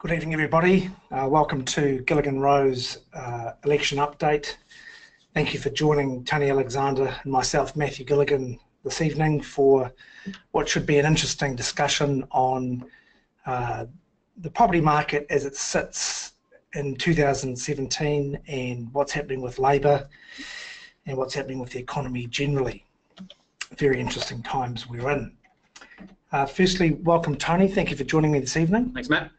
Good evening, everybody. Welcome to Gilligan Rowe's election update. Thank you for joining Tony Alexander and myself, Matthew Gilligan, this evening for what should be an interesting discussion on the property market as it sits in 2017 and what's happening with Labour and what's happening with the economy generally. Very interesting times we're in. Firstly, welcome Tony, thank you for joining me this evening. Thanks, Matt.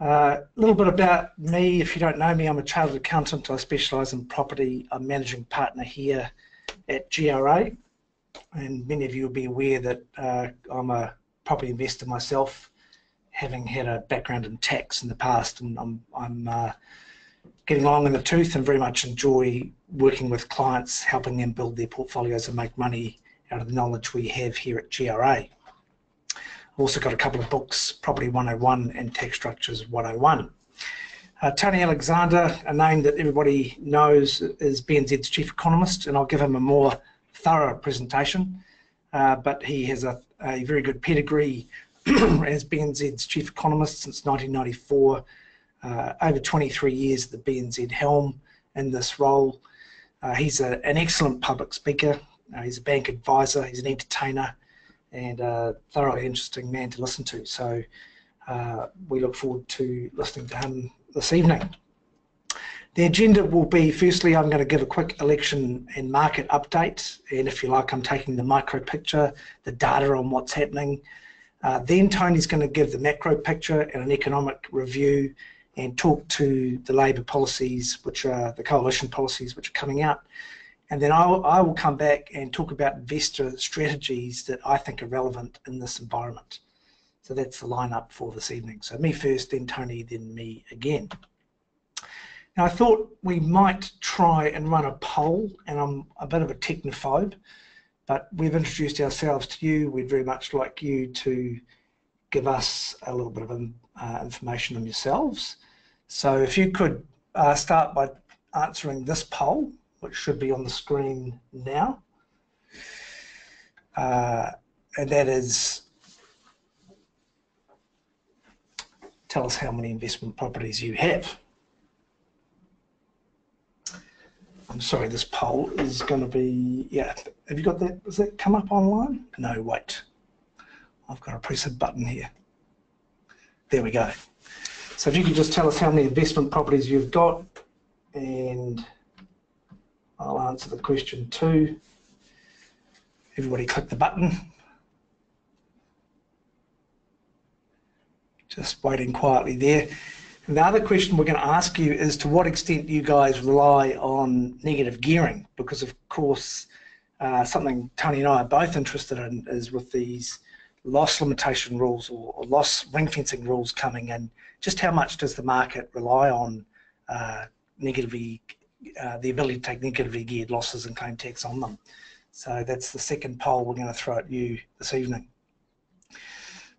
A little bit about me, if you don't know me, I'm a chartered accountant, I specialise in property, I'm managing partner here at GRA, and many of you will be aware that I'm a property investor myself, having had a background in tax in the past, and I'm getting long in the tooth and very much enjoy working with clients, helping them build their portfolios and make money out of the knowledge we have here at GRA. I've also got a couple of books, Property 101 and Tax Structures 101. Tony Alexander, a name that everybody knows, is BNZ's Chief Economist, and I'll give him a more thorough presentation, but he has a very good pedigree as BNZ's Chief Economist since 1994, over 23 years at the BNZ helm in this role. He's an excellent public speaker, he's a bank advisor, he's an entertainer, and a thoroughly interesting man to listen to. So we look forward to listening to him this evening. The agenda will be, firstly, I'm going to give a quick election and market update, and if you like, I'm taking the micro picture, the data on what's happening. Then Tony's going to give the macro picture and an economic review and talk to the Labour policies, which are the coalition policies which are coming out. And then I will come back and talk about investor strategies that I think are relevant in this environment. So that's the lineup for this evening. So me first, then Tony, then me again. Now I thought we might try and run a poll, and I'm a bit of a technophobe, but we've introduced ourselves to you. We'd very much like you to give us a little bit of information on yourselves. So if you could start by answering this poll, which should be on the screen now, and that is, tell us how many investment properties you have. I'm sorry, this poll is going to be, yeah, have you got that, does that come up online? No, wait, I've got to press a button here. There we go. So if you could just tell us how many investment properties you've got, and I'll answer the question too. Everybody click the button. Just waiting quietly there. And the other question we're going to ask you is to what extent you guys rely on negative gearing, because of course something Tony and I are both interested in is with these loss limitation rules or loss ring fencing rules coming in, just how much does the market rely on the ability to take negatively geared losses and claim tax on them. So that's the second poll we're going to throw at you this evening.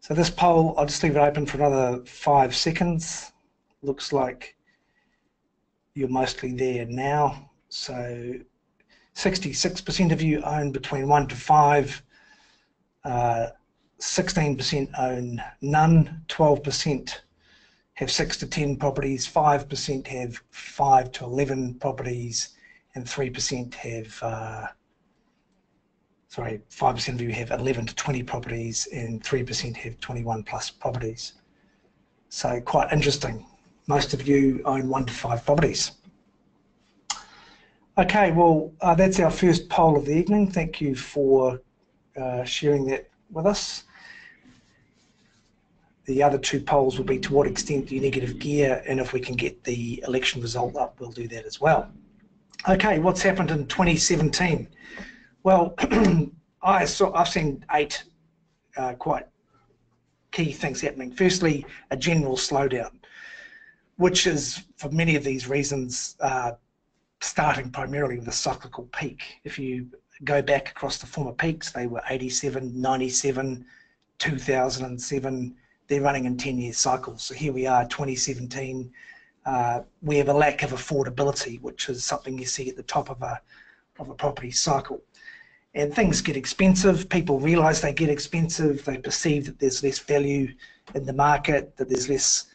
So this poll, I'll just leave it open for another 5 seconds. Looks like you're mostly there now. So 66% of you own between 1 to 5, 16% own none, 12% have 6 to 10 properties, 5% have 5 to 11 properties, and 3% have, 5% of you have 11 to 20 properties, and 3% have 21 plus properties. So quite interesting. Most of you own 1 to 5 properties. Okay, well, that's our first poll of the evening. Thank you for sharing that with us. The other two polls will be to what extent do you negative gear, and if we can get the election result up, we'll do that as well. Okay, what's happened in 2017? Well, I've seen 8 quite key things happening. Firstly, a general slowdown, which is, for many of these reasons, starting primarily with a cyclical peak. If you go back across the former peaks, they were 87, 97, 2007, they're running in 10-year cycles. So here we are, 2017, we have a lack of affordability, which is something you see at the top of a property cycle. and things get expensive. People realise they get expensive. They perceive that there's less value in the market, that there's less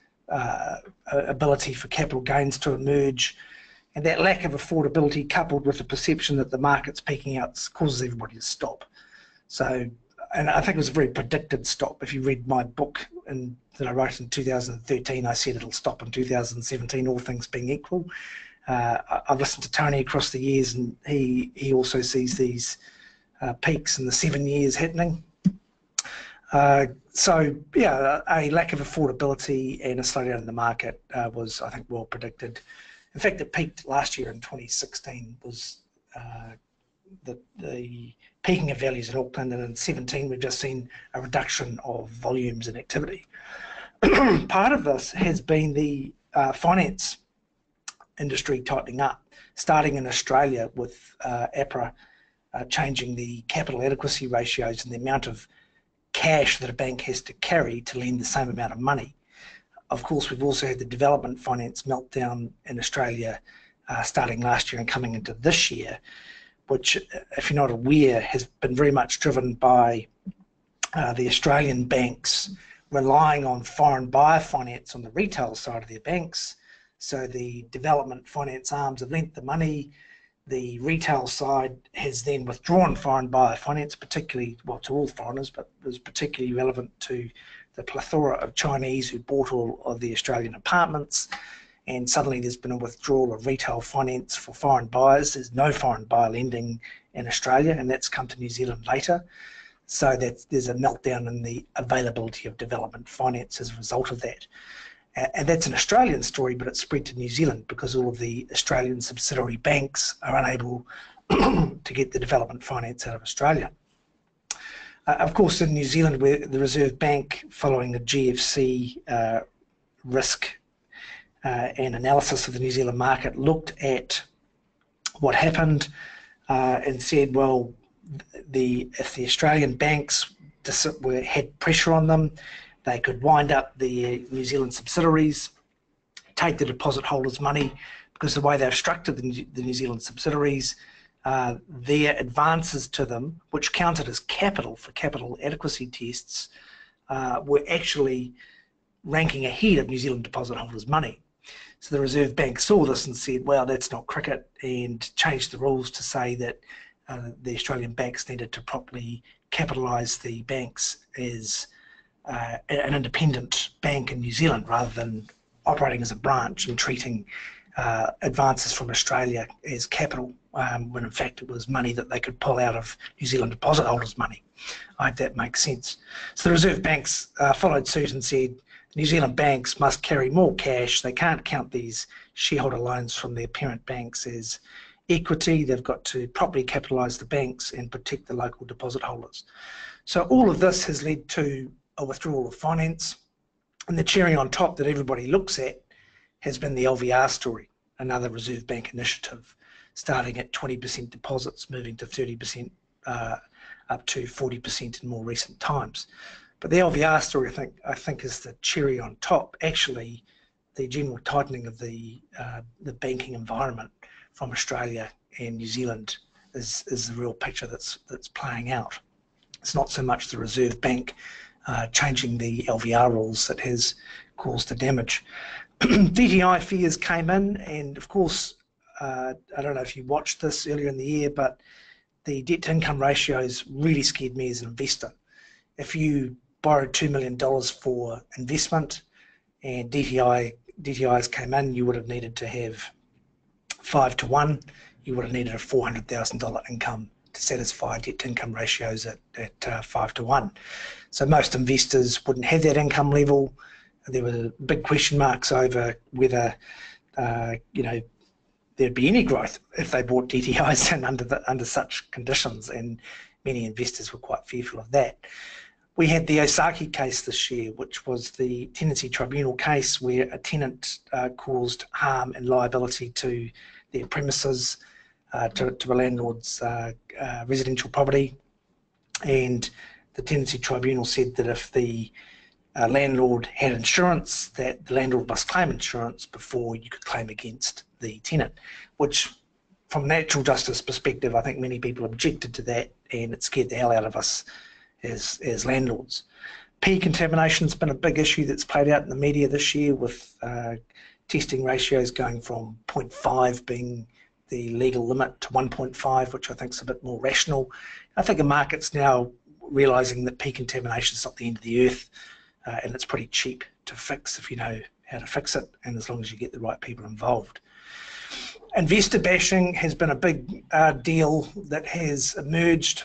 ability for capital gains to emerge. And that lack of affordability, coupled with the perception that the market's peaking out, causes everybody to stop. So, and I think it was a very predicted stop. If you read my book that I wrote in 2013, I said it'll stop in 2017, all things being equal. I've listened to Tony across the years, and he also sees these peaks in the 7 years happening. So, yeah, a lack of affordability and a slowdown in the market was, I think, well predicted. In fact, it peaked last year in 2016, was the peaking of values in Auckland, and in 2017 we've just seen a reduction of volumes and activity. Part of this has been the finance industry tightening up, starting in Australia with APRA changing the capital adequacy ratios and the amount of cash that a bank has to carry to lend the same amount of money. Of course, we've also had the development finance meltdown in Australia starting last year and coming into this year, which, if you're not aware, has been very much driven by the Australian banks relying on foreign buyer finance on the retail side of their banks. So the development finance arms have lent the money. The retail side has then withdrawn foreign buyer finance, particularly, well, to all foreigners, but was particularly relevant to the plethora of Chinese who bought all of the Australian apartments, and suddenly there's been a withdrawal of retail finance for foreign buyers. There's no foreign buyer lending in Australia, and that's come to New Zealand later. So there's a meltdown in the availability of development finance as a result of that. And that's an Australian story, but it's spread to New Zealand because all of the Australian subsidiary banks are unable to get the development finance out of Australia. Of course, in New Zealand, where the Reserve Bank, following the GFC risk and analysis of the New Zealand market, looked at what happened and said, well, if the Australian banks had pressure on them, they could wind up the New Zealand subsidiaries, take the deposit holders' money, because the way they've structured the New Zealand subsidiaries, their advances to them, which counted as capital for capital adequacy tests, were actually ranking ahead of New Zealand deposit holders' money. So the Reserve Bank saw this and said, well, that's not cricket, and changed the rules to say that the Australian banks needed to properly capitalise the banks as an independent bank in New Zealand, rather than operating as a branch and treating advances from Australia as capital, when in fact it was money that they could pull out of New Zealand deposit holders' money. I hope that makes sense. So the Reserve Banks followed suit and said New Zealand banks must carry more cash. They can't count these shareholder loans from their parent banks as equity. They've got to properly capitalise the banks and protect the local deposit holders. So all of this has led to a withdrawal of finance, and the cherry on top that everybody looks at has been the LVR story, another Reserve Bank initiative, starting at 20% deposits, moving to 30%, up to 40% in more recent times. But the LVR story, I think is the cherry on top. Actually, the general tightening of the banking environment from Australia and New Zealand is the real picture that's playing out. It's not so much the Reserve Bank changing the LVR rules that has caused the damage. DTI fears came in, and of course, I don't know if you watched this earlier in the year, but the debt-to-income ratios really scared me as an investor. If you borrowed $2 million for investment and DTIs came in, you would have needed to have 5 to 1. You would have needed a $400,000 income to satisfy debt-to-income ratios at 5 to 1. So most investors wouldn't have that income level. There were big question marks over whether, there'd be any growth if they bought DTIs and under such conditions, and many investors were quite fearful of that. We had the Osaki case this year, which was the Tenancy Tribunal case where a tenant caused harm and liability to their premises, to a landlord's residential property, and the Tenancy Tribunal said that if the landlord had insurance, that the landlord must claim insurance before you could claim against the tenant, which from a natural justice perspective, I think many people objected to that, and it scared the hell out of us as landlords. Pea contamination's been a big issue that's played out in the media this year, with testing ratios going from 0.5 being the legal limit to 1.5, which I think is a bit more rational. I think the market's now realising that pea contamination is not the end of the earth, and it's pretty cheap to fix if you know how to fix it, and as long as you get the right people involved. Investor bashing has been a big deal that has emerged.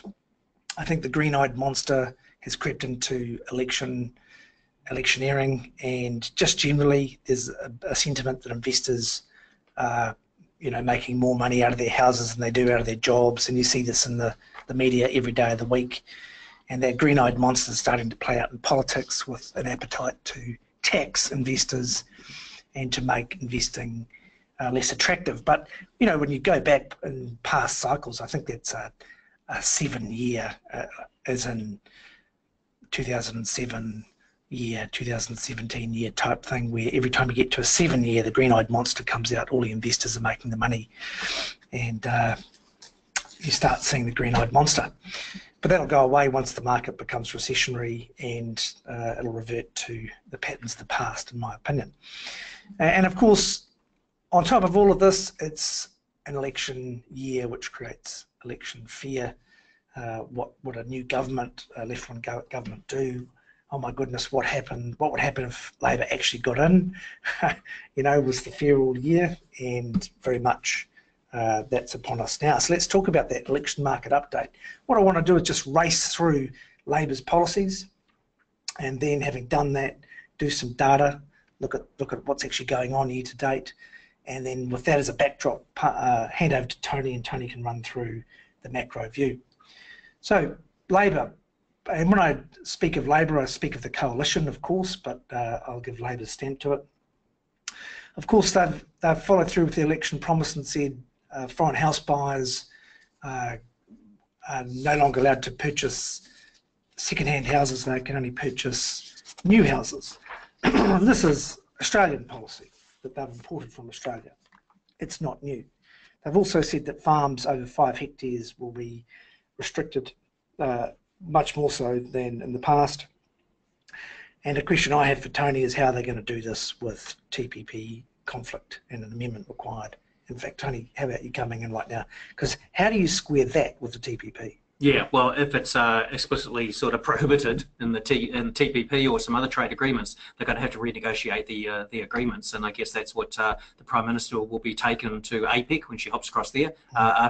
I think the green-eyed monster has crept into electioneering, and just generally there's a sentiment that investors are making more money out of their houses than they do out of their jobs, and you see this in the media every day of the week. And that green-eyed monster is starting to play out in politics, with an appetite to tax investors and to make investing less attractive. But when you go back in past cycles, I think that's a 7-year, as in 2007 year, 2017 year type thing, where every time you get to a 7-year, the green-eyed monster comes out, all the investors are making the money, and you start seeing the green-eyed monster. But that'll go away once the market becomes recessionary, and it'll revert to the patterns of the past, in my opinion. And of course, on top of all of this, it's an election year, which creates election fear. What would a new government, a left-wing government, do? Oh my goodness, what happened? What would happen if Labour actually got in? Was the fear all year, and very much that's upon us now. So let's talk about that election market update. What I want to do is just race through Labour's policies, and then, having done that, do some data, look at what's actually going on year to date, and then with that as a backdrop, hand over to Tony, and Tony can run through the macro view. So Labour, and when I speak of Labour, I speak of the coalition, of course, but I'll give Labour's stamp to it. Of course, they've followed through with the election promise and said foreign house buyers are no longer allowed to purchase second-hand houses, they can only purchase new houses. This is Australian policy that they've imported from Australia. It's not new. They've also said that farms over 5 hectares will be restricted much more so than in the past. And a question I have for Tony is how they're going to do this with TPP conflict and an amendment required. In fact, Tony, how about you coming in right now? Because how do you square that with the TPP? Yeah, well, if it's explicitly sort of prohibited in the TPP or some other trade agreements, they're going to have to renegotiate the agreements, and I guess that's what the Prime Minister will be taken to APEC when she hops across there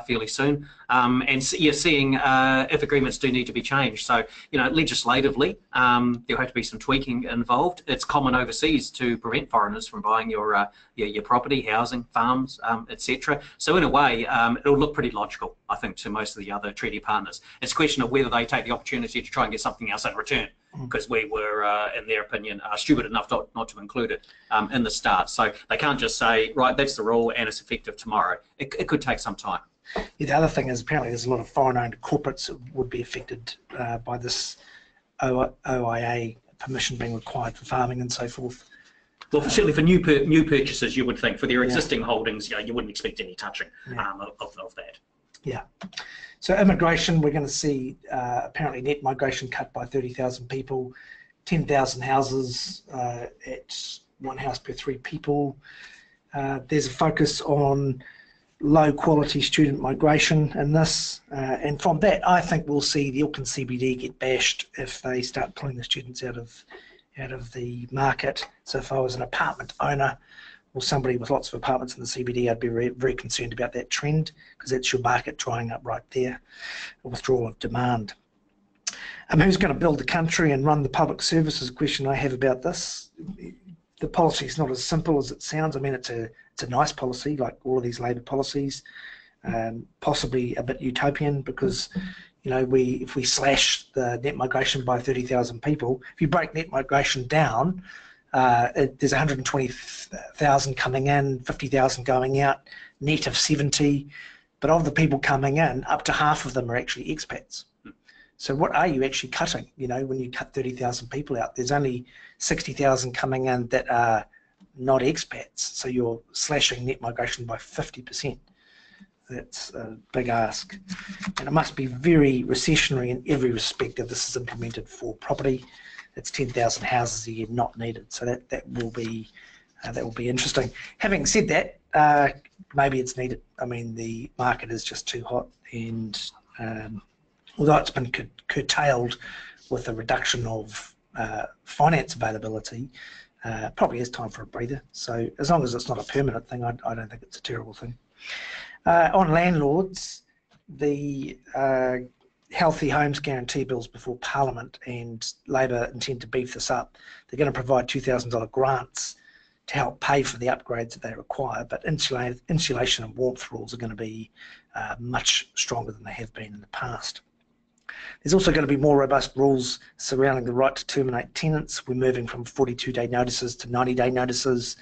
fairly soon, and you're seeing if agreements do need to be changed. So, legislatively, there'll have to be some tweaking involved. It's common overseas to prevent foreigners from buying your property, housing, farms, etc. So in a way, it'll look pretty logical, I think, to most of the other treaty partners. It's a question of whether they take the opportunity to try and get something else in return, because we were, in their opinion, stupid enough not to include it in the start. So they can't just say, right, that's the rule and it's effective tomorrow. It could take some time. Yeah, the other thing is apparently there's a lot of foreign-owned corporates that would be affected by this OIA permission being required for farming and so forth. Well, certainly for new purchases, you would think. For their existing holdings, you wouldn't expect any touching of that. Yeah. So immigration, we're going to see apparently net migration cut by 30,000 people, 10,000 houses at one house per 3 people. There's a focus on low quality student migration in this, and from that I think we'll see the Auckland CBD get bashed if they start pulling the students out of the market. So if I was an apartment owner, or somebody with lots of apartments in the CBD, I'd be very concerned about that trend, because that's your market drying up right there, a withdrawal of demand. Who's going to build the country and run the public services? Question I have about this. The policy is not as simple as it sounds. I mean, it's a nice policy, like all of these Labour policies, possibly a bit utopian, because if we slash the net migration by 30,000 people, if you break net migration down, there's 120,000 coming in, 50,000 going out, net of 70. But of the people coming in, up to half of them are actually expats. So what are you actually cutting? When you cut 30,000 people out, there's only 60,000 coming in that are not expats. So you're slashing net migration by 50%. That's a big ask. And it must be very recessionary in every respect if this is implemented for property. It's 10,000 houses a year not needed, so that will be interesting. Having said that, maybe it's needed. I mean, the market is just too hot, and although it's been curtailed with a reduction of finance availability, probably is time for a breather. So as long as it's not a permanent thing, I don't think it's a terrible thing. On landlords, the Healthy Homes Guarantee Bills before Parliament, and Labour intend to beef this up. They're going to provide $2,000 grants to help pay for the upgrades that they require, but insulation and warmth rules are going to be much stronger than they have been in the past. There's also going to be more robust rules surrounding the right to terminate tenants. We're moving from 42-day notices to 90-day notices.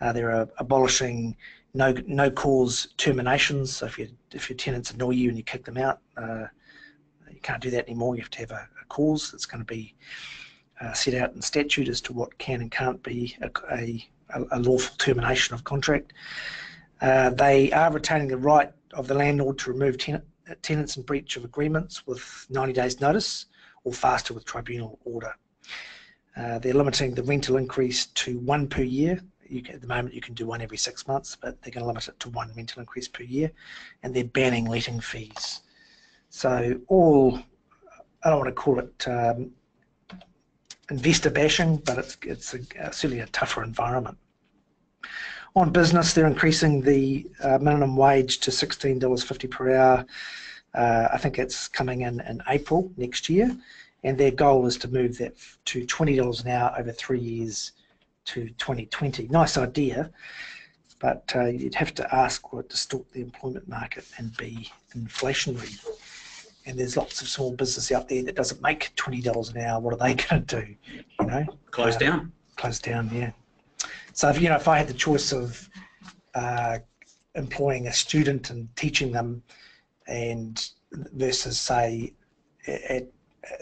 They're abolishing no-cause terminations, so if your tenants annoy you and you kick them out, you can't do that anymore. You have to have a cause that's going to be set out in statute as to what can and can't be a lawful termination of contract. They are retaining the right of the landlord to remove tenants in breach of agreements with 90 days notice or faster with tribunal order. They're limiting the rental increase to one per year. At the moment you can do one every 6 months, but they're going to limit it to one rental increase per year, and they're banning letting fees. So all, I don't want to call it investor bashing, but it's certainly a tougher environment. On business, they're increasing the minimum wage to $16.50 per hour. I think it's coming in April next year, and their goal is to move that to $20 an hour over 3 years to 2020. Nice idea, but you'd have to ask will it distort the employment market and be inflationary. And there's lots of small business out there that doesn't make $20 an hour. What are they going to do? You know, close down. Close down, yeah. So if, you know, if I had the choice of employing a student and teaching them, and versus say at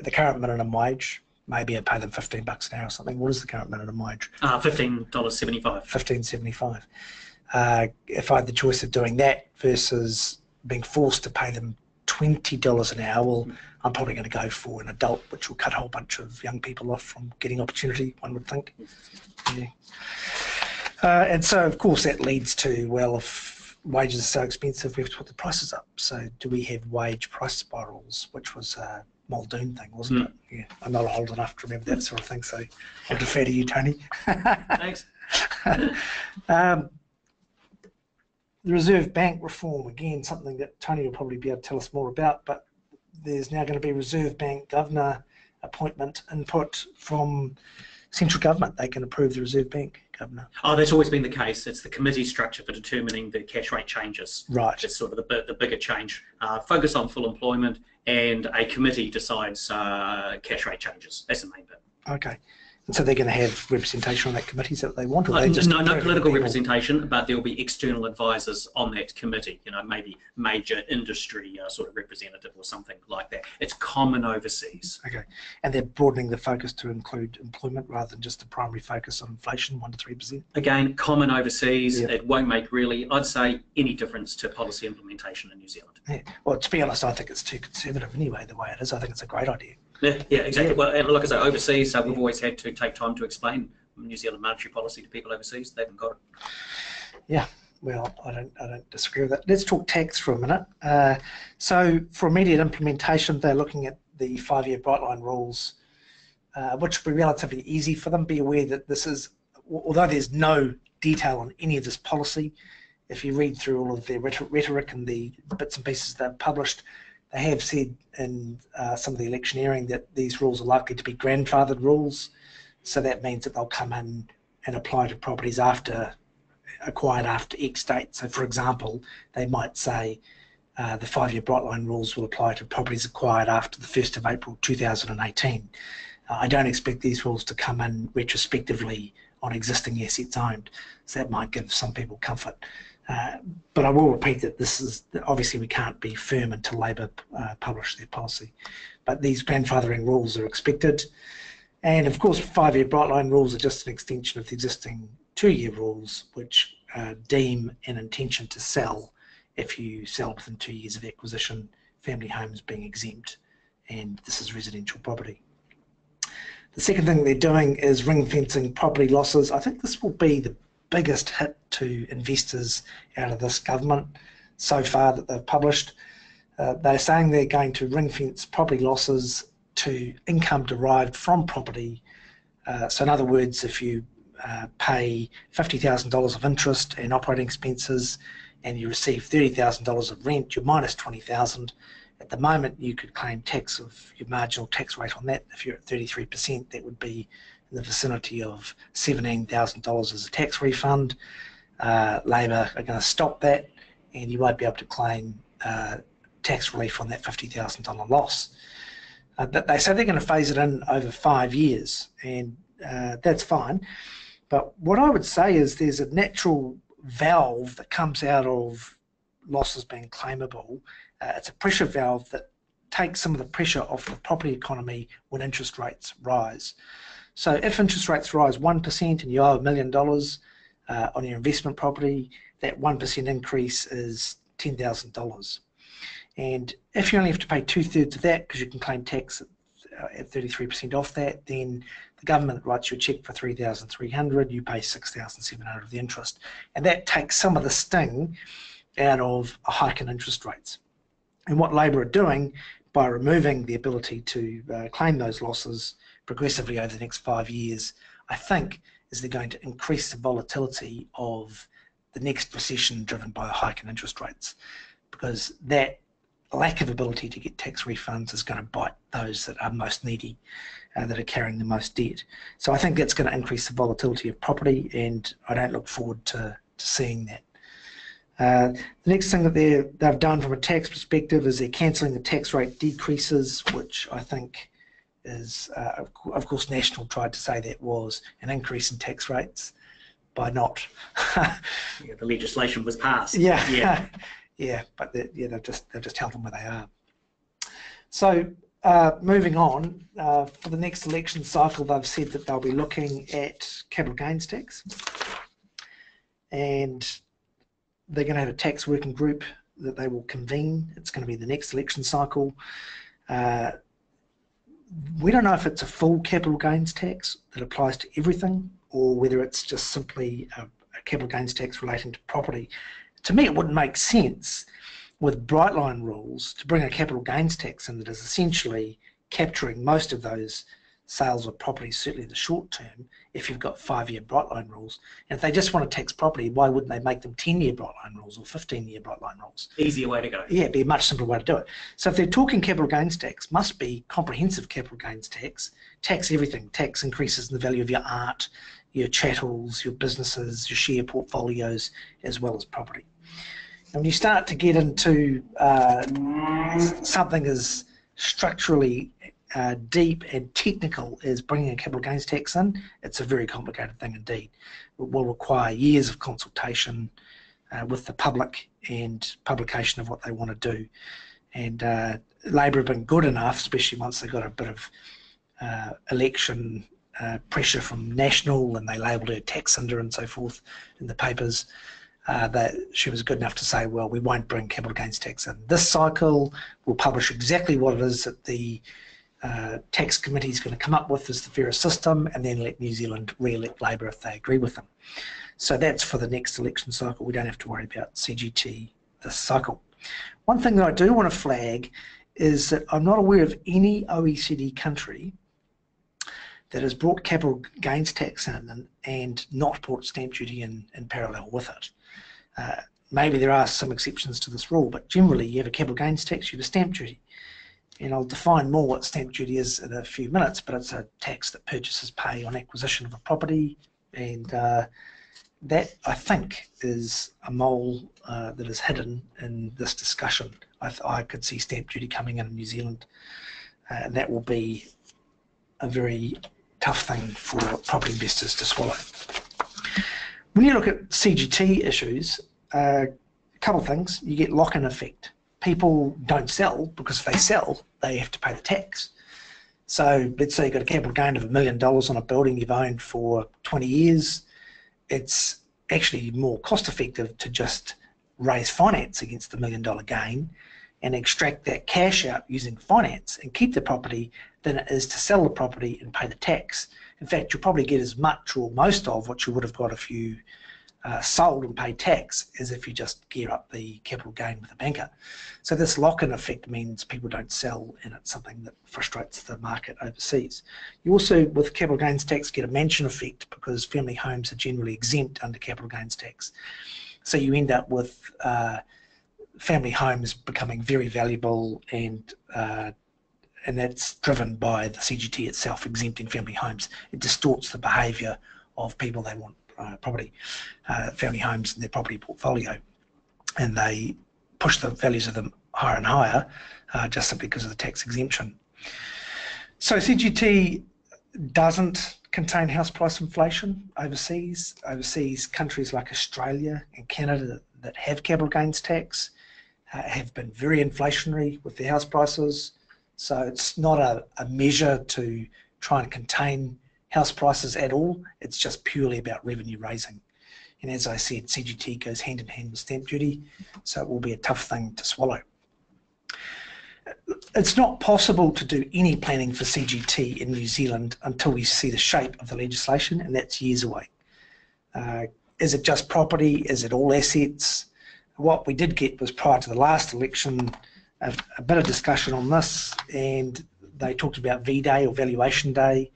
the current minimum wage, maybe I'd pay them $15 an hour or something. What is the current minimum wage? $15.75. $15.75. If I had the choice of doing that versus being forced to pay them $20 an hour, well, I'm probably going to go for an adult, which will cut a whole bunch of young people off from getting opportunity, one would think. Yeah. And so, of course, that leads to, well, if wages are so expensive, we have to put the prices up. So do we have wage price spirals, which was a Muldoon thing, wasn't it? Yeah. I'm not old enough to remember that sort of thing, so I'll defer to you, Tony. Thanks. The Reserve Bank reform, again, something that Tony will probably be able to tell us more about, but there's now going to be Reserve Bank governor appointment input from central government. They can approve the Reserve Bank governor. Oh, that's always been the case. It's the committee structure for determining the cash rate changes. Right. It's sort of the bigger change. Focus on full employment, and a committee decides cash rate changes. That's the main bit. Okay. So they're going to have representation on that committee, is that what they want? Or they just no political representation, but there will be external advisors on that committee, you know, maybe major industry sort of representative or something like that. It's common overseas. Okay, and they're broadening the focus to include employment rather than just the primary focus on inflation, 1 to 3%. Again, common overseas. Yep. It won't make really, I'd say, any difference to policy implementation in New Zealand. Yeah. Well, to be honest, I think it's too conservative anyway, the way it is. I think it's a great idea. Yeah, exactly. Yeah. Well, and like I say, overseas, so we've always had to take time to explain New Zealand monetary policy to people overseas. They haven't got it. Yeah, well, I don't disagree with that. Let's talk tax for a minute. So for immediate implementation, they're looking at the 5-year Brightline rules, which will be relatively easy for them. Be aware that this is, although there's no detail on any of this policy, if you read through all of their rhetoric and the bits and pieces they've published, they have said in some of the electioneering that these rules are likely to be grandfathered rules, so that means that they'll come in and apply to properties after acquired after X date. So, for example, they might say the 5-year Brightline rules will apply to properties acquired after the 1st of April 2018. I don't expect these rules to come in retrospectively on existing assets owned, so that might give some people comfort. But I will repeat that this is, obviously we can't be firm until Labour publish their policy. But these grandfathering rules are expected. And of course, 5-year Brightline rules are just an extension of the existing 2-year rules, which deem an intention to sell if you sell within 2 years of acquisition, family homes being exempt, and this is residential property. The second thing they're doing is ring fencing property losses. I think this will be the biggest hit to investors out of this government so far that they've published. They're saying they're going to ring fence property losses to income derived from property. So in other words, if you pay $50,000 of interest and operating expenses and you receive $30,000 of rent, you're minus $20,000. At the moment, you could claim tax of your marginal tax rate on that. If you're at 33%, that would be in the vicinity of $17,000 as a tax refund. Labour are going to stop that, and you won't be able to claim tax relief on that $50,000 loss. But they say they're going to phase it in over 5 years, and that's fine. But what I would say is there's a natural valve that comes out of losses being claimable. It's a pressure valve that takes some of the pressure off the property economy when interest rates rise. So if interest rates rise 1% and you owe $1 million on your investment property, that 1% increase is $10,000. And if you only have to pay 2/3 of that because you can claim tax at 33% off that, then the government writes you a cheque for $3,300, you pay $6,700 of the interest. And that takes some of the sting out of a hike in interest rates. And what Labour are doing by removing the ability to claim those losses progressively over the next 5 years, I think, is they're going to increase the volatility of the next recession driven by a hike in interest rates, because that lack of ability to get tax refunds is going to bite those that are most needy, that are carrying the most debt. So I think that's going to increase the volatility of property, and I don't look forward to seeing that. The next thing that they've done from a tax perspective is they're cancelling the tax rate decreases, which I think is, of course, National tried to say that was an increase in tax rates by not. The legislation was passed. Yeah, yeah, yeah. But they've just held them where they are. So moving on, for the next election cycle, they've said that they'll be looking at capital gains tax, and they're going to have a tax working group that they will convene. It's going to be the next election cycle. We don't know if it's a full capital gains tax that applies to everything or whether it's just simply a capital gains tax relating to property. To me, it wouldn't make sense with Brightline rules to bring a capital gains tax in that is essentially capturing most of those sales of property, certainly in the short term, if you've got 5-year Brightline rules. And if they just want to tax property, why wouldn't they make them 10-year Brightline rules or 15-year Brightline rules? Easier way to go. Yeah, it'd be a much simpler way to do it. So if they're talking capital gains tax, must be comprehensive capital gains tax, tax everything, tax increases in the value of your art, your chattels, your businesses, your share portfolios, as well as property. And when you start to get into something as structurally deep and technical as bringing a capital gains tax in, it's a very complicated thing indeed. It will require years of consultation with the public and publication of what they want to do. And Labour have been good enough, especially once they got a bit of election pressure from National, and they labelled her tax cinder and so forth in the papers, that she was good enough to say, well, we won't bring capital gains tax in this cycle. We'll publish exactly what it is that the tax committee is going to come up with as the fairest system, and then let New Zealand re-elect Labour if they agree with them. So that's for the next election cycle. We don't have to worry about CGT this cycle. One thing that I do want to flag is that I'm not aware of any OECD country that has brought capital gains tax in and not brought stamp duty in parallel with it. Maybe there are some exceptions to this rule, but generally you have a capital gains tax, you have a stamp duty. And I'll define more what stamp duty is in a few minutes, but it's a tax that purchasers pay on acquisition of a property, and that, I think, is a mole that is hidden in this discussion. I could see stamp duty coming in New Zealand, and that will be a very tough thing for property investors to swallow. When you look at CGT issues, a couple of things. You get lock-in effect. People don't sell, because if they sell, they have to pay the tax. So let's say you've got a capital gain of $1 million on a building you've owned for 20 years. It's actually more cost effective to just raise finance against the $1 million gain and extract that cash out using finance and keep the property than it is to sell the property and pay the tax. In fact, you'll probably get as much or most of what you would have got if you sold and paid tax as if you just gear up the capital gain with a banker. So this lock-in effect means people don't sell, and it's something that frustrates the market overseas. You also, with capital gains tax, get a mansion effect because family homes are generally exempt under capital gains tax. So you end up with family homes becoming very valuable, and that's driven by the CGT itself exempting family homes. It distorts the behaviour of people. They want family homes in their property portfolio, and they push the values of them higher and higher just simply because of the tax exemption. So CGT doesn't contain house price inflation overseas. Overseas countries like Australia and Canada that have capital gains tax have been very inflationary with their house prices, so it's not a measure to try and contain house prices at all. It's just purely about revenue raising. And as I said, CGT goes hand in hand with stamp duty, so it will be a tough thing to swallow. It's not possible to do any planning for CGT in New Zealand until we see the shape of the legislation, and that's years away. Is it just property? Is it all assets? What we did get was, prior to the last election, a bit of discussion on this, and they talked about V-Day or Valuation Day,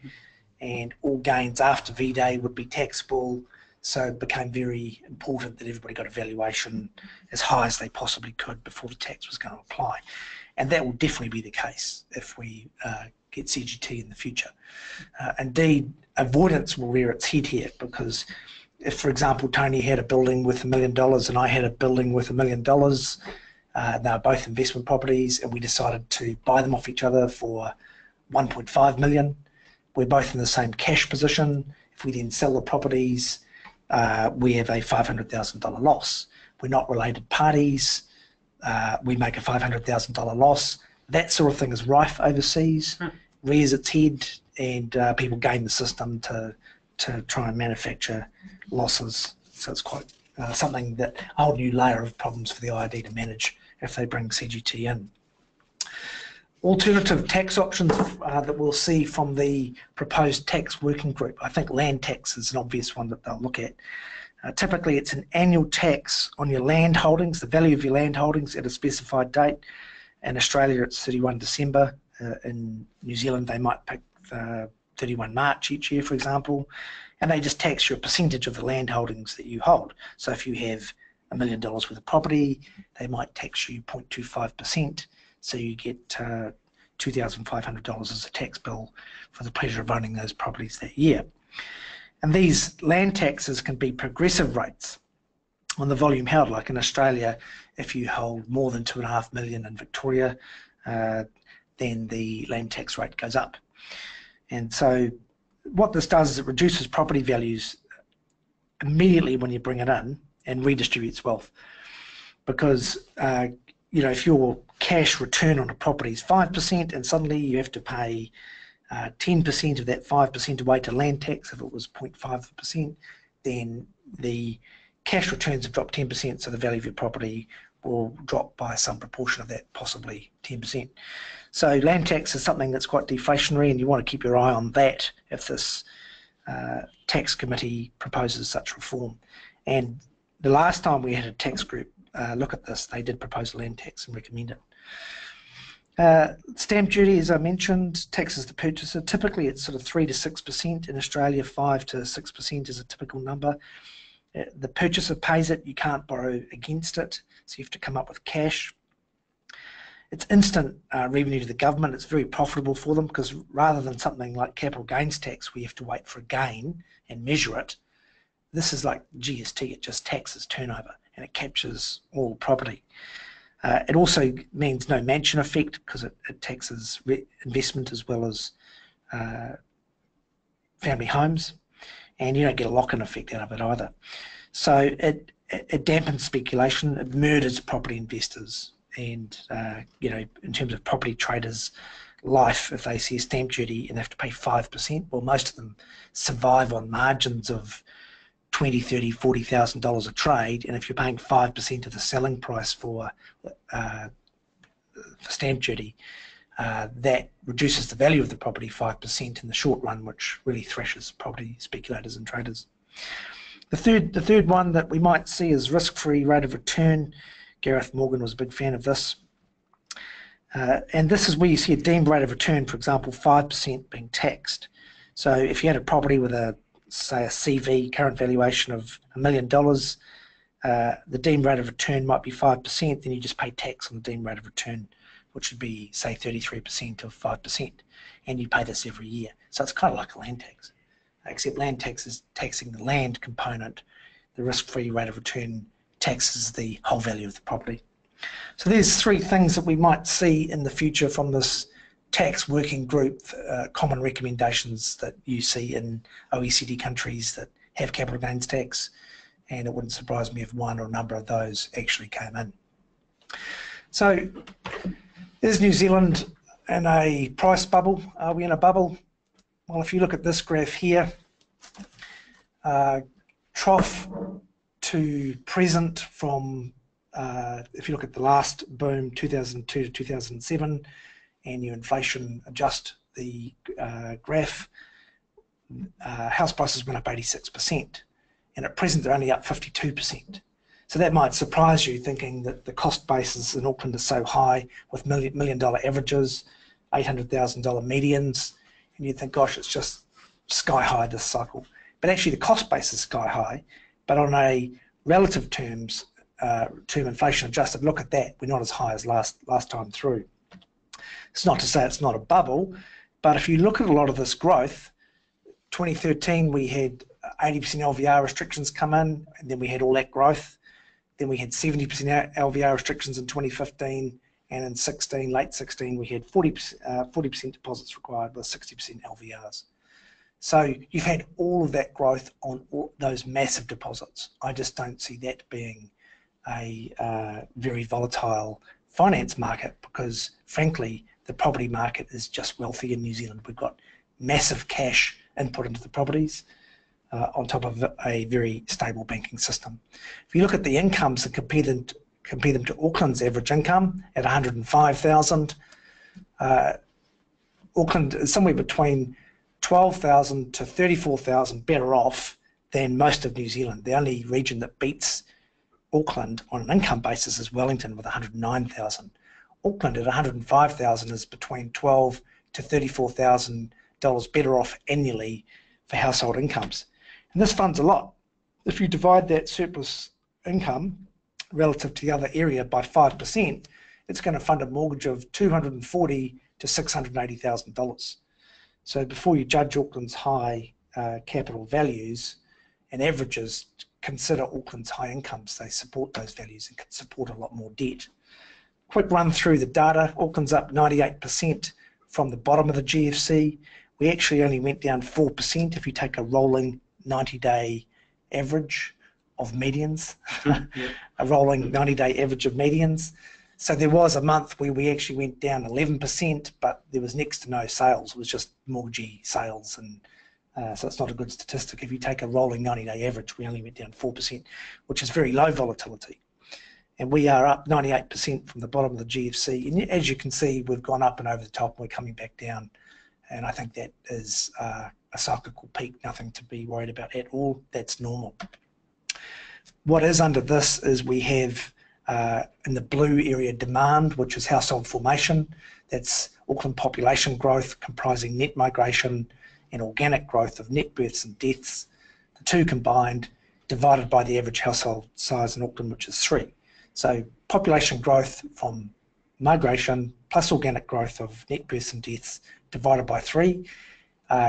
and all gains after V-Day would be taxable, so it became very important that everybody got a valuation as high as they possibly could before the tax was going to apply. And that will definitely be the case if we get CGT in the future. Indeed, avoidance will rear its head here, because if, for example, Tony had a building with $1 million and I had a building with $1 million, they were both investment properties, and we decided to buy them off each other for $1.5 million. We're both in the same cash position. If we then sell the properties, we have a $500,000 loss. We're not related parties. We make a $500,000 loss. That sort of thing is rife overseas, rears its head, and people game the system to try and manufacture losses. So it's quite something that a whole new layer of problems for the IRD to manage if they bring CGT in. Alternative tax options that we'll see from the proposed tax working group. I think land tax is an obvious one that they'll look at. Typically it's an annual tax on your land holdings, the value of your land holdings at a specified date. In Australia it's 31 December. In New Zealand they might pick 31 March each year, for example, and they just tax you a percentage of the land holdings that you hold. So if you have $1 million worth of property, they might tax you 0.25%. So you get $2,500 as a tax bill for the pleasure of owning those properties that year. And these land taxes can be progressive rates on the volume held. Like in Australia, if you hold more than 2.5 million in Victoria, then the land tax rate goes up. And so what this does is it reduces property values immediately when you bring it in and redistributes wealth. Because you know, if your cash return on a property is 5% and suddenly you have to pay 10% of that 5% away to land tax, if it was 0.5%, then the cash returns have dropped 10%, so the value of your property will drop by some proportion of that, possibly 10%. So land tax is something that's quite deflationary, and you want to keep your eye on that if this tax committee proposes such reform. And the last time we had a tax group look at this, they did propose a land tax and recommend it. Stamp duty, as I mentioned, taxes the purchaser. Typically it's sort of 3 to 6%. In Australia 5 to 6% is a typical number. The purchaser pays it, you can't borrow against it, so you have to come up with cash. It's instant revenue to the government. It's very profitable for them, because rather than something like capital gains tax, we have to wait for a gain and measure it. This is like GST, it just taxes turnover, and it captures all property. It also means no mansion effect, because it taxes investment as well as family homes, and you don't get a lock-in effect out of it either. So it dampens speculation, it murders property investors, and you know, in terms of property traders' life, if they see a stamp duty and they have to pay 5%, well, most of them survive on margins of $20,000, $30,000, $40,000 a trade, and if you're paying 5% of the selling price for stamp duty, that reduces the value of the property 5% in the short run, which really thrashes property speculators and traders. The third one that we might see is risk-free rate of return. Gareth Morgan was a big fan of this. And this is where you see a deemed rate of return, for example, 5% being taxed. So if you had a property with a, say, a CV, current valuation of $1 million, the deemed rate of return might be 5%, then you just pay tax on the deemed rate of return, which would be, say, 33% of 5%, and you pay this every year. So it's kind of like a land tax, except land tax is taxing the land component. The risk-free rate of return taxes the whole value of the property. So there's three things that we might see in the future from this tax working group, common recommendations that you see in OECD countries that have capital gains tax, and it wouldn't surprise me if one or a number of those actually came in. So is New Zealand in a price bubble? Are we in a bubble? Well, if you look at this graph here, trough to present from, if you look at the last boom, 2002 to 2007, and you inflation adjust the graph, house prices went up 86%, and at present they're only up 52%. So that might surprise you, thinking that the cost basis in Auckland is so high with $1 million averages, $800,000 medians, and you'd think, gosh, it's just sky high this cycle. But actually the cost base is sky high, but on a relative terms, term inflation adjusted, look at that, we're not as high as last time through. It's not to say it's not a bubble, but if you look at a lot of this growth, 2013 we had 80% LVR restrictions come in, and then we had all that growth. Then we had 70% LVR restrictions in 2015, and in late 16, we had 40% deposits required with 60% LVRs. So you've had all of that growth on all those massive deposits. I just don't see that being a very volatile finance market, because frankly, the property market is just wealthy in New Zealand. We've got massive cash input into the properties, on top of a very stable banking system. If you look at the incomes and compare them to Auckland's average income at $105,000, Auckland is somewhere between $12,000 to $34,000 better off than most of New Zealand. The only region that beats Auckland on an income basis is Wellington with $109,000. Auckland at $105,000 is between $12,000 to $34,000 better off annually for household incomes. And this funds a lot. If you divide that surplus income relative to the other area by 5%, it's going to fund a mortgage of $240,000 to $680,000. So before you judge Auckland's high capital values and averages, consider Auckland's high incomes. They support those values and can support a lot more debt. Quick run through the data. Auckland's up 98% from the bottom of the GFC. We actually only went down 4% if you take a rolling 90-day average of medians, a rolling 90-day average of medians. So there was a month where we actually went down 11%, but there was next to no sales. It was just mortgagee sales, and so it's not a good statistic. If you take a rolling 90-day average, we only went down 4%, which is very low volatility. And we are up 98% from the bottom of the GFC. And as you can see, we've gone up and over the top, and we're coming back down. And I think that is a cyclical peak, nothing to be worried about at all. That's normal. What is under this is we have, in the blue area, demand, which is household formation. That's Auckland population growth comprising net migration and organic growth of net births and deaths. The two combined divided by the average household size in Auckland, which is 3. So population growth from migration plus organic growth of net births and deaths divided by 3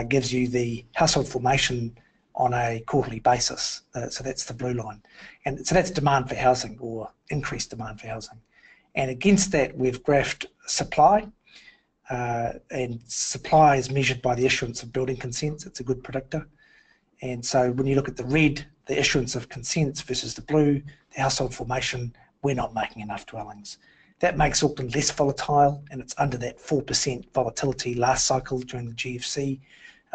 gives you the household formation on a quarterly basis. So that's the blue line. And so that's demand for housing, or increased demand for housing. And against that, we've graphed supply. And supply is measured by the issuance of building consents. It's a good predictor. And so when you look at the red, the issuance of consents versus the blue, the household formation, we're not making enough dwellings. That makes Auckland less volatile, and it's under that 4% volatility last cycle during the GFC.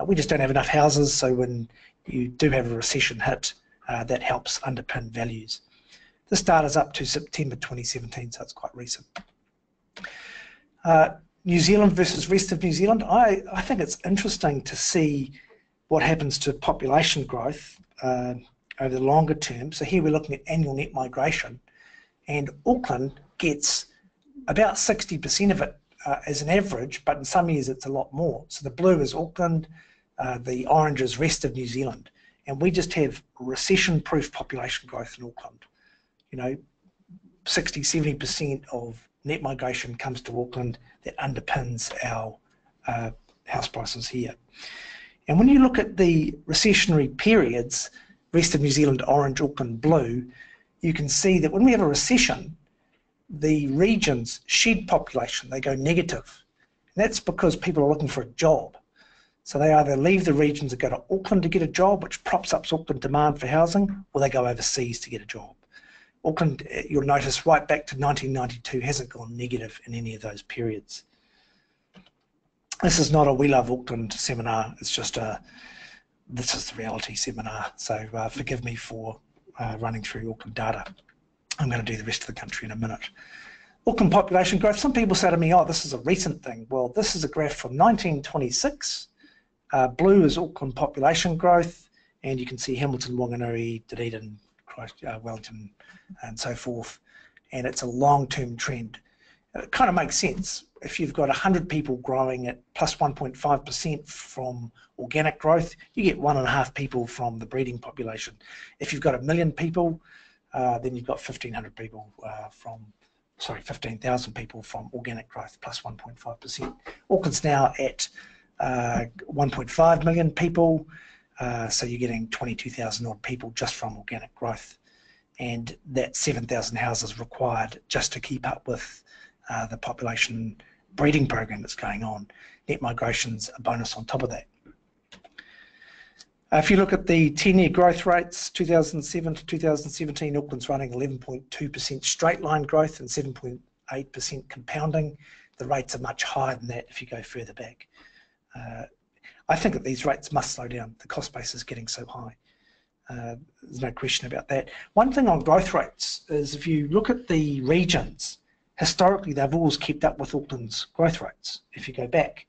We just don't have enough houses, so when you do have a recession hit, that helps underpin values. This data is up to September 2017, so it's quite recent. New Zealand versus rest of New Zealand. I think it's interesting to see what happens to population growth over the longer term. So here we're looking at annual net migration, and Auckland gets about 60% of it as an average, but in some years it's a lot more. So the blue is Auckland, the orange is rest of New Zealand, and we just have recession-proof population growth in Auckland. You know, 60, 70% of net migration comes to Auckland. That underpins our house prices here. And when you look at the recessionary periods, rest of New Zealand orange, Auckland blue, you can see that when we have a recession, the region's shed population, they go negative. And that's because people are looking for a job. So they either leave the regions and go to Auckland to get a job, which props up Auckland demand for housing, or they go overseas to get a job. Auckland, you'll notice, right back to 1992 hasn't gone negative in any of those periods. This is not a We Love Auckland seminar, it's just a, this is the reality seminar, so forgive me for running through Auckland data. I'm going to do the rest of the country in a minute. Auckland population growth, some people say to me, oh, this is a recent thing. Well, this is a graph from 1926, blue is Auckland population growth, and you can see Hamilton, Whanganui, Dunedin, Wellington and so forth, and it's a long-term trend. It kind of makes sense. If you've got 100 people growing at plus 1.5% from organic growth, you get 1.5 people from the breeding population. If you've got 1 million people, then you've got 1,500 people from, sorry, 15,000 people from organic growth plus 1.5%. Auckland's now at 1.5 million people. So you're getting 22,000 odd people just from organic growth, and that's 7,000 houses required just to keep up with the population breeding program that's going on. Net migration's a bonus on top of that. If you look at the 10-year growth rates, 2007 to 2017, Auckland's running 11.2% straight line growth and 7.8% compounding. The rates are much higher than that if you go further back. I think that these rates must slow down. The cost base is getting so high. There's no question about that. One thing on growth rates is if you look at the regions, historically they've always kept up with Auckland's growth rates if you go back.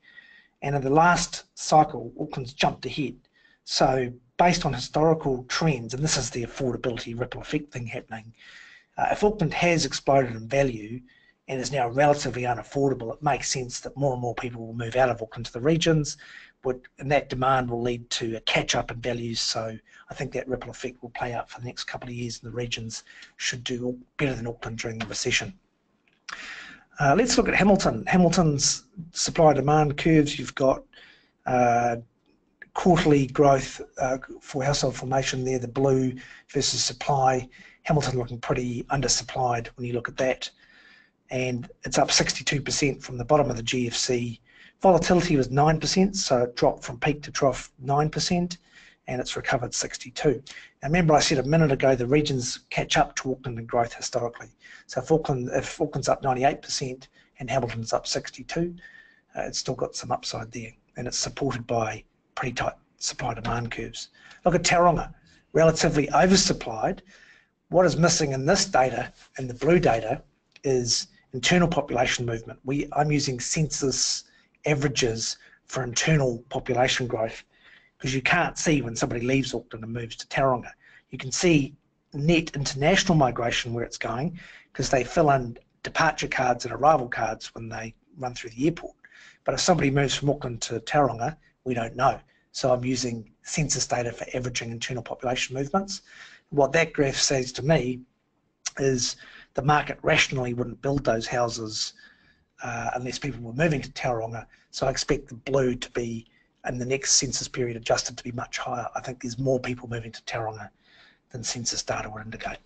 And in the last cycle, Auckland's jumped ahead. So based on historical trends, and this is the affordability ripple effect thing happening, if Auckland has exploded in value and is now relatively unaffordable, it makes sense that more and more people will move out of Auckland to the regions, and that demand will lead to a catch-up in values, so I think that ripple effect will play out for the next couple of years, and the regions should do better than Auckland during the recession. Let's look at Hamilton. Hamilton's supply-demand curves, you've got quarterly growth for household formation there, the blue versus supply. Hamilton looking pretty undersupplied when you look at that, and it's up 62% from the bottom of the GFC. Volatility was 9%, so it dropped from peak to trough 9%, and it's recovered 62%. Now remember I said a minute ago the regions catch up to Auckland in growth historically. So if Auckland's up 98% and Hamilton's up 62%, it's still got some upside there, and it's supported by pretty tight supply-demand curves. Look at Tauranga, relatively oversupplied. What is missing in this data, in the blue data, is internal population movement. I'm using census averages for internal population growth because you can't see when somebody leaves Auckland and moves to Tauranga. You can see net international migration where it's going because they fill in departure cards and arrival cards when they run through the airport. But if somebody moves from Auckland to Tauranga, we don't know. So I'm using census data for averaging internal population movements. What that graph says to me is the market rationally wouldn't build those houses unless people were moving to Tauranga, so I expect the blue to be, in the next census period, adjusted to be much higher. I think there's more people moving to Tauranga than census data would indicate.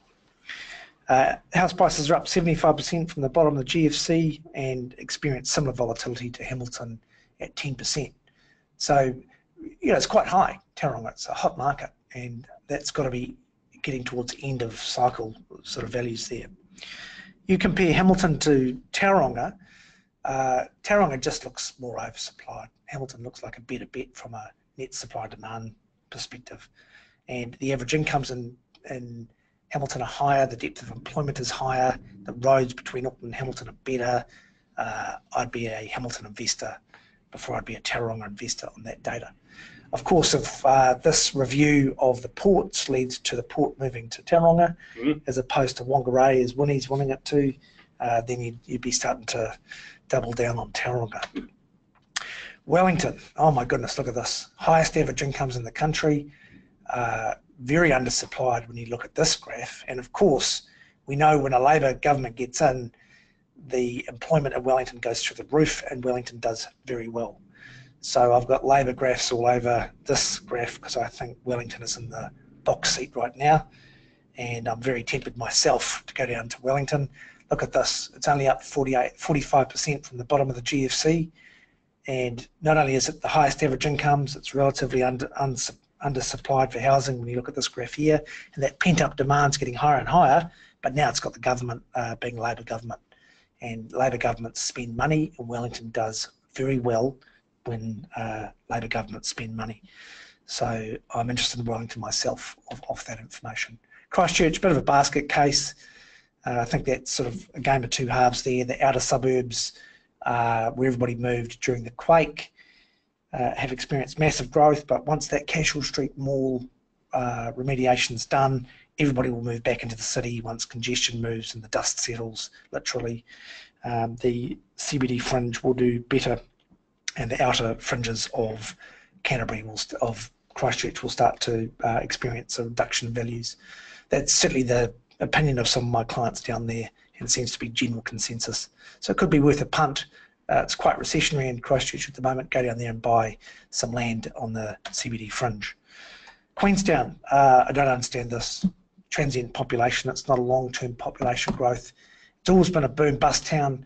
House prices are up 75% from the bottom of the GFC and experience similar volatility to Hamilton at 10%. So, you know, it's quite high, Tauranga. It's a hot market, and that's got to be getting towards the end of cycle sort of values there. You compare Hamilton to Tauranga, Tauranga just looks more oversupplied. Hamilton looks like a better bet from a net supply demand perspective. and the average incomes in Hamilton are higher, the depth of employment is higher, the roads between Auckland and Hamilton are better. I'd be a Hamilton investor before I'd be a Tauranga investor on that data. Of course, if this review of the ports leads to the port moving to Tauranga, as opposed to Whangarei as Winnie's wanting it to, then you'd be starting to double down on Tauranga. Wellington, oh my goodness, look at this. Highest average incomes in the country, very undersupplied when you look at this graph. And of course, we know when a Labour government gets in, the employment in Wellington goes through the roof, and Wellington does very well. So I've got Labour graphs all over this graph because I think Wellington is in the box seat right now, and I'm very tempted myself to go down to Wellington. Look at this, it's only up 45% from the bottom of the GFC, and not only is it the highest average incomes, it's relatively undersupplied for housing when you look at this graph here, and that pent-up demand's getting higher and higher, but now it's got the government being Labour government, and Labour governments spend money, and Wellington does very well when Labour governments spend money. So I'm interested in Wellington myself off that information. Christchurch, bit of a basket case. I think that's sort of a game of two halves there. The outer suburbs, where everybody moved during the quake, have experienced massive growth, but once that Cashel Street Mall remediation's done, everybody will move back into the city once congestion moves and the dust settles, literally. The CBD fringe will do better, and the outer fringes of Canterbury, of Christchurch, will start to experience a reduction in values. That's certainly the opinion of some of my clients down there, and seems to be general consensus. So it could be worth a punt. It's quite recessionary in Christchurch at the moment. Go down there and buy some land on the CBD fringe. Queenstown, I don't understand this. Transient population, it's not a long-term population growth. It's always been a boom-bust town.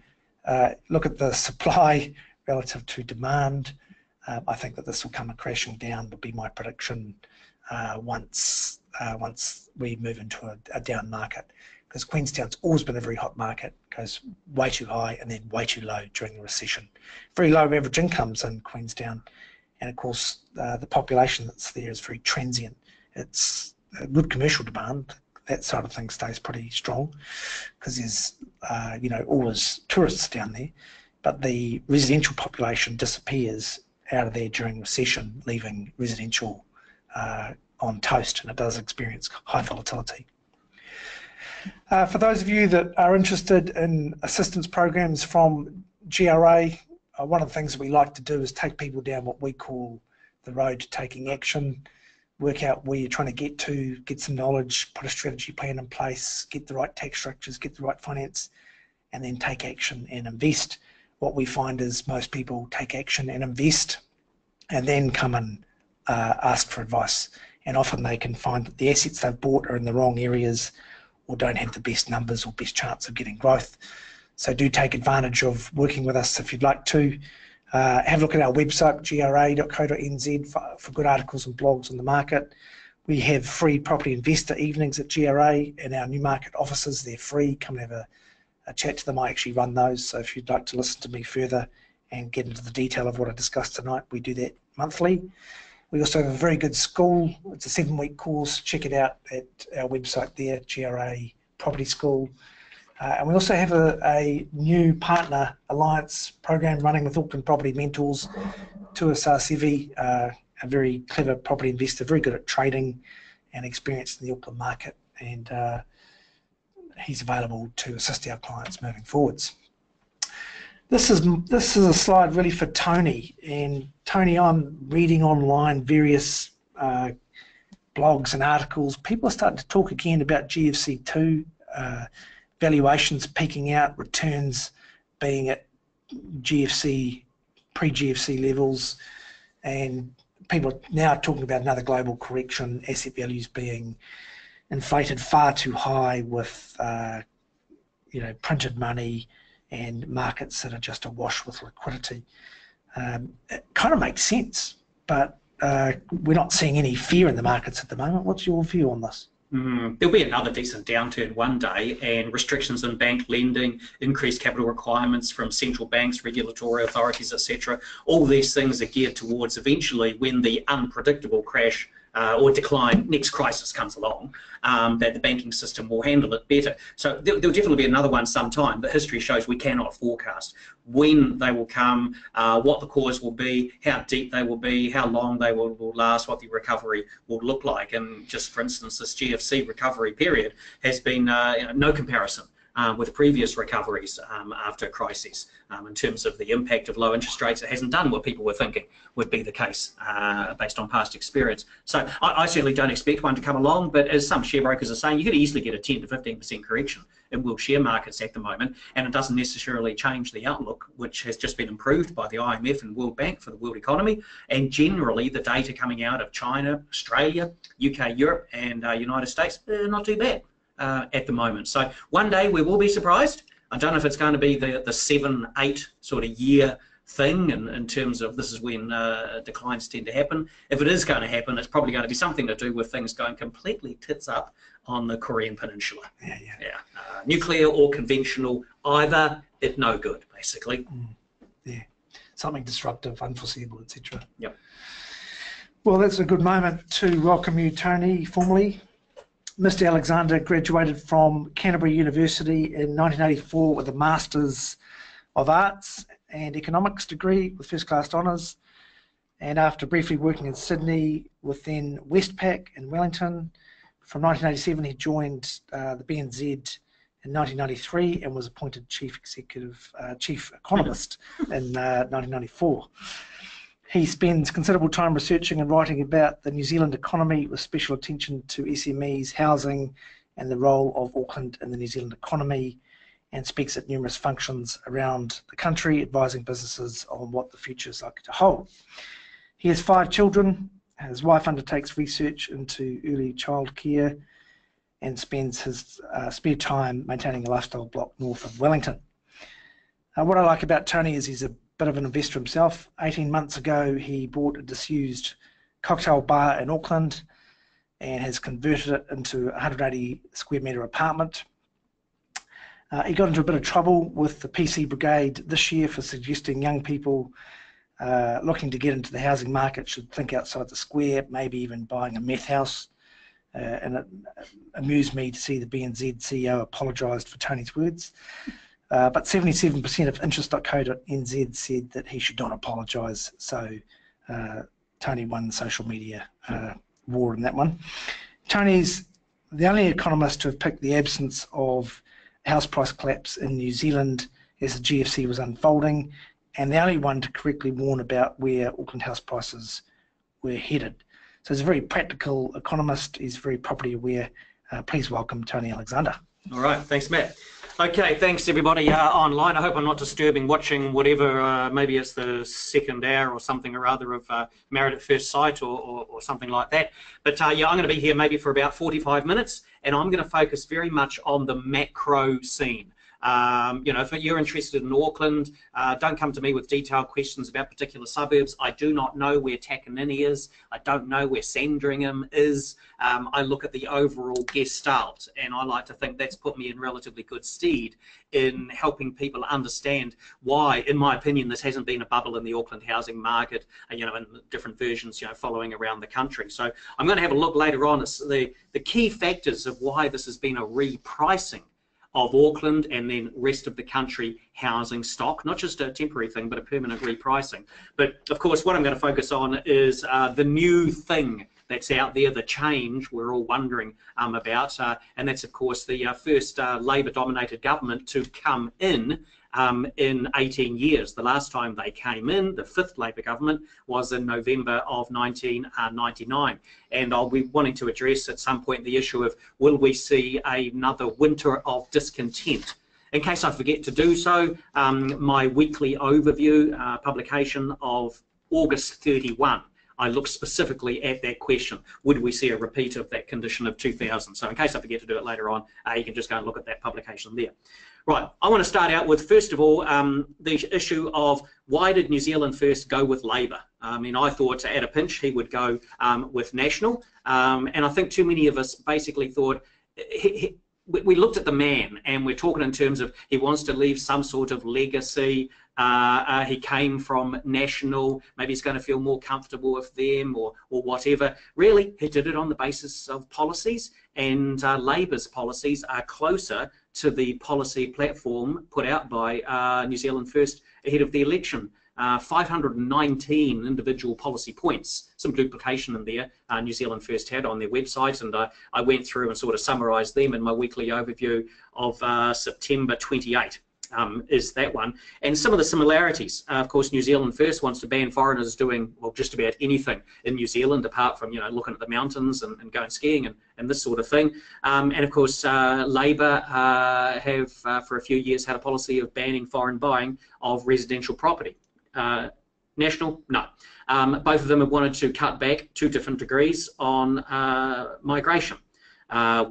Look at the supply relative to demand. I think that this will come crashing down, would be my prediction once we move into a down market, because Queenstown's always been a very hot market, goes way too high and then way too low during the recession. Very low average incomes in Queenstown, and of course the population that's there is very transient. It's good commercial demand, that sort of thing stays pretty strong because there's you know, always tourists down there, but the residential population disappears out of there during recession, leaving residential on toast, and it does experience high volatility. For those of you that are interested in assistance programs from GRA, one of the things that we like to do is take people down what we call the road to taking action, work out where you're trying to get to, get some knowledge, put a strategy plan in place, get the right tax structures, get the right finance, and then take action and invest. What we find is most people take action and invest, and then come and ask for advice, and often they can find that the assets they've bought are in the wrong areas or don't have the best numbers or best chance of getting growth. So do take advantage of working with us if you'd like to. Have a look at our website, gra.co.nz, for good articles and blogs on the market. We have free property investor evenings at GRA, and our new market offices, they're free. Come and have a chat to them. I actually run those, so if you'd like to listen to me further and get into the detail of what I discussed tonight, we do that monthly. We also have a very good school. It's a 7-week course. Check it out at our website there, GRA Property School. And we also have a new partner alliance program running with Auckland Property Mentors. Tua Sarsevi, a very clever property investor, very good at trading and experienced in the Auckland market, and he's available to assist our clients moving forwards. This is a slide really for Tony, and Tony, I'm reading online various blogs and articles. People are starting to talk again about GFC2, valuations peaking out, returns being at GFC, pre-GFC levels, and people are now talking about another global correction, asset values being inflated far too high with you know, printed money, and markets that are just awash with liquidity. It kind of makes sense, but we're not seeing any fear in the markets at the moment. What's your view on this? There'll be another decent downturn one day, and restrictions in bank lending, increased capital requirements from central banks, regulatory authorities, etc. All these things are geared towards eventually when the unpredictable crash or decline next crisis comes along, that the banking system will handle it better. So there'll definitely be another one sometime, but history shows we cannot forecast when they will come, what the cause will be, how deep they will be, how long they will last, what the recovery will look like. And just for instance, this GFC recovery period has been no comparison with previous recoveries after crises in terms of the impact of low interest rates. It hasn't done what people were thinking would be the case based on past experience. So I certainly don't expect one to come along, but as some share brokers are saying, you could easily get a 10 to 15% correction in world share markets at the moment, and it doesn't necessarily change the outlook, which has just been improved by the IMF and World Bank for the world economy. And generally the data coming out of China, Australia, UK, Europe and United States, not too bad at the moment. So one day we will be surprised. I don't know if it's going to be the 7-8 sort of year thing in terms of this is when declines tend to happen. If it is going to happen, it's probably going to be something to do with things going completely tits up on the Korean Peninsula. Nuclear or conventional, either, it's no good basically. Something disruptive, unforeseeable, etc. Well, that's a good moment to welcome you, Tony, formally. Mr. Alexander graduated from Canterbury University in 1984 with a Masters of Arts and Economics degree with first-class honours, and after briefly working in Sydney with then Westpac in Wellington, from 1987 he joined the BNZ in 1993 and was appointed Chief Economist in 1994. He spends considerable time researching and writing about the New Zealand economy with special attention to SMEs, housing and the role of Auckland in the New Zealand economy, and speaks at numerous functions around the country advising businesses on what the future is likely to hold. He has 5 children, his wife undertakes research into early childcare and spends his spare time maintaining a lifestyle block north of Wellington. What I like about Tony is he's a bit of an investor himself. 18 months ago he bought a disused cocktail bar in Auckland and has converted it into a 180 square metre apartment. He got into a bit of trouble with the PC Brigade this year for suggesting young people looking to get into the housing market should think outside the square, maybe even buying a meth house, and it amused me to see the BNZ CEO apologised for Tony's words. But 77% of interest.co.nz said that he should not apologise, so Tony won social media war in that one. Tony's the only economist to have picked the absence of house price collapse in New Zealand as the GFC was unfolding, and the only one to correctly warn about where Auckland house prices were headed. So he's a very practical economist, he's very property aware. Please welcome Tony Alexander. All right, thanks Matt. Okay, thanks everybody online. I hope I'm not disturbing watching whatever, maybe it's the second hour or something or other of Married at First Sight or something like that. But yeah, I'm going to be here maybe for about 45 minutes and I'm going to focus very much on the macro scene. You know, if you're interested in Auckland, don't come to me with detailed questions about particular suburbs. I do not know where Takanini is. I don't know where Sandringham is. I look at the overall gestalt, and I like to think that's put me in relatively good stead in helping people understand why, in my opinion, this hasn't been a bubble in the Auckland housing market, you know, in different versions, you know, following around the country. So I'm going to have a look later on at the key factors of why this has been a repricing of Auckland and then rest of the country housing stock, not just a temporary thing but a permanent repricing. But of course what I'm going to focus on is the new thing that's out there, the change we're all wondering about, and that's of course the first Labour dominated government to come in 18 years. The last time they came in, the 5th Labour government, was in November of 1999. And I'll be wanting to address at some point the issue of will we see another winter of discontent. In case I forget to do so, my weekly overview publication of August 31. I look specifically at that question. Would we see a repeat of that condition of 2000? So in case I forget to do it later on, you can just go and look at that publication there. Right, I want to start out with, first of all, the issue of why did New Zealand First go with Labour? I mean, I thought at a pinch he would go with National, and I think too many of us basically thought we looked at the man, and we're talking in terms of he wants to leave some sort of legacy. He came from National, maybe he's going to feel more comfortable with them or whatever. Really, he did it on the basis of policies, and Labor's policies are closer to the policy platform put out by New Zealand First ahead of the election. 519 individual policy points, some duplication in there, New Zealand First had on their website, and I went through and sort of summarised them in my weekly overview of September 28. Is that one, and some of the similarities. Of course, New Zealand First wants to ban foreigners doing, well, just about anything in New Zealand apart from, you know, looking at the mountains and going skiing and this sort of thing. And of course, Labour have for a few years had a policy of banning foreign buying of residential property. National? No. Both of them have wanted to cut back to different degrees on migration,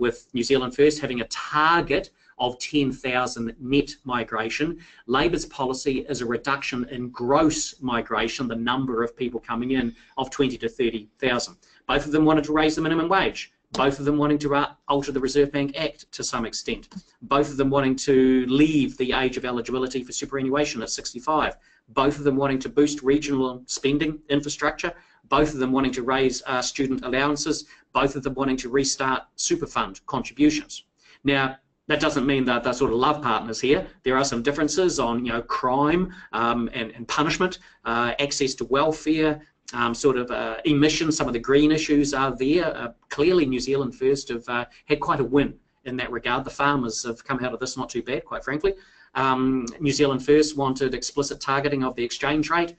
with New Zealand First having a target of 10,000 net migration. Labor's policy is a reduction in gross migration, the number of people coming in, of 20 to 30,000. Both of them wanted to raise the minimum wage. Both of them wanting to alter the Reserve Bank Act to some extent. Both of them wanting to leave the age of eligibility for superannuation at 65. Both of them wanting to boost regional spending infrastructure. Both of them wanting to raise student allowances. Both of them wanting to restart superfund contributions. Now, that doesn't mean that they're sort of love partners here. There are some differences on, you know, crime and punishment, access to welfare, sort of emissions. Some of the green issues are there. Clearly, New Zealand First have had quite a win in that regard. The farmers have come out of this not too bad, quite frankly. New Zealand First wanted explicit targeting of the exchange rate.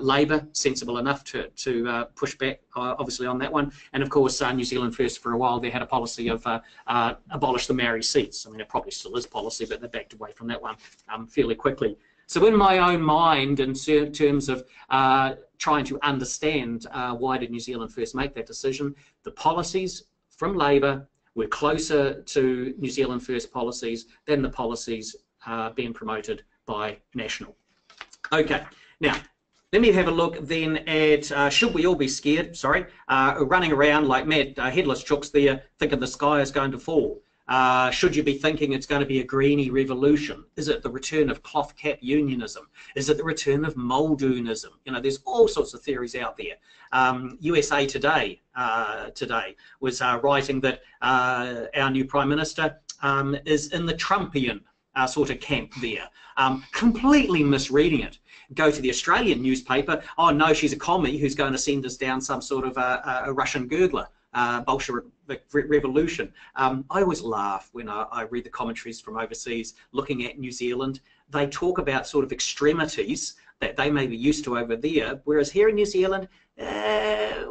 Labour, sensible enough to push back, obviously, on that one. And of course, New Zealand First, for a while, they had a policy of abolish the Maori seats. I mean, it probably still is policy, but they backed away from that one fairly quickly. So in my own mind, in terms of trying to understand why did New Zealand First make that decision, the policies from Labour were closer to New Zealand First policies than the policies being promoted by National. Okay, now let me have a look then at should we all be scared? Sorry, running around like mad headless chooks there, thinking the sky is going to fall. Should you be thinking it's going to be a greeny revolution? Is it the return of cloth cap unionism? Is it the return of Muldoonism? You know, there's all sorts of theories out there. USA Today today was writing that our new Prime Minister is in the Trumpian sort of camp there, completely misreading it. Go to the Australian newspaper, oh no, she's a commie who's going to send us down some sort of a Russian gurgler, Bolshevik revolution. I always laugh when I read the commentaries from overseas looking at New Zealand. They talk about sort of extremities that they may be used to over there, whereas here in New Zealand,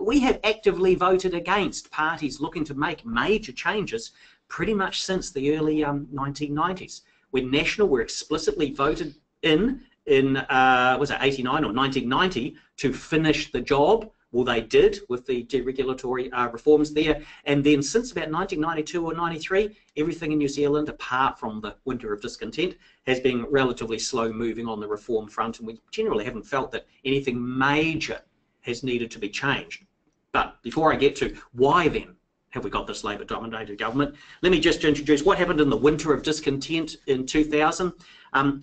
we have actively voted against parties looking to make major changes pretty much since the early 1990s. When National were explicitly voted in was it 89 or 1990 to finish the job, well they did with the deregulatory reforms there, and then since about 1992 or 93, everything in New Zealand apart from the winter of discontent has been relatively slow moving on the reform front, and we generally haven't felt that anything major has needed to be changed. But before I get to why then have we got this Labour-dominated government? Let me just introduce what happened in the winter of discontent in 2000.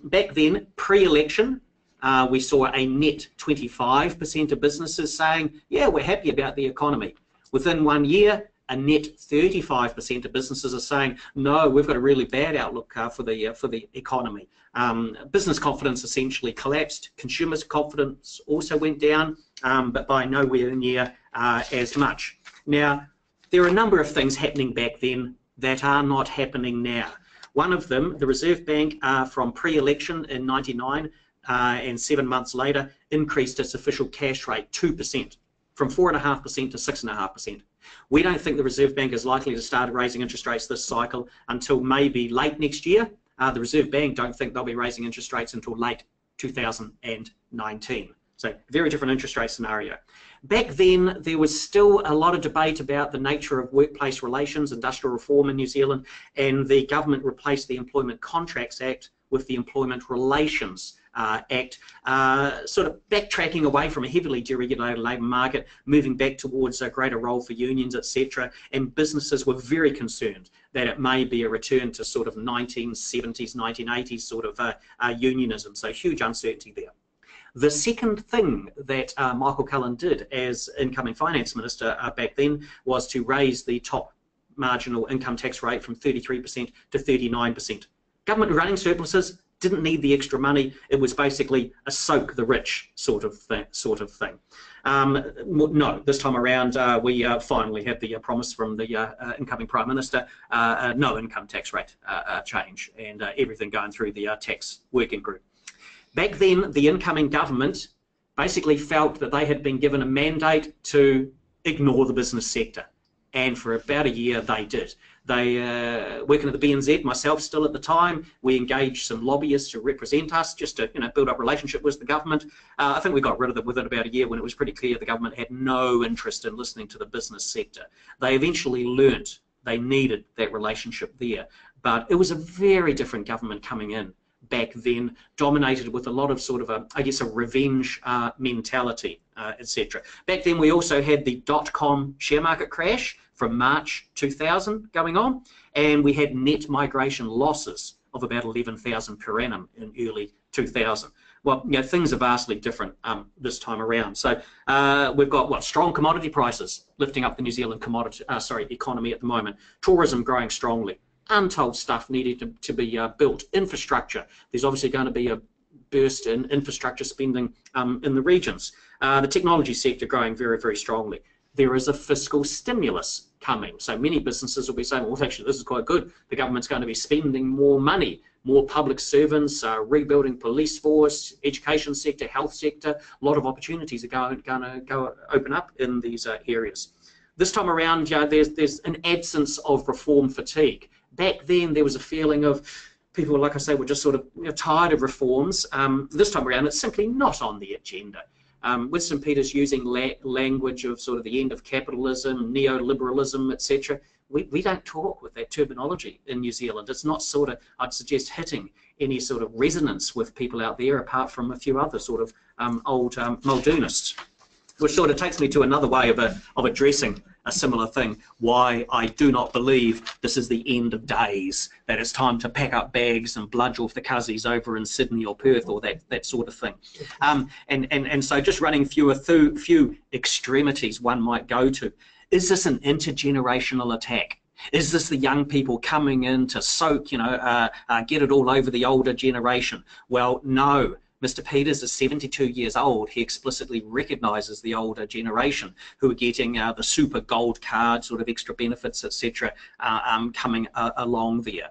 Back then, pre-election, we saw a net 25% of businesses saying, yeah, we're happy about the economy. Within 1 year, a net 35% of businesses are saying, no, we've got a really bad outlook for the economy. Business confidence essentially collapsed. Consumers' confidence also went down, but by nowhere near as much. Now, there are a number of things happening back then that are not happening now. One of them, the Reserve Bank from pre-election in 99 and 7 months later increased its official cash rate 2%, from 4.5% to 6.5%. We don't think the Reserve Bank is likely to start raising interest rates this cycle until maybe late next year. The Reserve Bank don't think they'll be raising interest rates until late 2019. So very different interest rate scenario. Back then, there was still a lot of debate about the nature of workplace relations, industrial reform in New Zealand, and the government replaced the Employment Contracts Act with the Employment Relations Act, sort of backtracking away from a heavily deregulated labour market, moving back towards a greater role for unions, etc. And businesses were very concerned that it may be a return to sort of 1970s, 1980s sort of unionism. So huge uncertainty there. The second thing that Michael Cullen did as incoming finance minister back then was to raise the top marginal income tax rate from 33% to 39%. Government running surpluses didn't need the extra money. It was basically a soak the rich sort of thing. No, this time around we finally had the promise from the incoming Prime Minister, no income tax rate change, and everything going through the tax working group. Back then, the incoming government basically felt that they had been given a mandate to ignore the business sector. And for about a year, they did. They, working at the BNZ, myself still at the time, we engaged some lobbyists to represent us, just to build up relationship with the government. I think we got rid of it within about a year when it was pretty clear the government had no interest in listening to the business sector. They eventually learnt they needed that relationship there. But it was a very different government coming in back then, dominated with a lot of sort of a, I guess, a revenge mentality, etc. Back then we also had the dot-com share market crash from March 2000 going on, and we had net migration losses of about 11,000 per annum in early 2000. Well, things are vastly different this time around. So we've got strong commodity prices lifting up the New Zealand economy at the moment. Tourism growing strongly. Untold stuff needed to be built. Infrastructure. There's obviously going to be a burst in infrastructure spending in the regions. The technology sector growing very, very strongly. There is a fiscal stimulus coming. So many businesses will be saying, well, actually, this is quite good. The government's going to be spending more money, more public servants, rebuilding police force, education sector, health sector. A lot of opportunities are going to open up in these areas. This time around, there's an absence of reform fatigue. Back then, there was a feeling of people, like I say, were just sort of tired of reforms. This time around, it's simply not on the agenda. Winston Peters using language of sort of the end of capitalism, neoliberalism, etc. We don't talk with that terminology in New Zealand. It's not sort of, I'd suggest, hitting any sort of resonance with people out there, apart from a few other sort of old Muldoonists. Which sort of takes me to another way of addressing a similar thing, why I do not believe this is the end of days, that it's time to pack up bags and bludge off the cuzzies over in Sydney or Perth or that sort of thing. And so just running few extremities one might go to. Is this an intergenerational attack? Is this the young people coming in to soak, get it all over the older generation? Well, no. Mr. Peters is 72 years old. He explicitly recognises the older generation who are getting the super gold card, sort of extra benefits, etc. Coming along there.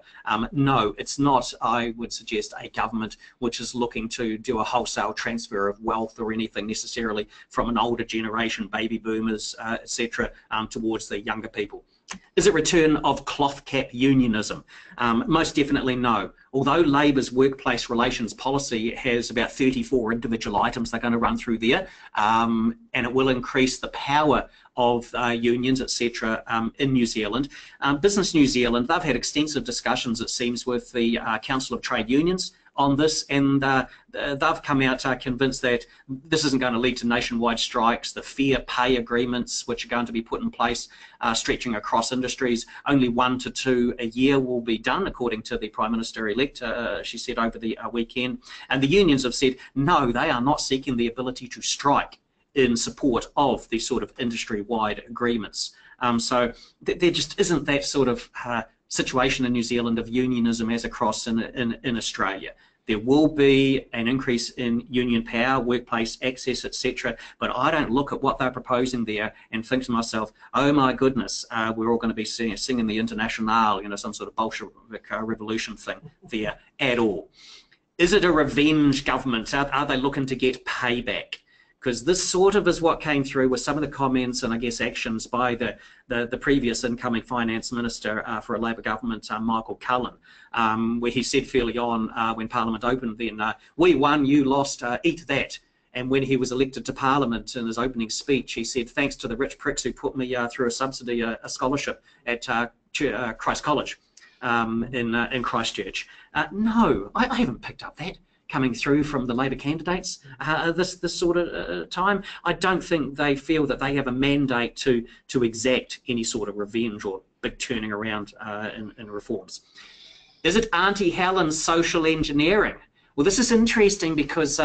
No, it's not, I would suggest, a government which is looking to do a wholesale transfer of wealth or anything necessarily from an older generation, baby boomers, etc., towards the younger people. Is it return of cloth cap unionism? Most definitely no. Although Labour's workplace relations policy has about 34 individual items they're going to run through there, and it will increase the power of unions, etc. In New Zealand. Business New Zealand, they've had extensive discussions, it seems, with the Council of Trade Unions on this, and they've come out convinced that this isn't going to lead to nationwide strikes. The fair pay agreements which are going to be put in place stretching across industries, only 1 to 2 a year will be done, according to the Prime Minister-elect, she said over the weekend. And the unions have said, no, they are not seeking the ability to strike in support of these sort of industry-wide agreements. So there just isn't that sort of situation in New Zealand of unionism as across in Australia. There will be an increase in union power, workplace access, etc. But I don't look at what they're proposing there and think to myself, oh my goodness, we're all going to be singing the International, some sort of Bolshevik revolution thing there at all. Is it a revenge government? Are they looking to get payback? Because this sort of is what came through with some of the comments and, I guess, actions by the previous incoming finance minister for a Labour government, Michael Cullen, where he said fairly on when Parliament opened then, we won, you lost, eat that. And when he was elected to Parliament in his opening speech, he said, thanks to the rich pricks who put me through a subsidy, a scholarship at Christ College in Christchurch. No, I haven't picked up that. coming through from the Labour candidates this sort of time. I don't think they feel that they have a mandate to exact any sort of revenge or big turning around in reforms. Is it Auntie Helen's social engineering? Well, this is interesting because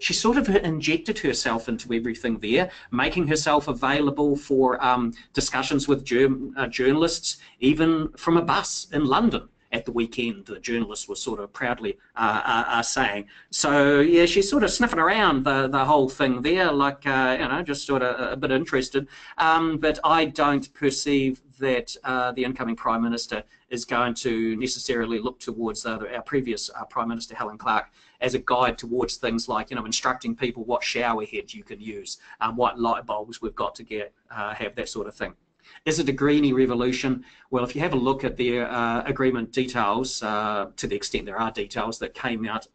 she sort of injected herself into everything there, making herself available for discussions with journalists, even from a bus in London at the weekend, the journalist was sort of proudly saying. So, yeah, she's sort of sniffing around the whole thing there, like, you know, just sort of a bit interested. But I don't perceive that the incoming Prime Minister is going to necessarily look towards our previous Prime Minister, Helen Clark, as a guide towards things like, you know, instructing people what shower head you can use, what light bulbs we've got to get, have, that sort of thing. Is it a greeny revolution? Well, if you have a look at the agreement details, to the extent there are details that came out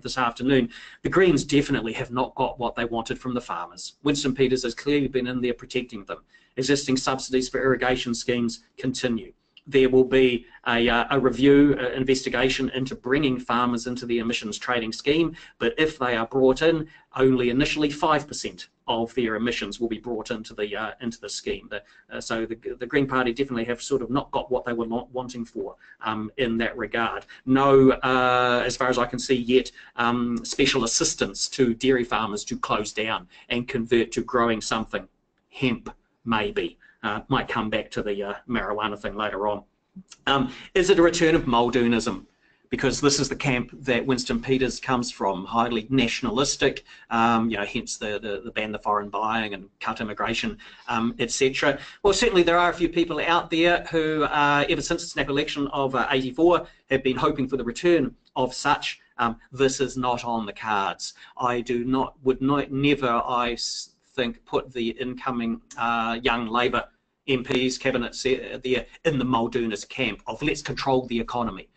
this afternoon, the Greens definitely have not got what they wanted from the farmers. Winston Peters has clearly been in there protecting them. Existing subsidies for irrigation schemes continue. There will be a review investigation into bringing farmers into the emissions trading scheme, but if they are brought in, only initially 5% of their emissions will be brought into the scheme. So the Green Party definitely have sort of not got what they were wanting for in that regard. No, as far as I can see yet, special assistance to dairy farmers to close down and convert to growing something, hemp maybe. Might come back to the marijuana thing later on. Is it a return of Muldoonism? Because this is the camp that Winston Peters comes from, highly nationalistic, you know, hence the ban the foreign buying and cut immigration, etc. Well, certainly there are a few people out there who, ever since the snap election of '84, have been hoping for the return of such. This is not on the cards. I do not, would not, never, I think, put the incoming young Labour MPs, cabinet there in the Muldoonist camp of let's control the economy.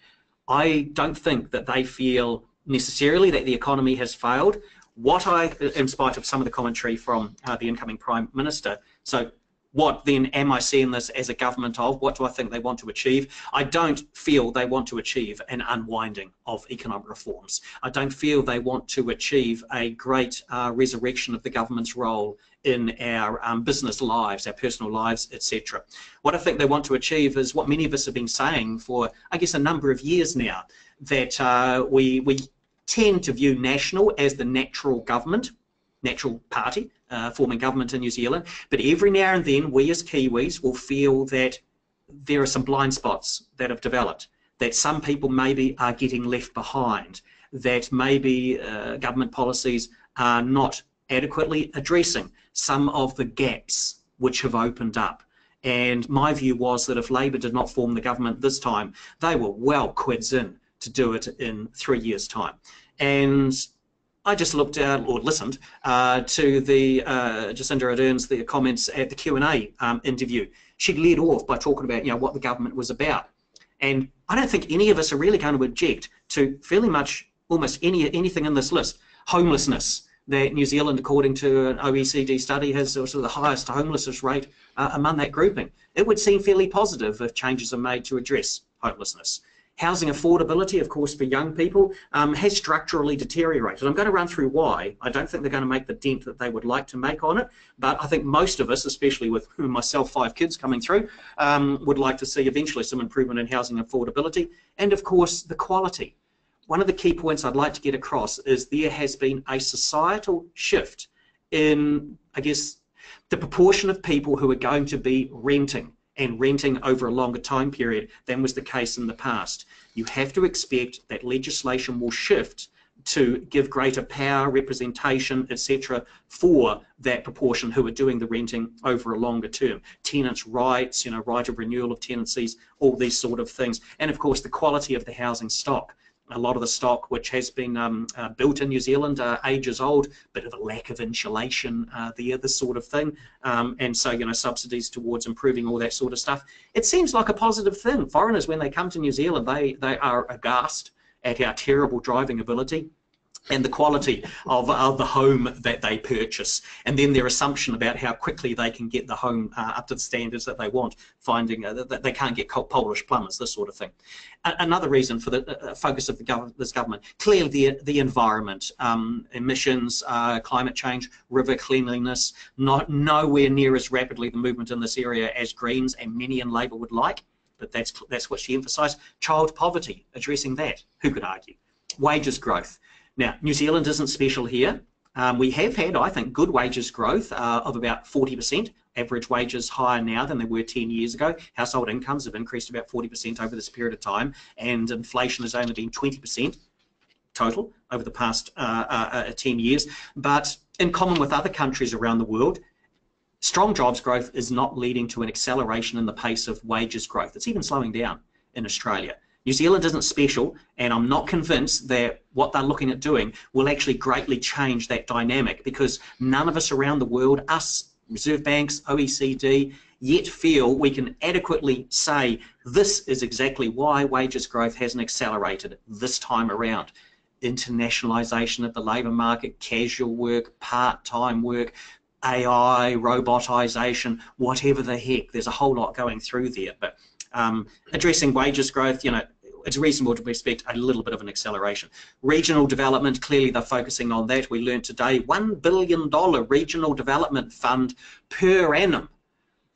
I don't think that they feel necessarily that the economy has failed. What I, in spite of some of the commentary from the incoming Prime Minister, so what then am I seeing this as a government of? What do I think they want to achieve? I don't feel they want to achieve an unwinding of economic reforms. I don't feel they want to achieve a great resurrection of the government's role in our business lives, our personal lives, etc. What I think they want to achieve is what many of us have been saying for, I guess, a number of years now, that we tend to view National as the natural government, natural party, forming government in New Zealand, but every now and then we as Kiwis will feel that there are some blind spots that have developed, that some people maybe are getting left behind, that maybe government policies are not adequately addressing some of the gaps which have opened up. And my view was that if Labour did not form the government this time, they were well quids in to do it in 3 years' time. And I just looked out or listened to the Jacinda Ardern's comments at the Q&A interview. She led off by talking about, you know, what the government was about, and I don't think any of us are really going to object to fairly much almost anything in this list. Homelessness, that New Zealand, according to an OECD study, has sort of the highest homelessness rate among that grouping. It would seem fairly positive if changes are made to address homelessness. Housing affordability, of course, for young people has structurally deteriorated. I'm going to run through why. I don't think they're going to make the dent that they would like to make on it, but I think most of us, especially with myself, 5 kids coming through, would like to see eventually some improvement in housing affordability and, of course, the quality. One of the key points I'd like to get across is there has been a societal shift in, I guess, the proportion of people who are going to be renting, and renting over a longer time period than was the case in the past. You have to expect that legislation will shift to give greater power, representation, etc. for that proportion who are doing the renting over a longer term. Tenants' rights, you know, right of renewal of tenancies, all these sort of things. And of course the quality of the housing stock. A lot of the stock which has been built in New Zealand ages old, bit of a lack of insulation there, this sort of thing, and so, you know, subsidies towards improving all that sort of stuff. It seems like a positive thing. Foreigners, when they come to New Zealand, they are aghast at our terrible driving ability, and the quality of the home that they purchase, and then their assumption about how quickly they can get the home up to the standards that they want, finding that they can't get Polish plumbers, this sort of thing. Another reason for the focus of this government, clearly the environment, emissions, climate change, river cleanliness, nowhere near as rapidly the movement in this area as Greens and many in Labour would like, but that's what she emphasised. Child poverty, addressing that, who could argue? Wages growth. Now, New Zealand isn't special here. We have had, I think, good wages growth of about 40%. Average wages higher now than they were 10 years ago. Household incomes have increased about 40% over this period of time, and inflation has only been 20% total over the past 10 years. But in common with other countries around the world, strong jobs growth is not leading to an acceleration in the pace of wages growth. It's even slowing down in Australia. New Zealand isn't special, and I'm not convinced that what they're looking at doing will actually greatly change that dynamic, because none of us around the world, us, Reserve Banks, OECD, yet feel we can adequately say this is exactly why wages growth hasn't accelerated this time around. Internationalisation of the labour market, casual work, part-time work, AI, robotisation, whatever the heck, there's a whole lot going through there. But addressing wages growth, you know, it's reasonable to expect a little bit of an acceleration. Regional development, clearly they're focusing on that. We learned today, $1 billion regional development fund per annum.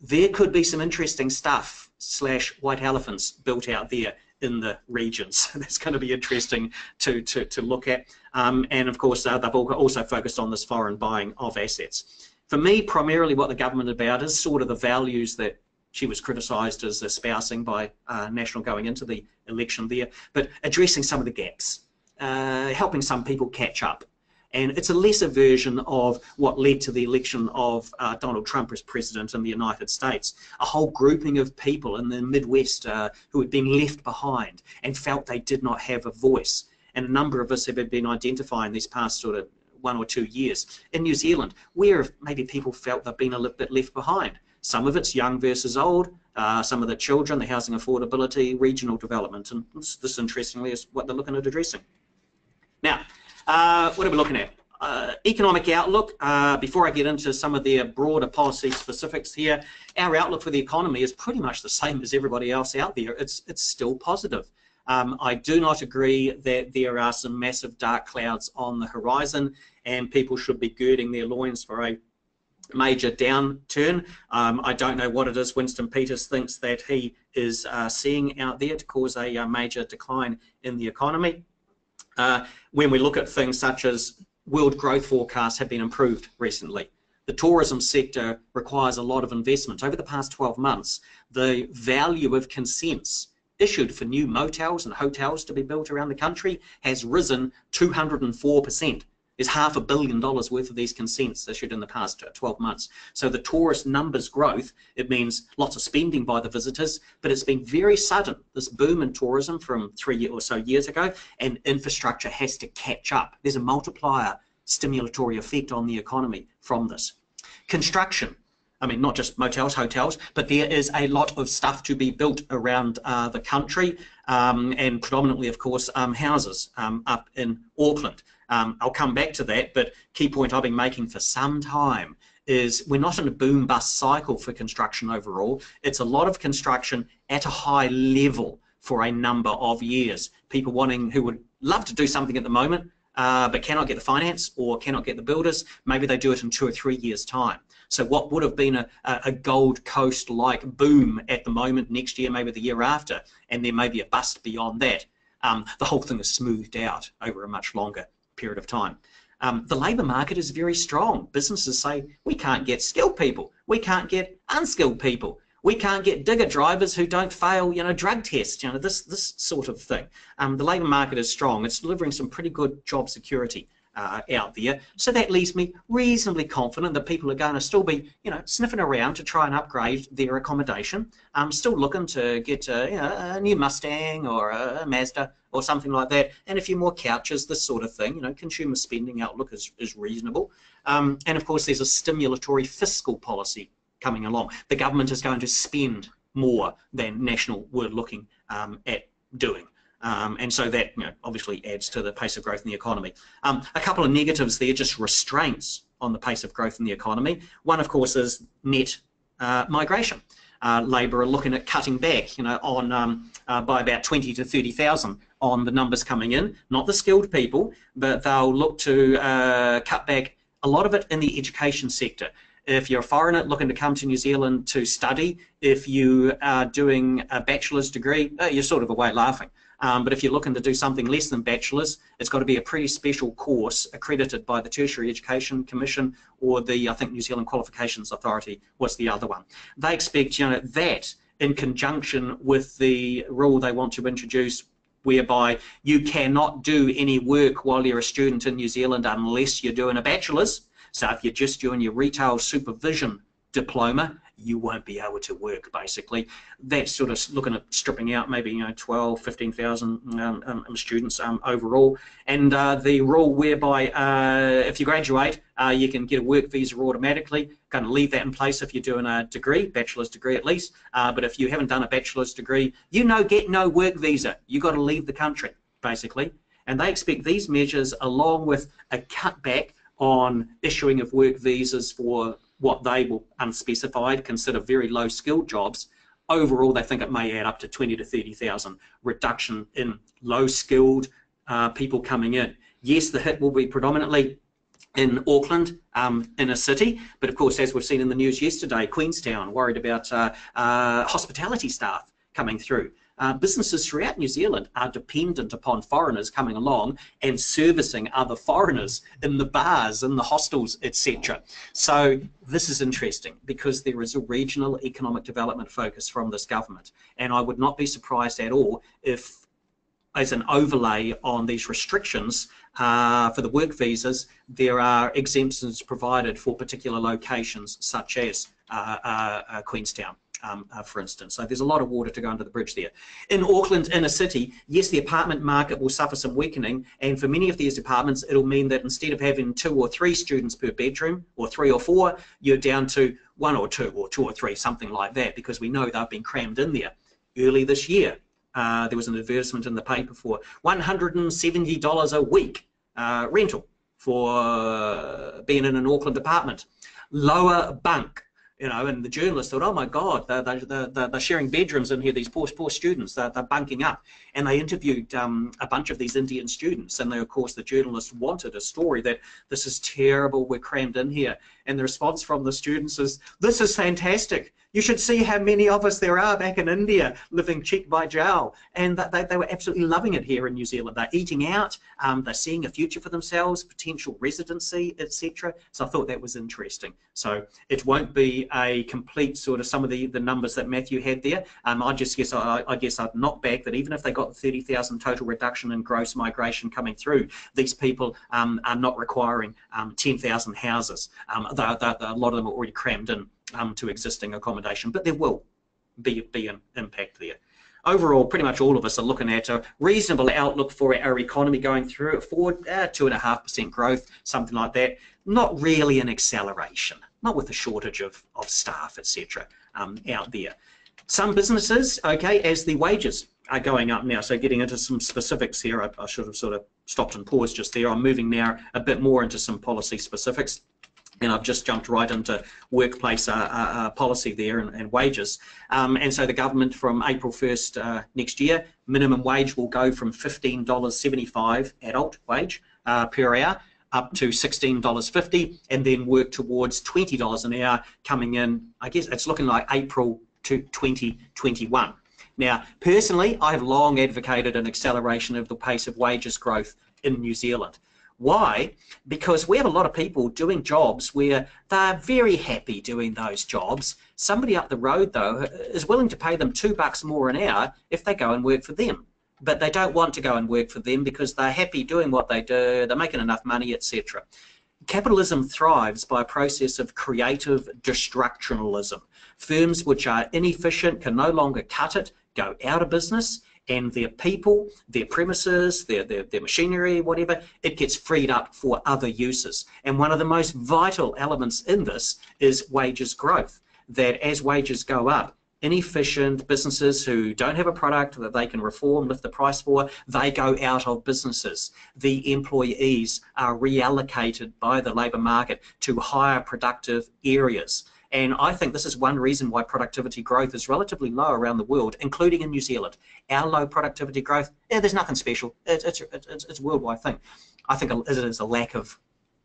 There could be some interesting stuff / white elephants built out there in the regions. That's going to be interesting to look at. And of course, they've also focused on this foreign buying of assets. For me, primarily what the government about is sort of the values that she was criticised as espousing by National going into the election there, but addressing some of the gaps, helping some people catch up. And it's a lesser version of what led to the election of Donald Trump as president in the United States. A whole grouping of people in the Midwest who had been left behind and felt they did not have a voice. And a number of us have been identifying these past sort of 1 or 2 years in New Zealand, where maybe people felt they've been a little bit left behind. Some of it's young versus old, some of the children, the housing affordability, regional development, and this interestingly is what they're looking at addressing. Now, what are we looking at? Economic outlook, before I get into some of their broader policy specifics here, our outlook for the economy is pretty much the same as everybody else out there. It's still positive. I do not agree that there are some massive dark clouds on the horizon and people should be girding their loins for a major downturn. I don't know what it is Winston Peters thinks that he is seeing out there to cause a major decline in the economy. When we look at things such as world growth forecasts have been improved recently. The tourism sector requires a lot of investment. Over the past 12 months, the value of consents issued for new motels and hotels to be built around the country has risen 204%. There's $500 million worth of these consents issued in the past 12 months. So the tourist numbers growth, it means lots of spending by the visitors, but it's been very sudden, this boom in tourism from 3 or so years ago, and infrastructure has to catch up. There's a multiplier stimulatory effect on the economy from this. Construction. I mean, not just motels, hotels, but there is a lot of stuff to be built around the country, and predominantly, of course, houses up in Auckland. I'll come back to that, but key point I've been making for some time is we're not in a boom-bust cycle for construction overall. It's a lot of construction at a high level for a number of years. People wanting, who would love to do something at the moment, but cannot get the finance or cannot get the builders, maybe they do it in 2 or 3 years' time. So what would have been a Gold Coast-like boom at the moment, next year, maybe the year after, and there may be a bust beyond that. The whole thing is smoothed out over a much longer period of time. The labour market is very strong. Businesses say, we can't get skilled people, we can't get unskilled people, we can't get digger drivers who don't fail, you know, drug tests, you know, this sort of thing. The labour market is strong. It's delivering some pretty good job security out there. So that leaves me reasonably confident that people are going to still be, you know, sniffing around to try and upgrade their accommodation. Still looking to get you know, a new Mustang or a Mazda or something like that, and a few more couches, this sort of thing. You know, consumer spending outlook is reasonable. And of course, there's a stimulatory fiscal policy coming along. The government is going to spend more than National were looking at doing. And so that obviously adds to the pace of growth in the economy. A couple of negatives there, just restraints on the pace of growth in the economy. One, of course, is net migration. Labour are looking at cutting back, on by about 20 to 30,000 on the numbers coming in. Not the skilled people, but they'll look to cut back a lot of it in the education sector. If you're a foreigner looking to come to New Zealand to study, if you are doing a bachelor's degree, you're sort of away laughing. But if you're looking to do something less than bachelor's, it's got to be a pretty special course accredited by the Tertiary Education Commission or the, I think, New Zealand Qualifications Authority was the other one. They expect, that in conjunction with the rule they want to introduce whereby you cannot do any work while you're a student in New Zealand unless you're doing a bachelor's. So if you're just doing your retail supervision diploma, you won't be able to work, basically. That's sort of looking at stripping out maybe 12, 15,000 students overall, and the rule whereby if you graduate you can get a work visa automatically. Going to leave that in place if you're doing a degree, bachelor's degree at least, but if you haven't done a bachelor's degree, get no work visa. You've got to leave the country, basically. And they expect these measures, along with a cutback on issuing of work visas for what they will, unspecified, consider very low skilled jobs. Overall, they think it may add up to 20 to 30,000 reduction in low skilled people coming in. Yes, the hit will be predominantly in Auckland, inner city, but of course, as we've seen in the news yesterday, Queenstown worried about hospitality staff coming through. Businesses throughout New Zealand are dependent upon foreigners coming along and servicing other foreigners in the bars, in the hostels, etc. So this is interesting because there is a regional economic development focus from this government, and I would not be surprised at all if, as an overlay on these restrictions for the work visas, there are exemptions provided for particular locations such as Queenstown. For instance. So there's a lot of water to go under the bridge there. In Auckland inner city, yes, the apartment market will suffer some weakening, and for many of these apartments it'll mean that instead of having 2 or 3 students per bedroom, or 3 or 4, you're down to 1 or 2 or 2 or 3, something like that, because we know they've been crammed in there. Early this year there was an advertisement in the paper for $170 a week rental for being in an Auckland apartment. Lower bunk. And the journalists thought, oh my God, they're sharing bedrooms in here, these poor students, they're bunking up. And they interviewed a bunch of these Indian students, and of course, the journalists wanted a story that this is terrible, we're crammed in here. And the response from the students is, this is fantastic. You should see how many of us there are back in India living cheek by jowl. And they were absolutely loving it here in New Zealand. They're eating out, they're seeing a future for themselves, potential residency, etc. So I thought that was interesting. So it won't be a complete sort of some of the numbers that Matthew had there. I guess I'd knock back that even if they got the 30,000 total reduction in gross migration coming through, these people are not requiring 10,000 houses. A lot of them are already crammed in to existing accommodation, but there will be an impact there. Overall, pretty much all of us are looking at a reasonable outlook for our economy going through forward, 2.5% growth, something like that. Not really an acceleration, not with a shortage of staff, etc. Out there. Some businesses, okay, as the wages are going up now, so getting into some specifics here, I should have sort of stopped and paused just there. I'm moving now a bit more into some policy specifics. And I've just jumped right into workplace policy there and wages. And so the government from April 1st next year, minimum wage will go from $15.75 adult wage per hour up to $16.50, and then work towards $20 an hour coming in, I guess it's looking like April to 2021. Now, personally, I have long advocated an acceleration of the pace of wages growth in New Zealand. Why? Because we have a lot of people doing jobs where they're very happy doing those jobs. Somebody up the road, though, is willing to pay them $2 more an hour if they go and work for them. But they don't want to go and work for them because they're happy doing what they do, they're making enough money, etc. Capitalism thrives by a process of creative destructionalism. Firms which are inefficient can no longer cut it, go out of business, and their people, their premises, their machinery, whatever, it gets freed up for other uses. And one of the most vital elements in this is wages growth, that as wages go up, inefficient businesses who don't have a product that they can reform, lift the price for, they go out of businesses. The employees are reallocated by the labour market to higher productive areas. And I think this is one reason why productivity growth is relatively low around the world, including in New Zealand. Our low productivity growth, there's nothing special. It's a worldwide thing. I think it is a lack of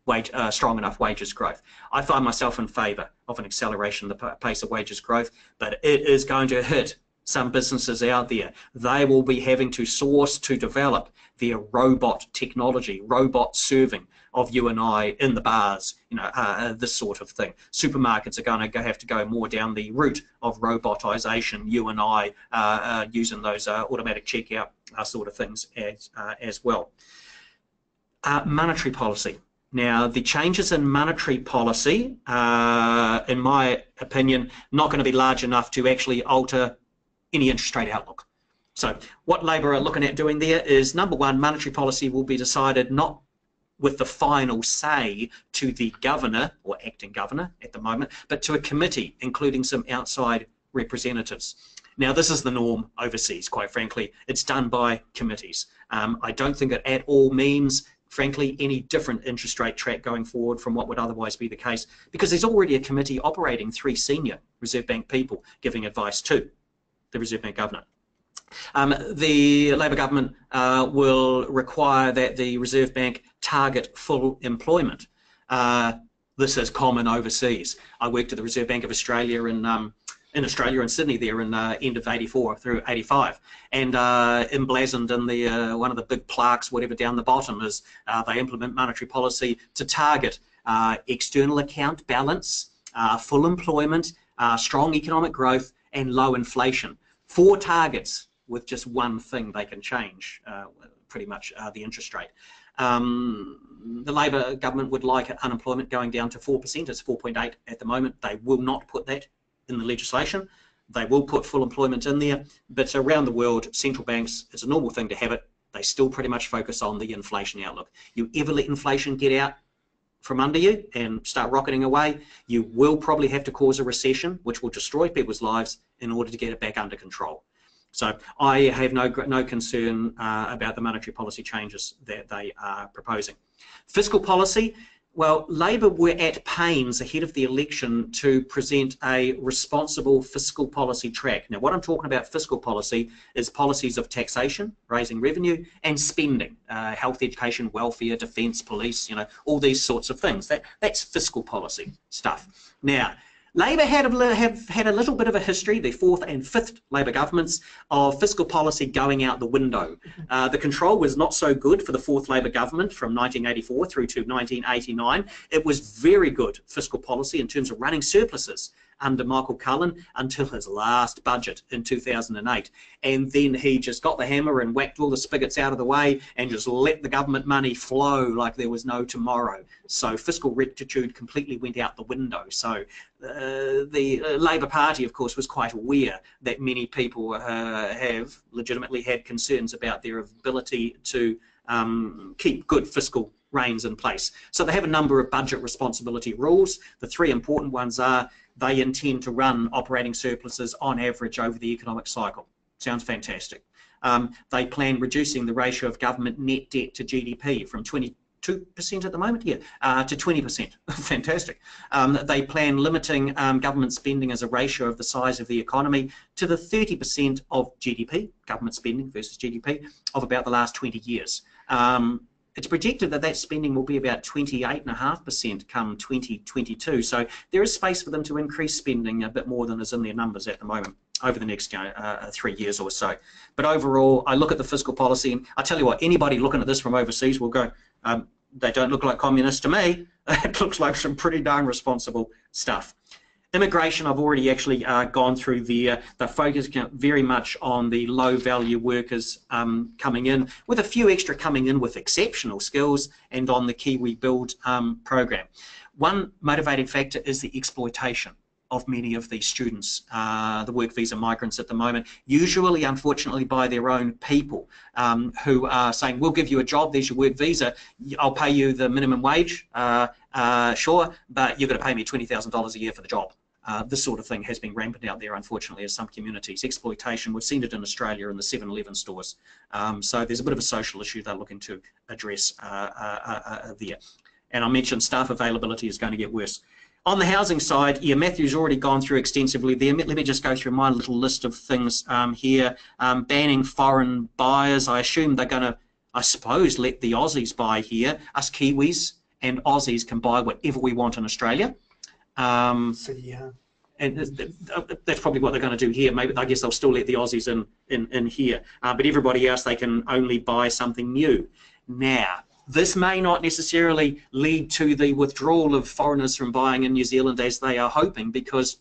wage, strong enough wages growth. I find myself in favour of an acceleration in the pace of wages growth, but it is going to hit some businesses out there. They will be having to source to develop their robot technology, robot serving of you and I in the bars, you know, this sort of thing. Supermarkets are going to have to go more down the route of robotisation, you and I using those automatic checkout sort of things as well. Monetary policy. Now, the changes in monetary policy, in my opinion, not going to be large enough to actually alter any interest rate outlook. So what Labour are looking at doing there is, number one, monetary policy will be decided not with the final say to the governor or acting governor at the moment, but to a committee, including some outside representatives. Now, this is the norm overseas, quite frankly. It's done by committees. I don't think it at all means, frankly, any different interest rate track going forward from what would otherwise be the case, because there's already a committee operating, 3 senior Reserve Bank people giving advice to the Reserve Bank governor. The Labour government will require that the Reserve Bank target full employment. This is common overseas. I worked at the Reserve Bank of Australia in Sydney there in end of 84 through 85, and emblazoned in the one of the big plaques, whatever, down the bottom is they implement monetary policy to target external account balance, full employment, strong economic growth, and low inflation. 4 targets with just one thing they can change, pretty much the interest rate. The Labour government would like unemployment going down to 4%. It's 4.8 at the moment. They will not put that in the legislation. They will put full employment in there, but around the world, central banks, it's a normal thing to have it. They still pretty much focus on the inflation outlook. You ever let inflation get out from under you and start rocketing away, you will probably have to cause a recession which will destroy people's lives in order to get it back under control. So I have no concern about the monetary policy changes that they are proposing. Fiscal policy, well, Labour were at pains ahead of the election to present a responsible fiscal policy track. Now, what I'm talking about fiscal policy is policies of taxation, raising revenue, and spending, health, education, welfare, defence, police, you know, all these sorts of things. That's fiscal policy stuff. Now, Labour have had a little bit of a history, the 4th and 5th Labour governments, of fiscal policy going out the window. The control was not so good for the 4th Labour government from 1984 through to 1989. It was very good fiscal policy in terms of running surpluses under Michael Cullen until his last budget in 2008. And then he just got the hammer and whacked all the spigots out of the way and just let the government money flow like there was no tomorrow. So fiscal rectitude completely went out the window. So the Labour Party, of course, was quite aware that many people have legitimately had concerns about their ability to keep good fiscal reins in place. So they have a number of budget responsibility rules. The 3 important ones are they intend to run operating surpluses on average over the economic cycle. Sounds fantastic. They plan reducing the ratio of government net debt to GDP from 22% at the moment here to 20%. Fantastic. They plan limiting government spending as a ratio of the size of the economy to the 30% of GDP, government spending versus GDP, of about the last 20 years. It's projected that spending will be about 28.5% come 2022, so there is space for them to increase spending a bit more than is in their numbers at the moment over the next 3 years or so. But overall, I look at the fiscal policy, and I tell you what, anybody looking at this from overseas will go, they don't look like communists to me. It looks like some pretty darn responsible stuff. Immigration, I've already actually gone through there. They're focusing very much on the low-value workers coming in, with a few extra coming in with exceptional skills, and on the Kiwi Build program. One motivating factor is the exploitation of many of these students, the work visa migrants at the moment, usually, unfortunately, by their own people who are saying, we'll give you a job, there's your work visa, I'll pay you the minimum wage, sure, but you're going to pay me $20,000 a year for the job. This sort of thing has been rampant out there, unfortunately, as some communities. Exploitation, we've seen it in Australia in the 7-Eleven stores. So there's a bit of a social issue they're looking to address there. And I mentioned staff availability is going to get worse. On the housing side, yeah, Matthew's already gone through extensively there. Let me just go through my little list of things here. Banning foreign buyers. I assume they're going to, I suppose, let the Aussies buy here. Us Kiwis and Aussies can buy whatever we want in Australia. So, yeah. And that's probably what they're going to do here. Maybe, I guess they'll still let the Aussies in here. But everybody else, they can only buy something new. Now, this may not necessarily lead to the withdrawal of foreigners from buying in New Zealand as they are hoping, because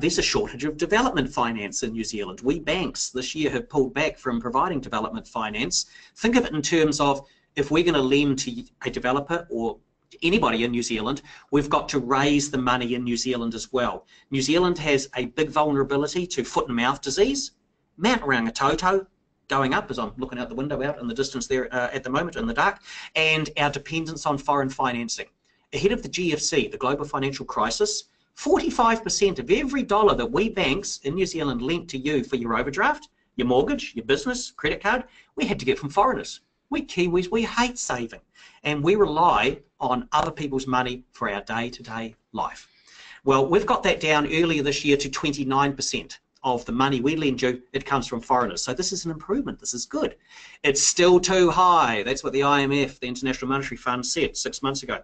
there's a shortage of development finance in New Zealand. We banks this year have pulled back from providing development finance. Think of it in terms of, if we're going to lend to a developer or anybody in New Zealand, we've got to raise the money in New Zealand as well. New Zealand has a big vulnerability to foot and mouth disease. Mount Rangitoto, going up, as I'm looking out the window out in the distance there at the moment in the dark, and our dependence on foreign financing. Ahead of the GFC, the global financial crisis, 45% of every dollar that we banks in New Zealand lent to you for your overdraft, your mortgage, your business, credit card, we had to get from foreigners. We Kiwis, we hate saving, and we rely on other people's money for our day-to-day life. Well, we've got that down earlier this year to 29%. Of the money we lend you, it comes from foreigners. So this is an improvement. This is good. It's still too high. That's what the IMF, the International Monetary Fund, said 6 months ago.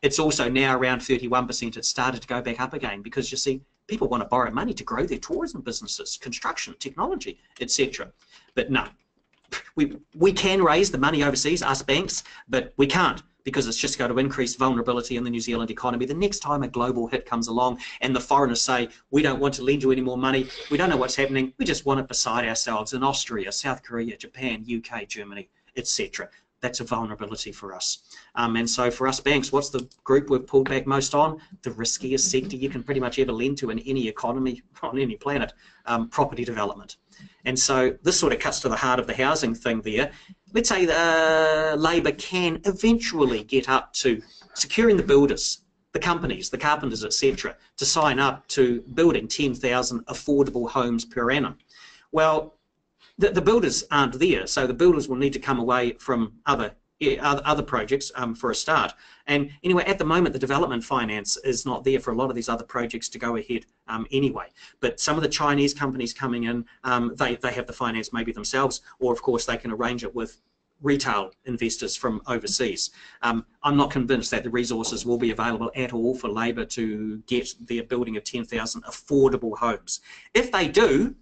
It's also now around 31%. It started to go back up again because, you see, people want to borrow money to grow their tourism businesses, construction, technology, etc. But no, we can raise the money overseas, us banks, but we can't, because it's just going to increase vulnerability in the New Zealand economy the next time a global hit comes along and the foreigners say, we don't want to lend you any more money, we don't know what's happening, we just want it beside ourselves in Austria, South Korea, Japan, UK, Germany, etc. That's a vulnerability for us. And so for us banks, what's the group we've pulled back most on? The riskiest sector you can pretty much ever lend to in any economy on any planet, property development. And so this sort of cuts to the heart of the housing thing there. Let's say Labour can eventually get up to securing the builders, the companies, the carpenters, etc., to sign up to building 10,000 affordable homes per annum. Well, the builders aren't there, so the builders will need to come away from other projects for a start. And anyway, at the moment, the development finance is not there for a lot of these other projects to go ahead anyway. But some of the Chinese companies coming in, they have the finance maybe themselves, or of course they can arrange it with retail investors from overseas. I'm not convinced that the resources will be available at all for Labour to get their building of 10,000 affordable homes. If they do,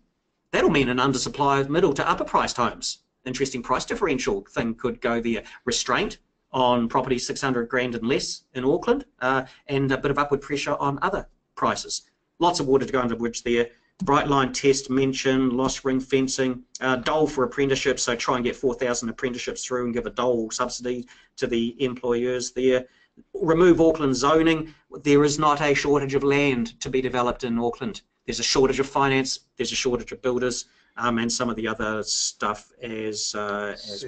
that'll mean an undersupply of middle to upper priced homes. Interesting price differential thing could go there. Restraint on property 600 grand and less in Auckland, and a bit of upward pressure on other prices. Lots of water to go under the bridge there. Bright line test mentioned, loss ring fencing, dole for apprenticeships, so try and get 4,000 apprenticeships through and give a dole subsidy to the employers there. Remove Auckland zoning. There is not a shortage of land to be developed in Auckland. There's a shortage of finance, there's a shortage of builders, and some of the other stuff as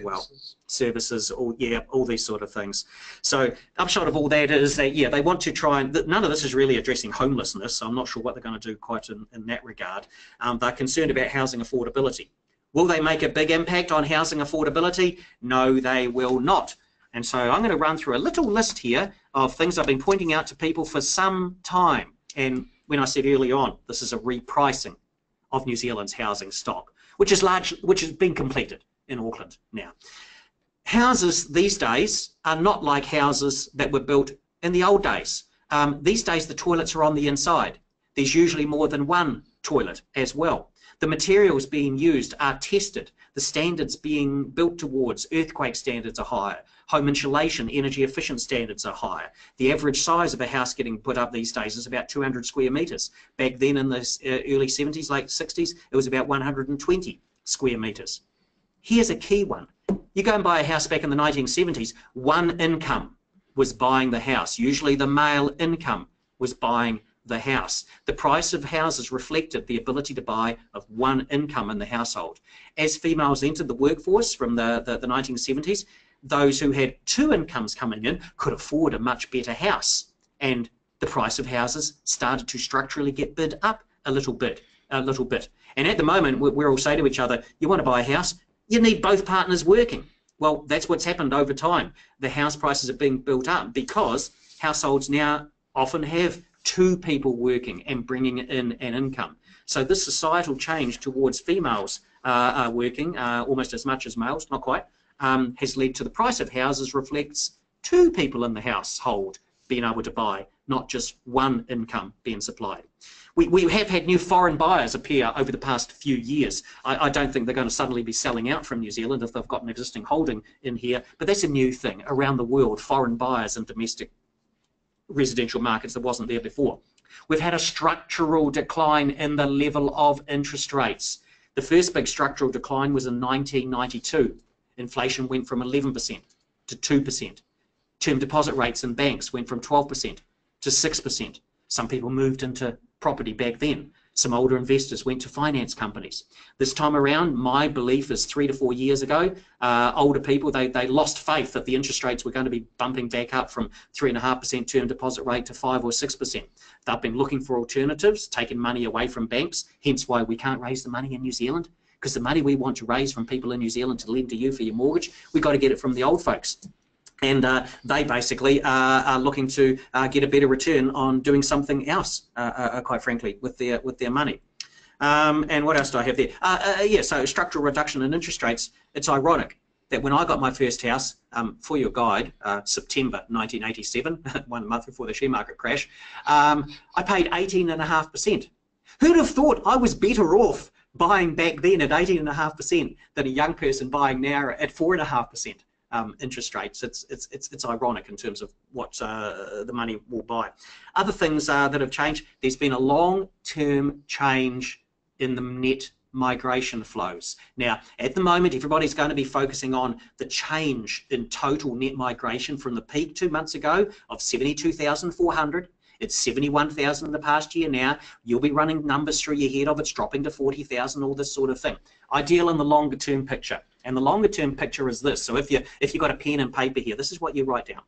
well, services, all these sort of things. So upshot of all that is that, yeah, they want to try and, none of this is really addressing homelessness, so I'm not sure what they're going to do quite in that regard. They're concerned about housing affordability. Will they make a big impact on housing affordability? No, they will not. And so I'm going to run through a little list here of things I've been pointing out to people for some time. And when I said early on, this is a repricing of New Zealand's housing stock, which has been completed in Auckland now. Houses these days are not like houses that were built in the old days. These days the toilets are on the inside. There's usually more than one toilet as well. The materials being used are tested. The standards being built towards, earthquake standards are higher. Home insulation, energy efficient standards are higher. The average size of a house getting put up these days is about 200 square metres. Back then in the early 70s, late 60s, it was about 120 square metres. Here's a key one. You go and buy a house back in the 1970s, one income was buying the house. Usually the male income was buying the house. The price of houses reflected the ability to buy of one income in the household. As females entered the workforce from the 1970s, those who had two incomes coming in could afford a much better house and the price of houses started to structurally get bid up a little bit. And at the moment, we all say to each other, you want to buy a house, you need both partners working. Well, that's what's happened over time. The house prices are being built up because households now often have two people working and bringing in an income. So this societal change towards females working almost as much as males, not quite, has led to the price of houses reflects two people in the household being able to buy, not just one income being supplied. We have had new foreign buyers appear over the past few years. I don't think they're going to suddenly be selling out from New Zealand if they've got an existing holding in here, but that's a new thing around the world, foreign buyers in domestic residential markets that wasn't there before. We've had a structural decline in the level of interest rates. The first big structural decline was in 1992. Inflation went from 11% to 2%. Term deposit rates in banks went from 12% to 6%. Some people moved into property back then. Some older investors went to finance companies. This time around, my belief is 3 to 4 years ago, older people, they lost faith that the interest rates were going to be bumping back up from 3.5% term deposit rate to 5 or 6%. They've been looking for alternatives, taking money away from banks, hence why we can't raise the money in New Zealand, because the money we want to raise from people in New Zealand to lend to you for your mortgage, we've got to get it from the old folks. And they basically are looking to get a better return on doing something else, quite frankly, with their money. And what else do I have there? Yeah, so structural reduction in interest rates. It's ironic that when I got my first house, for your guide, September 1987, 1 month before the share market crash, I paid 18.5%. Who'd have thought I was better off buying back then at 18.5% than a young person buying now at 4.5%? Interest rates. It's ironic in terms of what the money will buy. Other things that have changed, there's been a long-term change in the net migration flows. Now, at the moment, everybody's going to be focusing on the change in total net migration from the peak 2 months ago of 72,400. It's 71,000 in the past year now. You'll be running numbers through your head of it's dropping to 40,000, all this sort of thing. I deal in the longer-term picture. And the longer-term picture is this. So if you've got a pen and paper here, this is what you write down.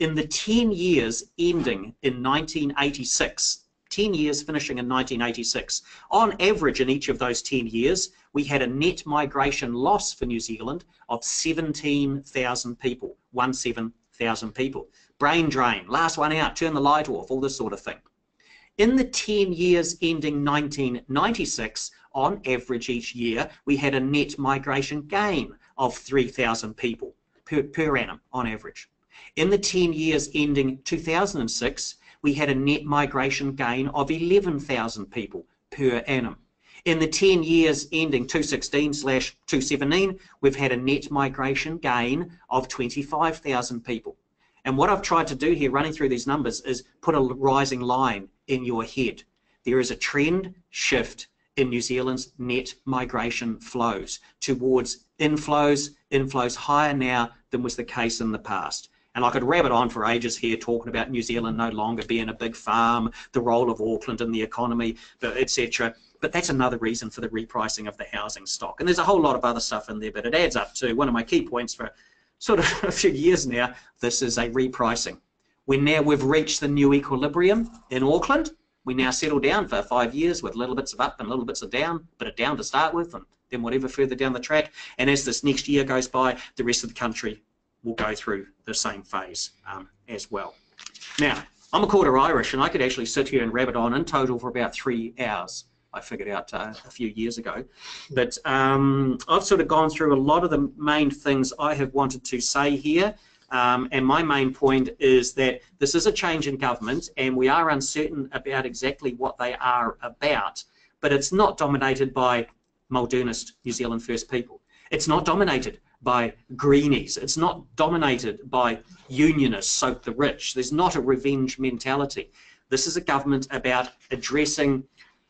In the 10 years ending in 1986, 10 years finishing in 1986, on average in each of those 10 years, we had a net migration loss for New Zealand of 17,000 people, 17,000 people. Brain drain, last one out, turn the light off, all this sort of thing. In the 10 years ending 1996, on average each year, we had a net migration gain of 3,000 people per annum on average. In the 10 years ending 2006, we had a net migration gain of 11,000 people per annum. In the 10 years ending 2016/2017, we've had a net migration gain of 25,000 people. And what I've tried to do here, running through these numbers, is put a rising line in your head. There is a trend shift in New Zealand's net migration flows towards inflows higher now than was the case in the past. And I could rabbit on for ages here talking about New Zealand no longer being a big farm, the role of Auckland in the economy, etc. But that's another reason for the repricing of the housing stock. And there's a whole lot of other stuff in there, but it adds up to one of my key points for sort of a few years now. This is a repricing. We've reached the new equilibrium in Auckland. We now settle down for 5 years with little bits of up and little bits of down, but a down to start with, and then whatever further down the track. And as this next year goes by, the rest of the country will go through the same phase as well. Now, I'm a quarter Irish, and I could actually sit here and rabbit on in total for about 3 hours. I figured out a few years ago. But I've sort of gone through a lot of the main things I have wanted to say here. And my main point is that this is a change in government and we are uncertain about exactly what they are about, but it's not dominated by Muldoonist New Zealand First people. It's not dominated by Greenies. It's not dominated by unionists, soak the rich. There's not a revenge mentality. This is a government about addressing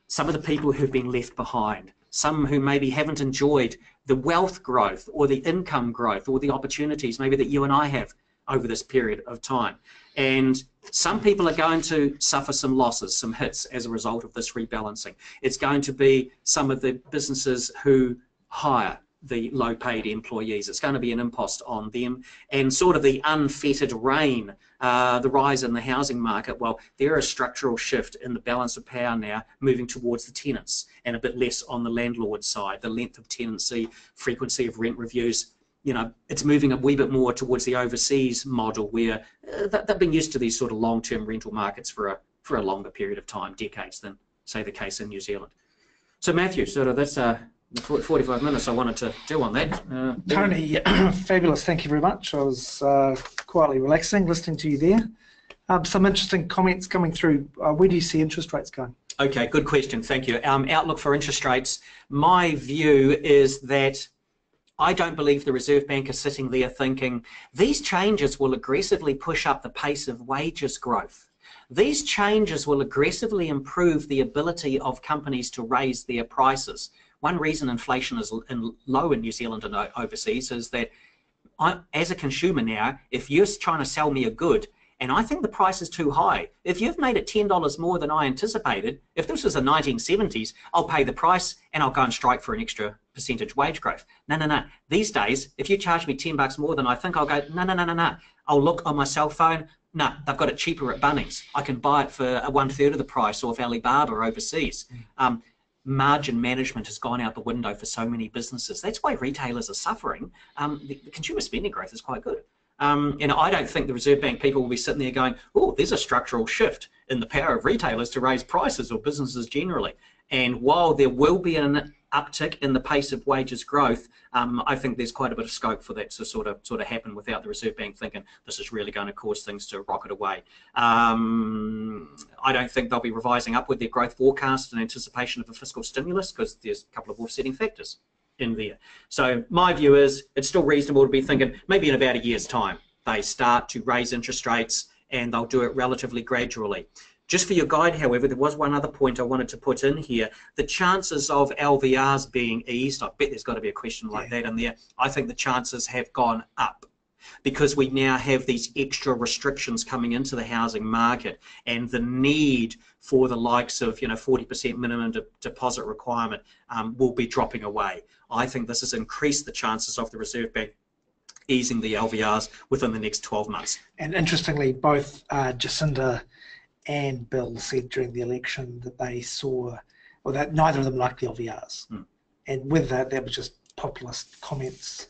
some of the people who've been left behind, some who maybe haven't enjoyed the wealth growth or the income growth or the opportunities maybe that you and I have over this period of time. And some people are going to suffer some losses, some hits as a result of this rebalancing. It's going to be some of the businesses who hire the low-paid employees. It's going to be an impost on them. And sort of the unfettered reign, the rise in the housing market, well, there is a structural shift in the balance of power now moving towards the tenants and a bit less on the landlord side. The length of tenancy, frequency of rent reviews, you know, it's moving a wee bit more towards the overseas model where they've been used to these sort of long-term rental markets for a longer period of time, decades, than, say, the case in New Zealand. So, Matthew, sort of that's the 45 minutes I wanted to do on that. Tony, fabulous. Thank you very much. I was quietly relaxing listening to you there. Some interesting comments coming through. Where do you see interest rates going? Okay, good question. Thank you. Outlook for interest rates. My view is that I don't believe the Reserve Bank is sitting there thinking, these changes will aggressively push up the pace of wages growth. These changes will aggressively improve the ability of companies to raise their prices. One reason inflation is low in New Zealand and overseas is that I, as a consumer now, if you're trying to sell me a good and I think the price is too high, if you've made it $10 more than I anticipated, if this was the 1970s, I'll pay the price and I'll go and strike for an extra percentage wage growth. No, no, no. These days, if you charge me $10 more than I think, I'll go, no, no, no, no, no. I'll look on my cell phone. No, they've got it cheaper at Bunnings. I can buy it for 1/3 of the price off Alibaba overseas. Margin management has gone out the window for so many businesses. That's why retailers are suffering. The consumer spending growth is quite good. And I don't think the Reserve Bank people will be sitting there going, oh, there's a structural shift in the power of retailers to raise prices or businesses generally. And while there will be an uptick in the pace of wages growth, I think there's quite a bit of scope for that to sort of happen without the Reserve Bank thinking this is really going to cause things to rocket away. I don't think they'll be revising upward their growth forecast in anticipation of a fiscal stimulus because there's a couple of offsetting factors in there. So my view is it's still reasonable to be thinking maybe in about a year's time they start to raise interest rates, and they'll do it relatively gradually. Just for your guide, however, there was one other point I wanted to put in here. The chances of LVRs being eased, I bet there's got to be a question like that in there. I think the chances have gone up because we now have these extra restrictions coming into the housing market, and the need for the likes of 40% minimum deposit requirement will be dropping away. I think this has increased the chances of the Reserve Bank easing the LVRs within the next 12 months. And interestingly, both Jacinda and Bill said during the election that they saw, or that neither of them liked the LVRs. And with that, that was just populist comments.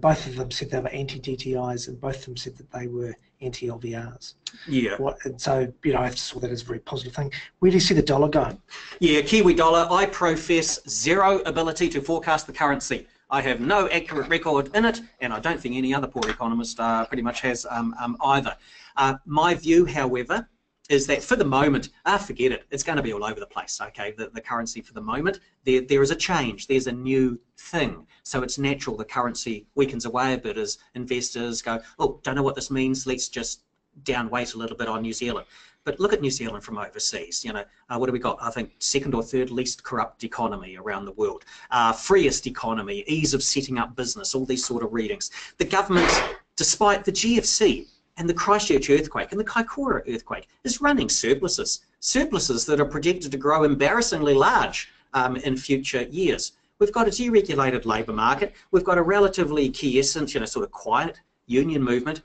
Both of them said they were anti-DTIs, and both of them said that they were anti-LVRs. Yeah. And so, I saw that as a very positive thing. Where do you see the dollar going? Yeah, Kiwi dollar. I profess zero ability to forecast the currency. I have no accurate record in it, and I don't think any other poor economist pretty much has either. My view, however, is that for the moment, forget it, it's going to be all over the place, okay, the currency for the moment. There is a change, there's a new thing, so it's natural the currency weakens away a bit as investors go, oh, don't know what this means, let's just downweight a little bit on New Zealand. But look at New Zealand from overseas, what do we got? I think second or third least corrupt economy around the world, freest economy, ease of setting up business, all these sort of readings. The government, despite the GFC, and the Christchurch earthquake and the Kaikoura earthquake, is running surpluses that are predicted to grow embarrassingly large in future years. We've got a deregulated labour market. We've got a relatively quiescent, sort of quiet union movement.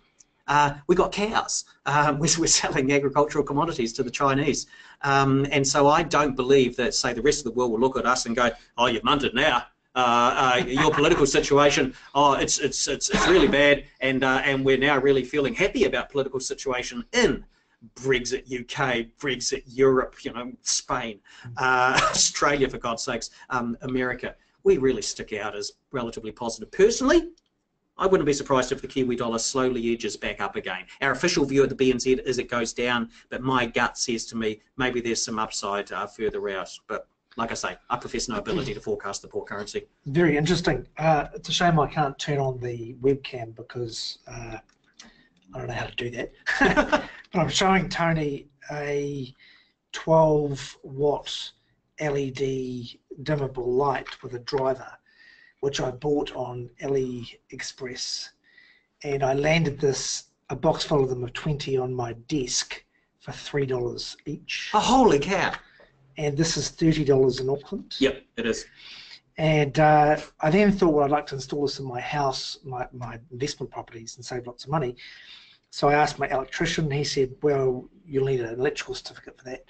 We've got cows, which we're selling agricultural commodities to the Chinese. And so I don't believe that, say, the rest of the world will look at us and go, oh, you've munted now. Your political situation, oh, it's really bad, and we're now really feeling happy about political situation in Brexit UK, Brexit Europe, Spain, Australia, for God's sakes, America. We really stick out as relatively positive. Personally, I wouldn't be surprised if the Kiwi dollar slowly edges back up again. Our official view at the BNZ is it goes down, but my gut says to me maybe there's some upside further out, but like I say, I profess no ability to forecast the poor currency. Very interesting. It's a shame I can't turn on the webcam because I don't know how to do that. But I'm showing Tony a 12-watt LED dimmable light with a driver, which I bought on AliExpress. And I landed this, a box full of them of 20 on my desk for $3 each. Oh, holy cow. And this is $30 in Auckland. Yep, it is. And I then thought, well, I'd like to install this in my house, my investment properties, and save lots of money. So I asked my electrician. He said, well, you'll need an electrical certificate for that.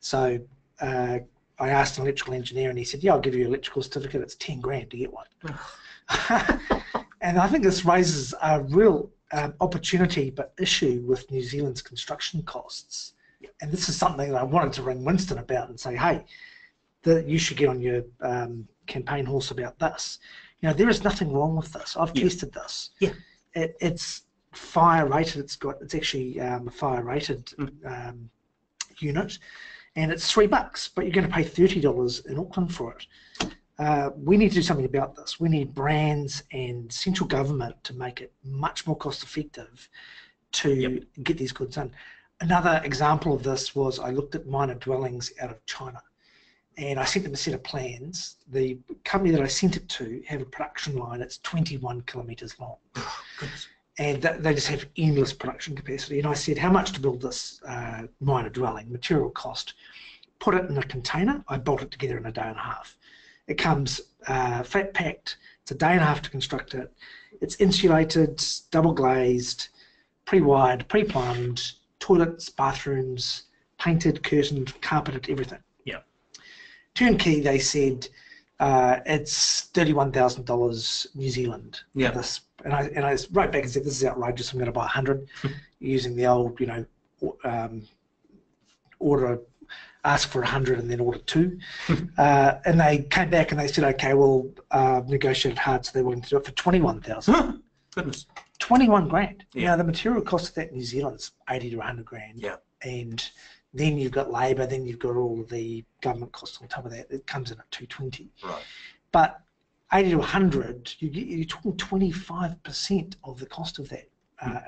So I asked an electrical engineer, and he said, yeah, I'll give you an electrical certificate. It's 10 grand to get one. And I think this raises a real opportunity but issue with New Zealand's construction costs. And this is something that I wanted to ring Winston about and say, hey, you should get on your campaign horse about this. You know, there is nothing wrong with this. I've tested this. Yeah, it's fire rated. It's actually a fire rated unit, and it's $3. But you're going to pay $30 in Auckland for it. We need to do something about this. We need brands and central government to make it much more cost effective to get these goods in. Another example of this was I looked at minor dwellings out of China, and I sent them a set of plans. The company that I sent it to have a production line that's 21 kilometres long. And they just have endless production capacity. And I said, how much to build this minor dwelling, material cost? Put it in a container. I bolt it together in a day and a half. It comes flat packed. It's a day and a half to construct it. It's insulated, double glazed, pre-wired, pre-plumbed, toilets, bathrooms, painted, curtained, carpeted, everything. Turnkey, they said, it's $31,000 New Zealand. Yeah. For this, and I wrote back and said, this is outrageous. I'm going to buy 100 using the old, you know, ask for 100 and then order 2. And they came back and they said, okay, we'll negotiate hard, so they're willing to do it for $21,000. Huh? Goodness. 21 grand. Yeah. Now the material cost of that in New Zealand is 80 to 100 grand. Yeah. And then you've got Labour, then you've got all of the government costs on top of that. It comes in at 220. Right. But 80 to 100, you're talking 25% of the cost of that.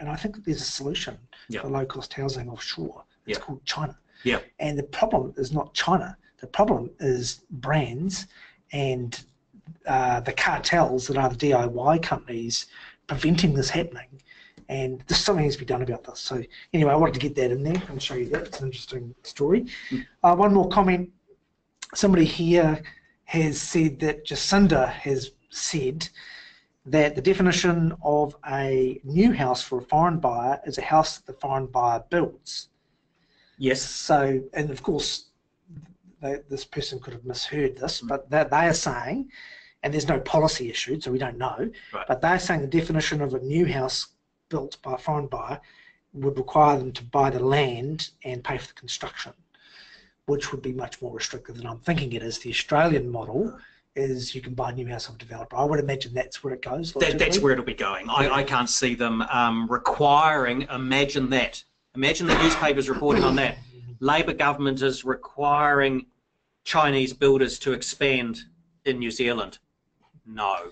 And I think that there's a solution for low-cost housing offshore. It's called China. Yeah. And the problem is not China. The problem is brands and the cartels that are the DIY companies preventing this happening. And there's something needs to be done about this. So anyway, I wanted to get that in there and show you that. It's an interesting story. One more comment. Somebody here has said that Jacinda has said that the definition of a new house for a foreign buyer is a house that the foreign buyer builds. Yes. So, and of course, this person could have misheard this, but they are saying, and there's no policy issued, so we don't know, but they're saying the definition of a new house built by a foreign buyer would require them to buy the land and pay for the construction, which would be much more restrictive than I'm thinking it is. The Australian model is you can buy a new house of a developer. I would imagine that's where it goes. That's where it'll be going. I can't see them requiring, imagine that. Imagine the newspapers reporting on that. Labour government is requiring Chinese builders to expand in New Zealand. No.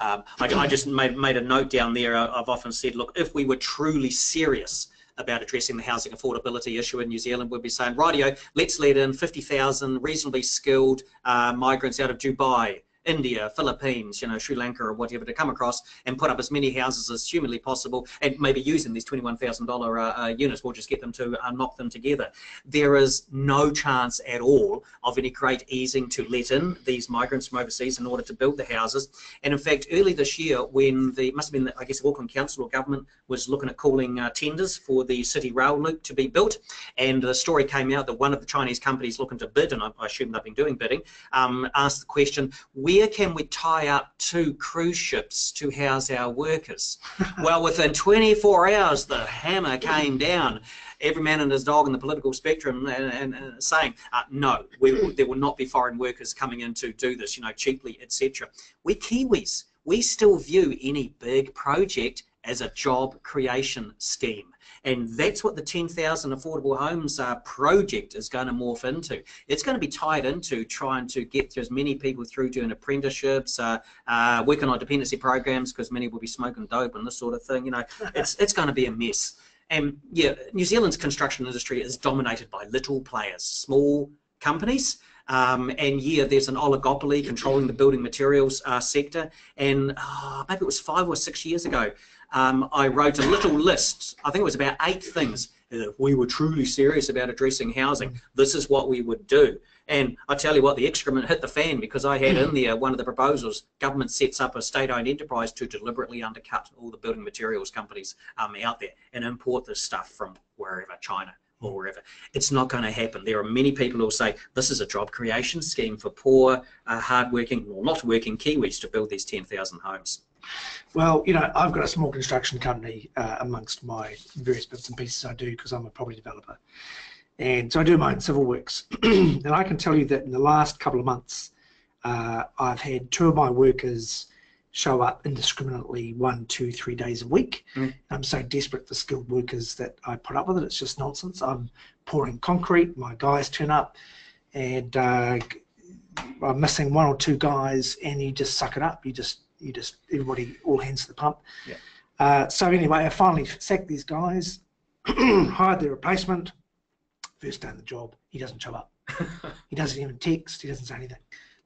I just made a note down there. I've often said, look, if we were truly serious about addressing the housing affordability issue in New Zealand, we'd be saying, rightio, let's let in 50,000 reasonably skilled migrants out of Dubai, India, Philippines, you know, Sri Lanka or whatever to come across and put up as many houses as humanly possible, and maybe using these $21,000 units, we'll just get them to knock them together. There is no chance at all of any great easing to let in these migrants from overseas in order to build the houses. And in fact, early this year, when the, must have been, I guess, the Auckland Council or government was looking at calling tenders for the city rail loop to be built, and the story came out that one of the Chinese companies looking to bid, and I assume they've been doing bidding, asked the question, where can we tie up 2 cruise ships to house our workers? Well, within 24 hours, the hammer came down. Every man and his dog in the political spectrum and saying, no, there will not be foreign workers coming in to do this, you know, cheaply, etc. We Kiwis, we still view any big project as a job creation scheme. And that's what the 10,000 affordable homes project is going to morph into. It's going to be tied into trying to get as many people through doing apprenticeships, working on dependency programs, because many will be smoking dope and this sort of thing. You know, it's going to be a mess. And yeah, New Zealand's construction industry is dominated by little players, small companies. And yeah, there's an oligopoly controlling the building materials sector. And maybe it was 5 or 6 years ago, I wrote a little list, I think it was about 8 things And if we were truly serious about addressing housing, this is what we would do. And I tell you what, the excrement hit the fan, because I had in there one of the proposals: government sets up a state-owned enterprise to deliberately undercut all the building materials companies out there and import this stuff from wherever, China or wherever. It's not going to happen. There are many people who will say this is a job creation scheme for poor, hard-working or not working Kiwis to build these 10,000 homes. Well, you know, I've got a small construction company amongst my various bits and pieces I do, because I'm a property developer. And so I do my own civil works. And I can tell you that in the last couple of months, I've had two of my workers show up indiscriminately 1, 2, 3 days a week. I'm so desperate for skilled workers that I put up with it. It's just nonsense. I'm pouring concrete. My guys turn up, and I'm missing 1 or 2 guys, and you just suck it up. You just everybody, all hands to the pump. Yeah. So anyway, I finally sacked these guys, hired their replacement. First day on the job, he doesn't show up. He doesn't even text. He doesn't say anything.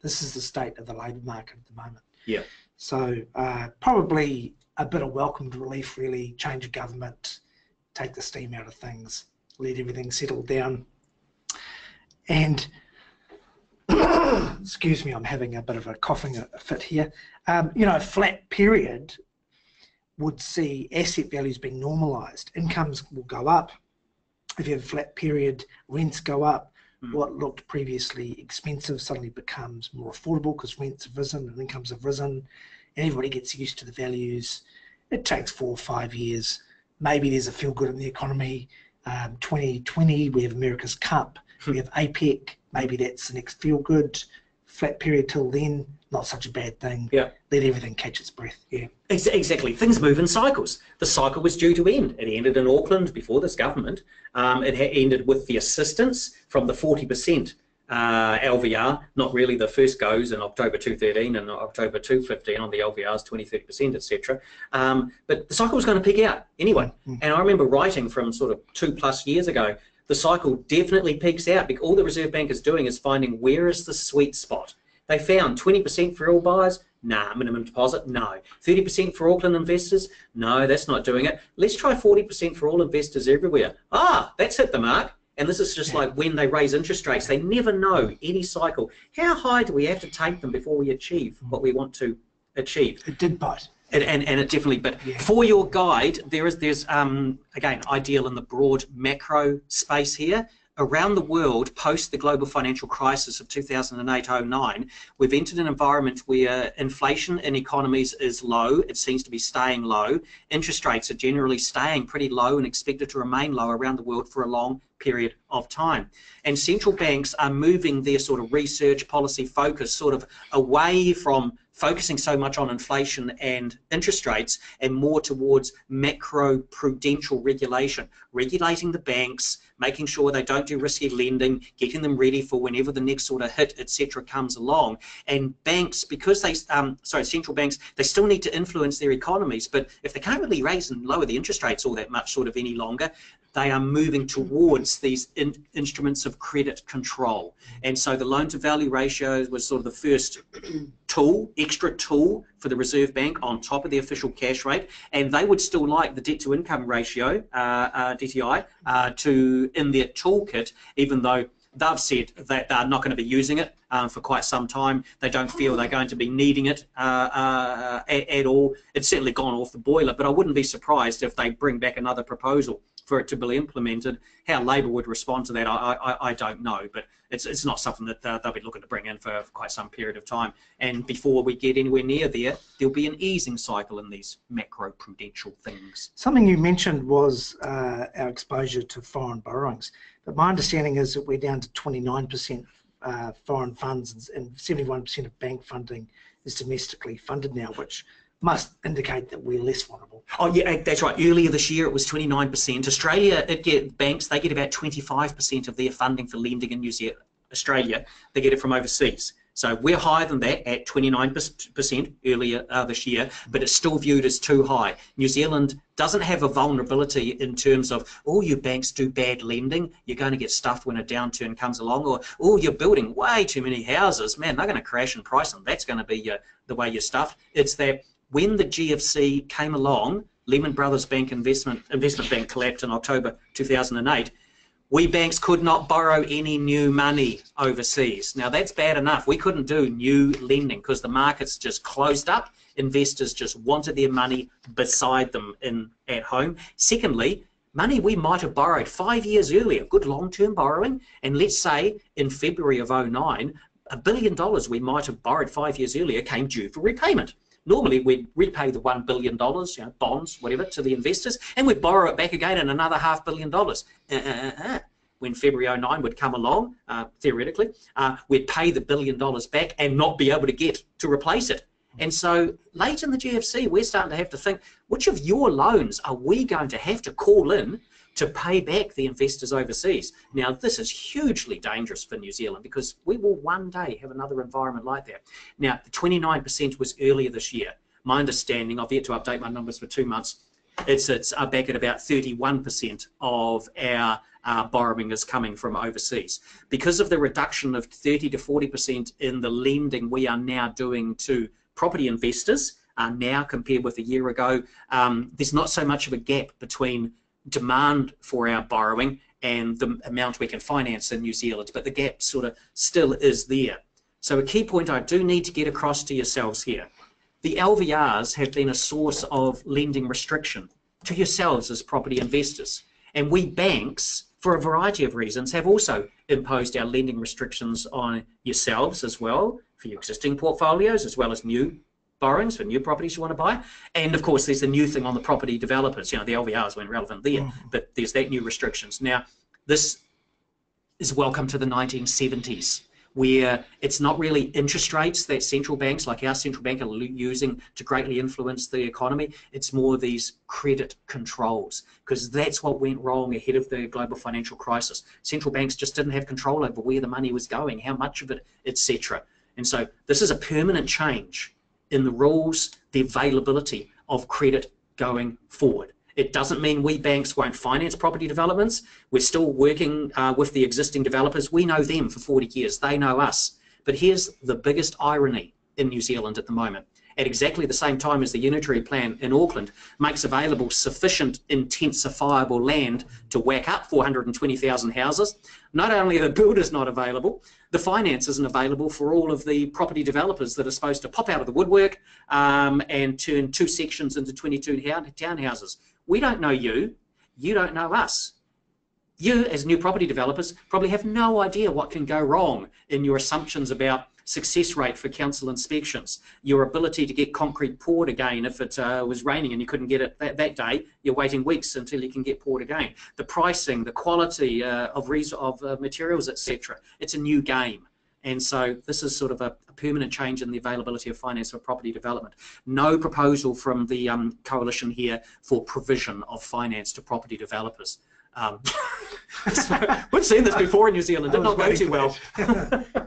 This is the state of the labour market at the moment. Yeah. So probably a bit of welcomed relief, really. Change of government, take the steam out of things, let everything settle down. And excuse me, I'm having a bit of a coughing fit here. You know, a flat period would see asset values being normalised. Incomes will go up. If you have a flat period, rents go up. What looked previously expensive suddenly becomes more affordable, because rents have risen and incomes have risen, and everybody gets used to the values. It takes 4 or 5 years. Maybe there's a feel good in the economy. 2020, we have America's Cup. We have APEC. Maybe that's the next feel good. Flat period till then, not such a bad thing. Yeah. Let everything catch its breath. Yeah. Exactly. Things move in cycles. The cycle was due to end. It ended in Auckland before this government. It ended with the assistance from the 40% LVR, not really the first goes in October 2013 and October 2015 on the LVRs, 20-30%, etc. But the cycle was going to peak out anyway. And I remember writing from sort of 2+ years ago, the cycle definitely peaks out, because all the Reserve Bank is doing is finding where is the sweet spot. They found 20% for all buyers. Nah, minimum deposit, no. 30% for Auckland investors, no, that's not doing it. Let's try 40% for all investors everywhere. Ah, that's hit the mark. And this is just like when they raise interest rates. They never know, any cycle. How high do we have to take them before we achieve what we want to achieve? It did bite. And it definitely, but for your guide, there's again, I deal in the broad macro space here. Around the world, post the global financial crisis of 2008-09, we've entered an environment where inflation in economies is low. It seems to be staying low. Interest rates are generally staying pretty low and expected to remain low around the world for a long period of time. And central banks are moving their sort of research policy focus sort of away from focusing so much on inflation and interest rates and more towards macro-prudential regulation, regulating the banks, making sure they don't do risky lending, getting them ready for whenever the next sort of hit, etc. comes along. And banks, because they, central banks, they still need to influence their economies, but if they can't really raise and lower the interest rates all that much sort of any longer, they are moving towards these instruments of credit control. And so the loan-to-value ratio was sort of the first tool, extra tool for the Reserve Bank on top of the official cash rate, and they would still like the debt-to-income ratio, DTI, to in their toolkit, even though they've said that they're not going to be using it for quite some time. They don't feel they're going to be needing it at all. It's certainly gone off the boiler, but I wouldn't be surprised if they bring back another proposal for it to be implemented. How Labour would respond to that, I don't know, but it's not something that they'll be looking to bring in for quite some period of time. And before we get anywhere near there, there'll be an easing cycle in these macro-prudential things. Something you mentioned was our exposure to foreign borrowings, but my understanding is that we're down to 29% foreign funds, and 71% of bank funding is domestically funded now, which must indicate that we're less vulnerable. Oh yeah, that's right. Earlier this year it was 29%. Australia, banks, they get about 25% of their funding for lending in New Zealand. Australia, they get it from overseas. So we're higher than that at 29% earlier this year, but it's still viewed as too high. New Zealand doesn't have a vulnerability in terms of, oh, you banks do bad lending, you're going to get stuffed when a downturn comes along, or, oh, you're building way too many houses, man, they're going to crash in price and that's going to be the way you're stuffed. It's that when the GFC came along, Lehman Brothers Bank investment bank collapsed in October 2008, we banks could not borrow any new money overseas. Now that's bad enough. We couldn't do new lending because the markets just closed up. Investors just wanted their money beside them at home. Secondly, money we might have borrowed 5 years earlier, good long-term borrowing, and let's say in February of 2009, $1 billion we might have borrowed 5 years earlier came due for repayment. Normally we'd repay the $1 billion, you know, bonds, whatever, to the investors, and we'd borrow it back again in another $500 million. When February 2009 would come along, theoretically, we'd pay the $1 billion back and not be able to get to replace it. And so late in the GFC, we're starting to have to think, which of your loans are we going to have to call in to pay back the investors overseas? Now, this is hugely dangerous for New Zealand because we will one day have another environment like that. Now, the 29% was earlier this year. My understanding, I've yet to update my numbers for 2 months, it's back at about 31% of our borrowing is coming from overseas. Because of the reduction of 30 to 40% in the lending we are now doing to property investors now compared with a year ago, there's not so much of a gap between demand for our borrowing and the amount we can finance in New Zealand, but the gap sort of still is there. So a key point I do need to get across to yourselves here, the LVRs have been a source of lending restriction to yourselves as property investors, and we banks, for a variety of reasons, have also imposed our lending restrictions on yourselves as well, for your existing portfolios as well as new borrowings for new properties you want to buy. And of course there's the new thing on the property developers, you know, the LVRs weren't relevant there, but there's that new restrictions. Now this is welcome to the 1970s, where it's not really interest rates that central banks like our central bank are using to greatly influence the economy, it's more these credit controls, because that's what went wrong ahead of the global financial crisis. Central banks just didn't have control over where the money was going, how much of it, etc. And so this is a permanent change in the rules, the availability of credit going forward. It doesn't mean we banks won't finance property developments. We're still working with the existing developers. We know them for 40 years, they know us. But here's the biggest irony in New Zealand at the moment. At exactly the same time as the Unitary Plan in Auckland makes available sufficient intensifiable land to whack up 420,000 houses, not only are the builders not available, the finance isn't available for all of the property developers that are supposed to pop out of the woodwork and turn 2 sections into 22 townhouses. We don't know you, you don't know us. You, as new property developers, probably have no idea what can go wrong in your assumptions about success rate for council inspections, your ability to get concrete poured again if it was raining and you couldn't get it that day, you're waiting weeks until you can get poured again, the pricing, the quality of materials, etc. It's a new game, and so this is sort of a permanent change in the availability of finance for property development. No proposal from the coalition here for provision of finance to property developers. So we've seen this before in New Zealand, did not go too well.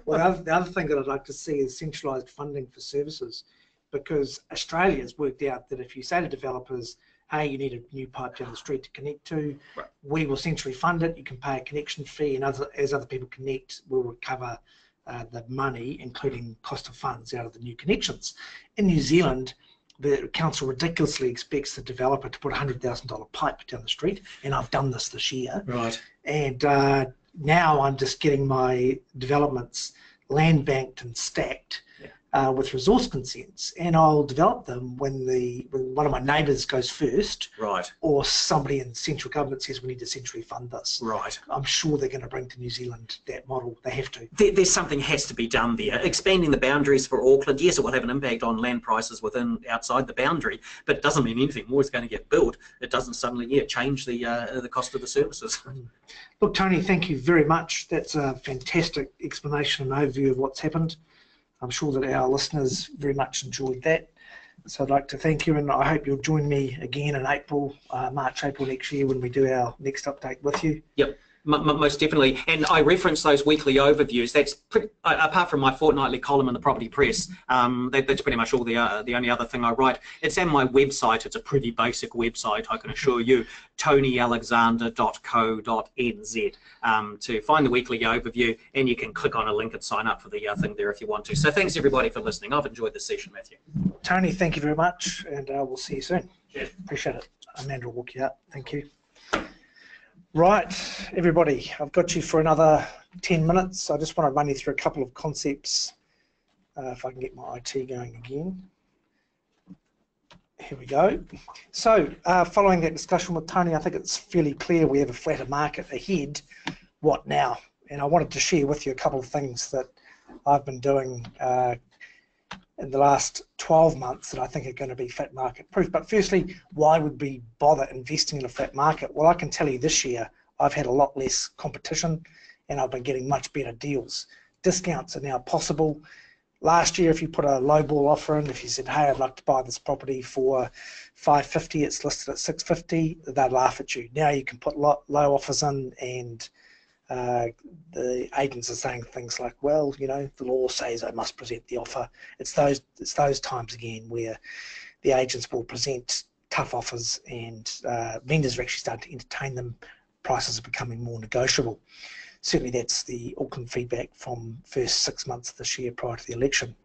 Well, the other thing that I'd like to see is centralised funding for services, because Australia's worked out that if you say to developers, hey, you need a new pipe down the street to connect to, right, we will centrally fund it, you can pay a connection fee, and as other people connect, we'll recover the money, including cost of funds, out of the new connections. In New Zealand, the council ridiculously expects the developer to put a $100,000 pipe down the street, and I've done this year. Right. And now I'm just getting my developments land banked and stacked, yeah, with resource consents, and I'll develop them when one of my neighbours goes first, right, or somebody in central government says we need to centrally fund this. Right. I'm sure they're going to bring to New Zealand that model. They have to. There's something has to be done there. Expanding the boundaries for Auckland, yes, it will have an impact on land prices outside the boundary, but it doesn't mean anything more is going to get built. It doesn't suddenly change the cost of the services. Look, Tony, thank you very much. That's a fantastic explanation and overview of what's happened. I'm sure that our listeners very much enjoyed that. So I'd like to thank you, and I hope you'll join me again in April, March, April next year, when we do our next update with you. Yep, most definitely. And I reference those weekly overviews. That's pretty, apart from my fortnightly column in the Property Press, that's pretty much all the only other thing I write. It's on my website. It's a pretty basic website, I can assure you, tonalexander.co.nz, to find the weekly overview, and you can click on a link and sign up for the thing there if you want to. So thanks everybody for listening. I've enjoyed this session, Matthew. Tony, thank you very much, and we'll see you soon. Cheers. Appreciate it. Amanda will walk you out. Thank you. Right, everybody, I've got you for another 10 minutes. I just want to run you through a couple of concepts. If I can get my IT going again. Here we go. So following that discussion with Tony, I think it's fairly clear we have a flatter market ahead. What now? And I wanted to share with you a couple of things that I've been doing in the last 12 months that I think are going to be flat market proof. But firstly, why would we bother investing in a flat market? Well, I can tell you this year I've had a lot less competition and I've been getting much better deals. Discounts are now possible. Last year, if you put a low ball offer in, if you said, hey, I'd like to buy this property for $550, it's listed at $650, they'd laugh at you. Now you can put low offers in, and the agents are saying things like, well, you know, the law says I must present the offer. It's those times again where the agents will present tough offers, and vendors are actually starting to entertain them. Prices are becoming more negotiable. Certainly that's the Auckland feedback from first 6 months of this year prior to the election.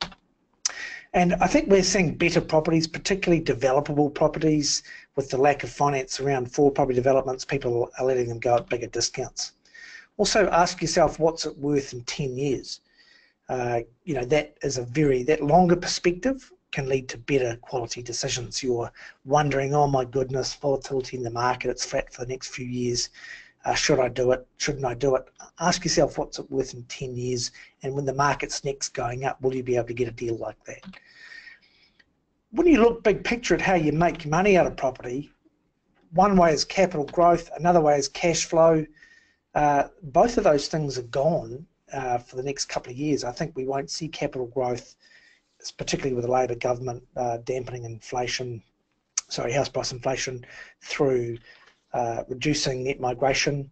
And I think we're seeing better properties, particularly developable properties. With the lack of finance around for property developments, people are letting them go at bigger discounts. Also ask yourself, what's it worth in 10 years? You know, that longer perspective can lead to better quality decisions. You're wondering, oh my goodness, volatility in the market, it's flat for the next few years. Should I do it? Shouldn't I do it? Ask yourself, what's it worth in 10 years? And when the market's next going up, will you be able to get a deal like that? When you look big picture at how you make money out of property, one way is capital growth, another way is cash flow. Both of those things are gone for the next couple of years. I think we won't see capital growth, particularly with the Labour government dampening house price inflation through reducing net migration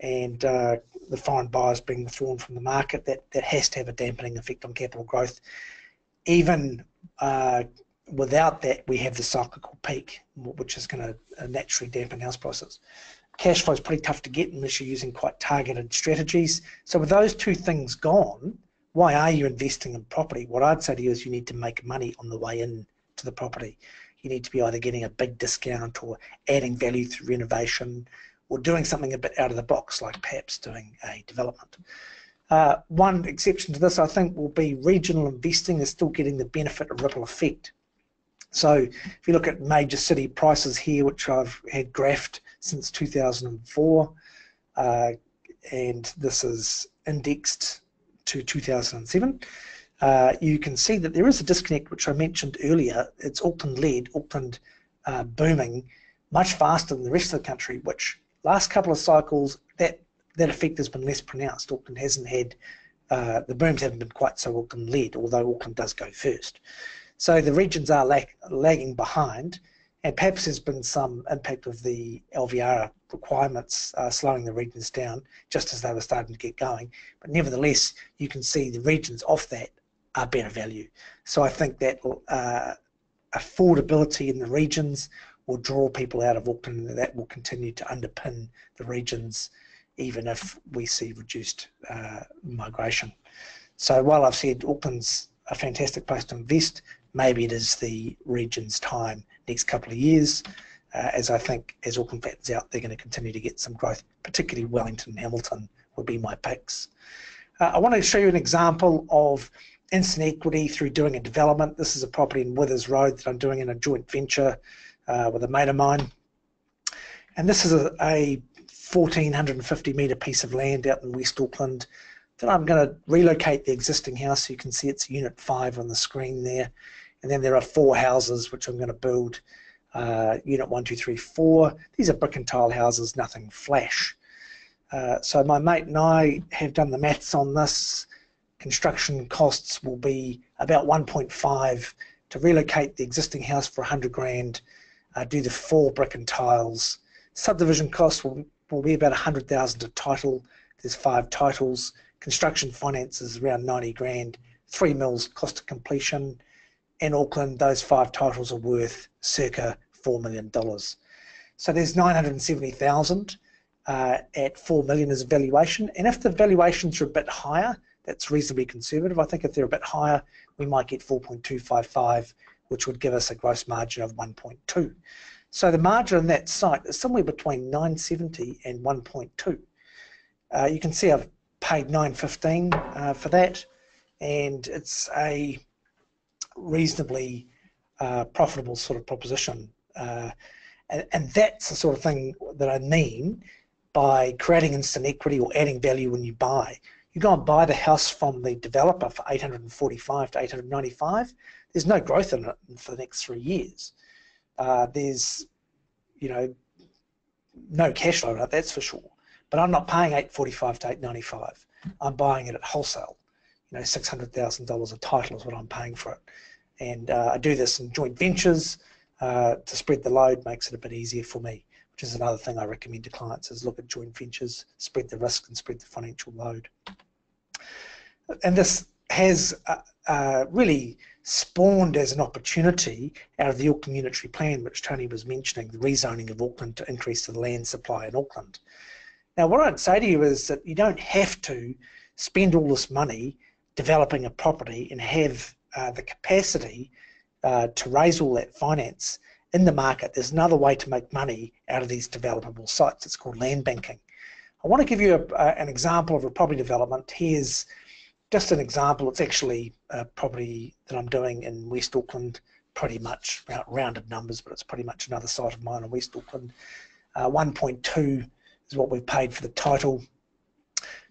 and the foreign buyers being withdrawn from the market. That has to have a dampening effect on capital growth. Even without that, we have the cyclical peak, which is going to naturally dampen house prices. Cash flow is pretty tough to get unless you're using quite targeted strategies. So with those two things gone, why are you investing in property? What I'd say to you is you need to make money on the way in to the property. You need to be either getting a big discount or adding value through renovation or doing something a bit out of the box, like perhaps doing a development. One exception to this, I think, will be regional investing is still getting the benefit of ripple effect. So if you look at major city prices here, which I've had graphed since 2004, and this is indexed to 2007, you can see that there is a disconnect, which I mentioned earlier. It's Auckland-led, Auckland booming much faster than the rest of the country, which last couple of cycles, that effect has been less pronounced. Auckland hasn't had, the booms haven't been quite so Auckland-led, although Auckland does go first. So the regions are lagging behind, and perhaps there's been some impact of the LVR requirements slowing the regions down just as they were starting to get going. But nevertheless, you can see the regions off that are better value. So I think that affordability in the regions will draw people out of Auckland, and that will continue to underpin the regions even if we see reduced migration. So while I've said Auckland's a fantastic place to invest, maybe it is the region's time next couple of years, as I think as Auckland flattens out, they're going to continue to get some growth, particularly Wellington and Hamilton would be my picks. I want to show you an example of instant equity through doing a development. This is a property in Withers Road that I'm doing in a joint venture with a mate of mine. And this is a 1,450 metre piece of land out in West Auckland. Then I'm going to relocate the existing house. You can see it's Unit 5 on the screen there. And then there are four houses which I'm going to build, Unit 1, 2, 3, 4. These are brick and tile houses, nothing flash. So my mate and I have done the maths on this. Construction costs will be about 1.5 to relocate the existing house for 100 grand, do the four brick and tiles. Subdivision costs will be about 100,000 to title. There's 5 titles. Construction finance is around 90 grand, 3 mils cost of completion. In Auckland, those 5 titles are worth circa $4 million. So there's 970,000 at $4 million as a valuation. And if the valuations are a bit higher, that's reasonably conservative. I think if they're a bit higher, we might get 4.255. which would give us a gross margin of 1.2. So the margin on that site is somewhere between 970 and 1.2. You can see I've paid 915 for that, and it's a reasonably profitable sort of proposition. And that's the sort of thing that I mean by creating instant equity or adding value when you buy. You go and buy the house from the developer for 845 to 895. There's no growth in it for the next 3 years. There's, you know, no cash flow in it, that's for sure. But I'm not paying 845 to 895. I'm buying it at wholesale. You know, $600,000 a title is what I'm paying for it. And I do this in joint ventures to spread the load, makes it a bit easier for me, which is another thing I recommend to clients is look at joint ventures, spread the risk and spread the financial load. And this has really spawned as an opportunity out of the Auckland Unitary Plan, which Tony was mentioning, the rezoning of Auckland to increase the land supply in Auckland. Now what I'd say to you is that you don't have to spend all this money developing a property and have the capacity to raise all that finance in the market. There's another way to make money out of these developable sites. It's called land banking. I want to give you an example of a property development. Here's just an example. It's actually a property that I'm doing in West Auckland, pretty much rounded numbers, but it's pretty much another site of mine in West Auckland. 1.2 is what we've paid for the title.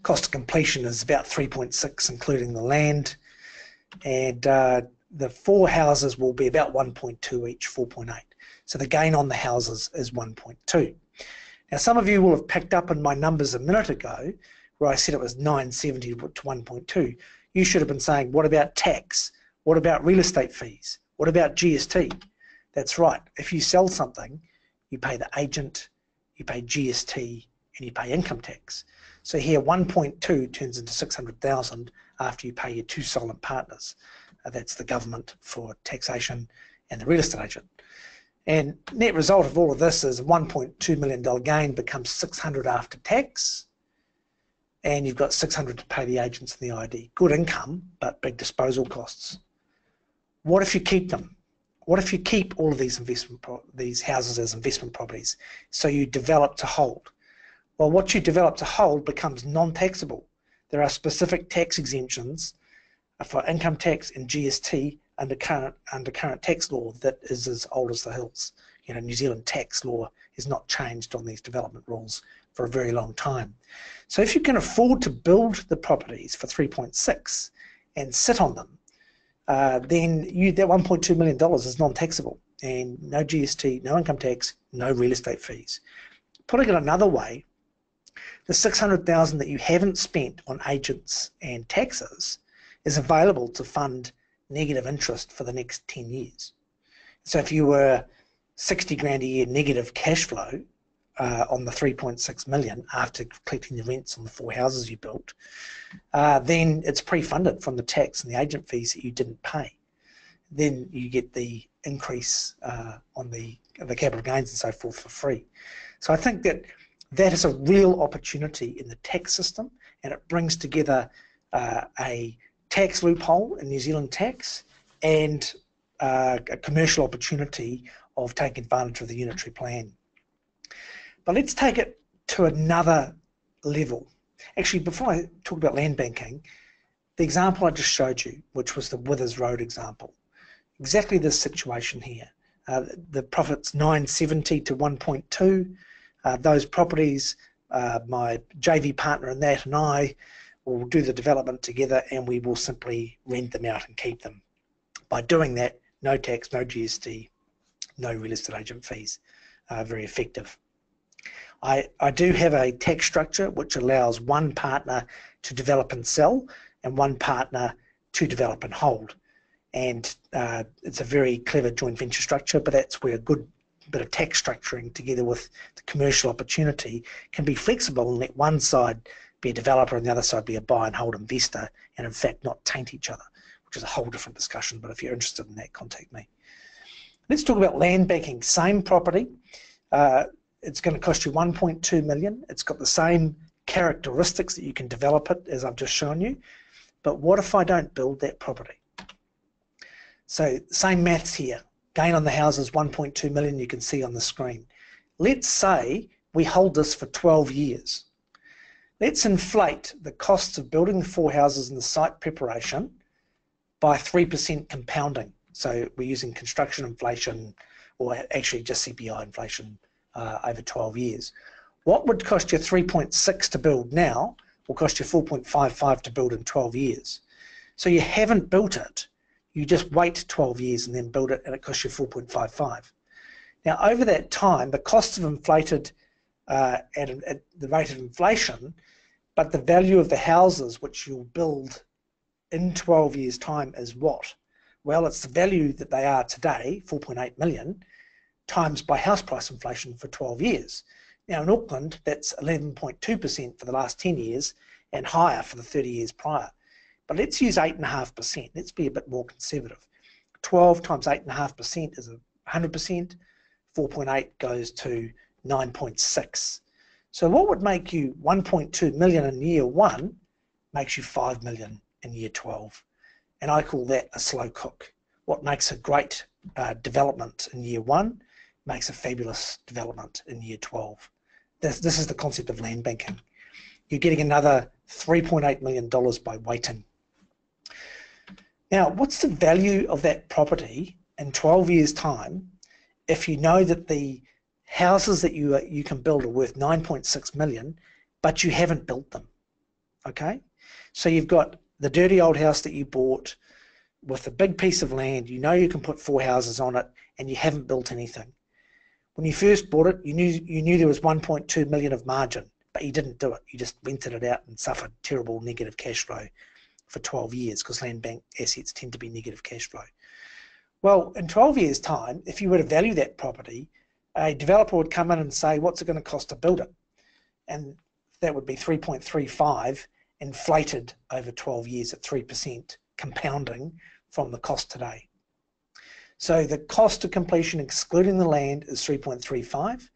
Cost of completion is about 3.6 including the land, and the four houses will be about 1.2 each, 4.8. So the gain on the houses is 1.2. Now some of you will have picked up in my numbers a minute ago where I said it was 970 to 1.2. You should have been saying, what about tax? What about real estate fees? What about GST? That's right. If you sell something, you pay the agent, you pay GST, and you pay income tax. So here 1.2 turns into 600,000 after you pay your two silent partners. That's the government for taxation and the real estate agent. And net result of all of this is $1.2 million gain becomes 600 after tax, and you've got 600 to pay the agents and the ID. Good income, but big disposal costs. What if you keep them? What if you keep all of these houses as investment properties? So you develop to hold. Well, what you develop to hold becomes non-taxable. There are specific tax exemptions for income tax and GST under current tax law that is as old as the hills. You know, New Zealand tax law is not changed on these development rules for a very long time. So if you can afford to build the properties for 3.6 and sit on them, then that $1.2 million is non-taxable, and no GST, no income tax, no real estate fees. Putting it another way, the $600,000 that you haven't spent on agents and taxes is available to fund negative interest for the next 10 years. So if you were 60 grand a year negative cash flow on the 3.6 million after collecting the rents on the four houses you built, then it's pre-funded from the tax and the agent fees that you didn't pay. Then you get the increase on the capital gains and so forth for free. So I think that that is a real opportunity in the tax system, and it brings together a tax loophole in New Zealand tax and a commercial opportunity of taking advantage of the unitary plan. But let's take it to another level. Actually, before I talk about land banking, the example I just showed you, which was the Withers Road example, exactly this situation here. The profits 970 to 1.2. Those properties, my JV partner in that and I will do the development together, and we will simply rent them out and keep them. By doing that, no tax, no GST, no real estate agent fees. Very effective. I do have a tax structure which allows one partner to develop and sell and one partner to develop and hold. And it's a very clever joint venture structure, but that's where a good bit of tax structuring together with the commercial opportunity can be flexible and let one side be a developer and the other side be a buy and hold investor, and in fact not taint each other, which is a whole different discussion, but if you're interested in that, contact me. Let's talk about land banking. Same property. It's going to cost you 1.2 million. It's got the same characteristics that you can develop it as I've just shown you. But what if I don't build that property? So same maths here. Gain on the houses 1.2 million you can see on the screen. Let's say we hold this for 12 years. Let's inflate the costs of building the four houses and the site preparation by 3% compounding. So we're using construction inflation, or actually just CPI inflation over 12 years. What would cost you 3.6 to build now will cost you 4.55 to build in 12 years. So you haven't built it, you just wait 12 years and then build it, and it costs you 4.55. Now over that time the costs have inflated at the rate of inflation, but the value of the houses which you'll build in 12 years time is what? Well, it's the value that they are today, 4.8 million, times by house price inflation for 12 years. Now in Auckland, that's 11.2% for the last 10 years and higher for the 30 years prior. But let's use 8.5%. Let's be a bit more conservative. 12 times 8.5% is 100%. 4.8 goes to 9.6. So what would make you 1.2 million in year one makes you 5 million in year 12. And I call that a slow cook. What makes a great development in year one makes a fabulous development in year 12. This is the concept of land banking. You're getting another $3.8 million by waiting. Now, what's the value of that property in 12 years' time if you know that the houses that you can build are worth 9.6 million, but you haven't built them? Okay? So you've got the dirty old house that you bought with a big piece of land, you know you can put four houses on it, and you haven't built anything. When you first bought it, you knew there was 1.2 million of margin, but you didn't do it. You just rented it out and suffered terrible negative cash flow for 12 years because land bank assets tend to be negative cash flow. Well, in 12 years' time, if you were to value that property, a developer would come in and say, what's it going to cost to build it? And that would be 3.35 inflated over 12 years at 3% compounding from the cost today. So the cost of completion excluding the land is 3.35.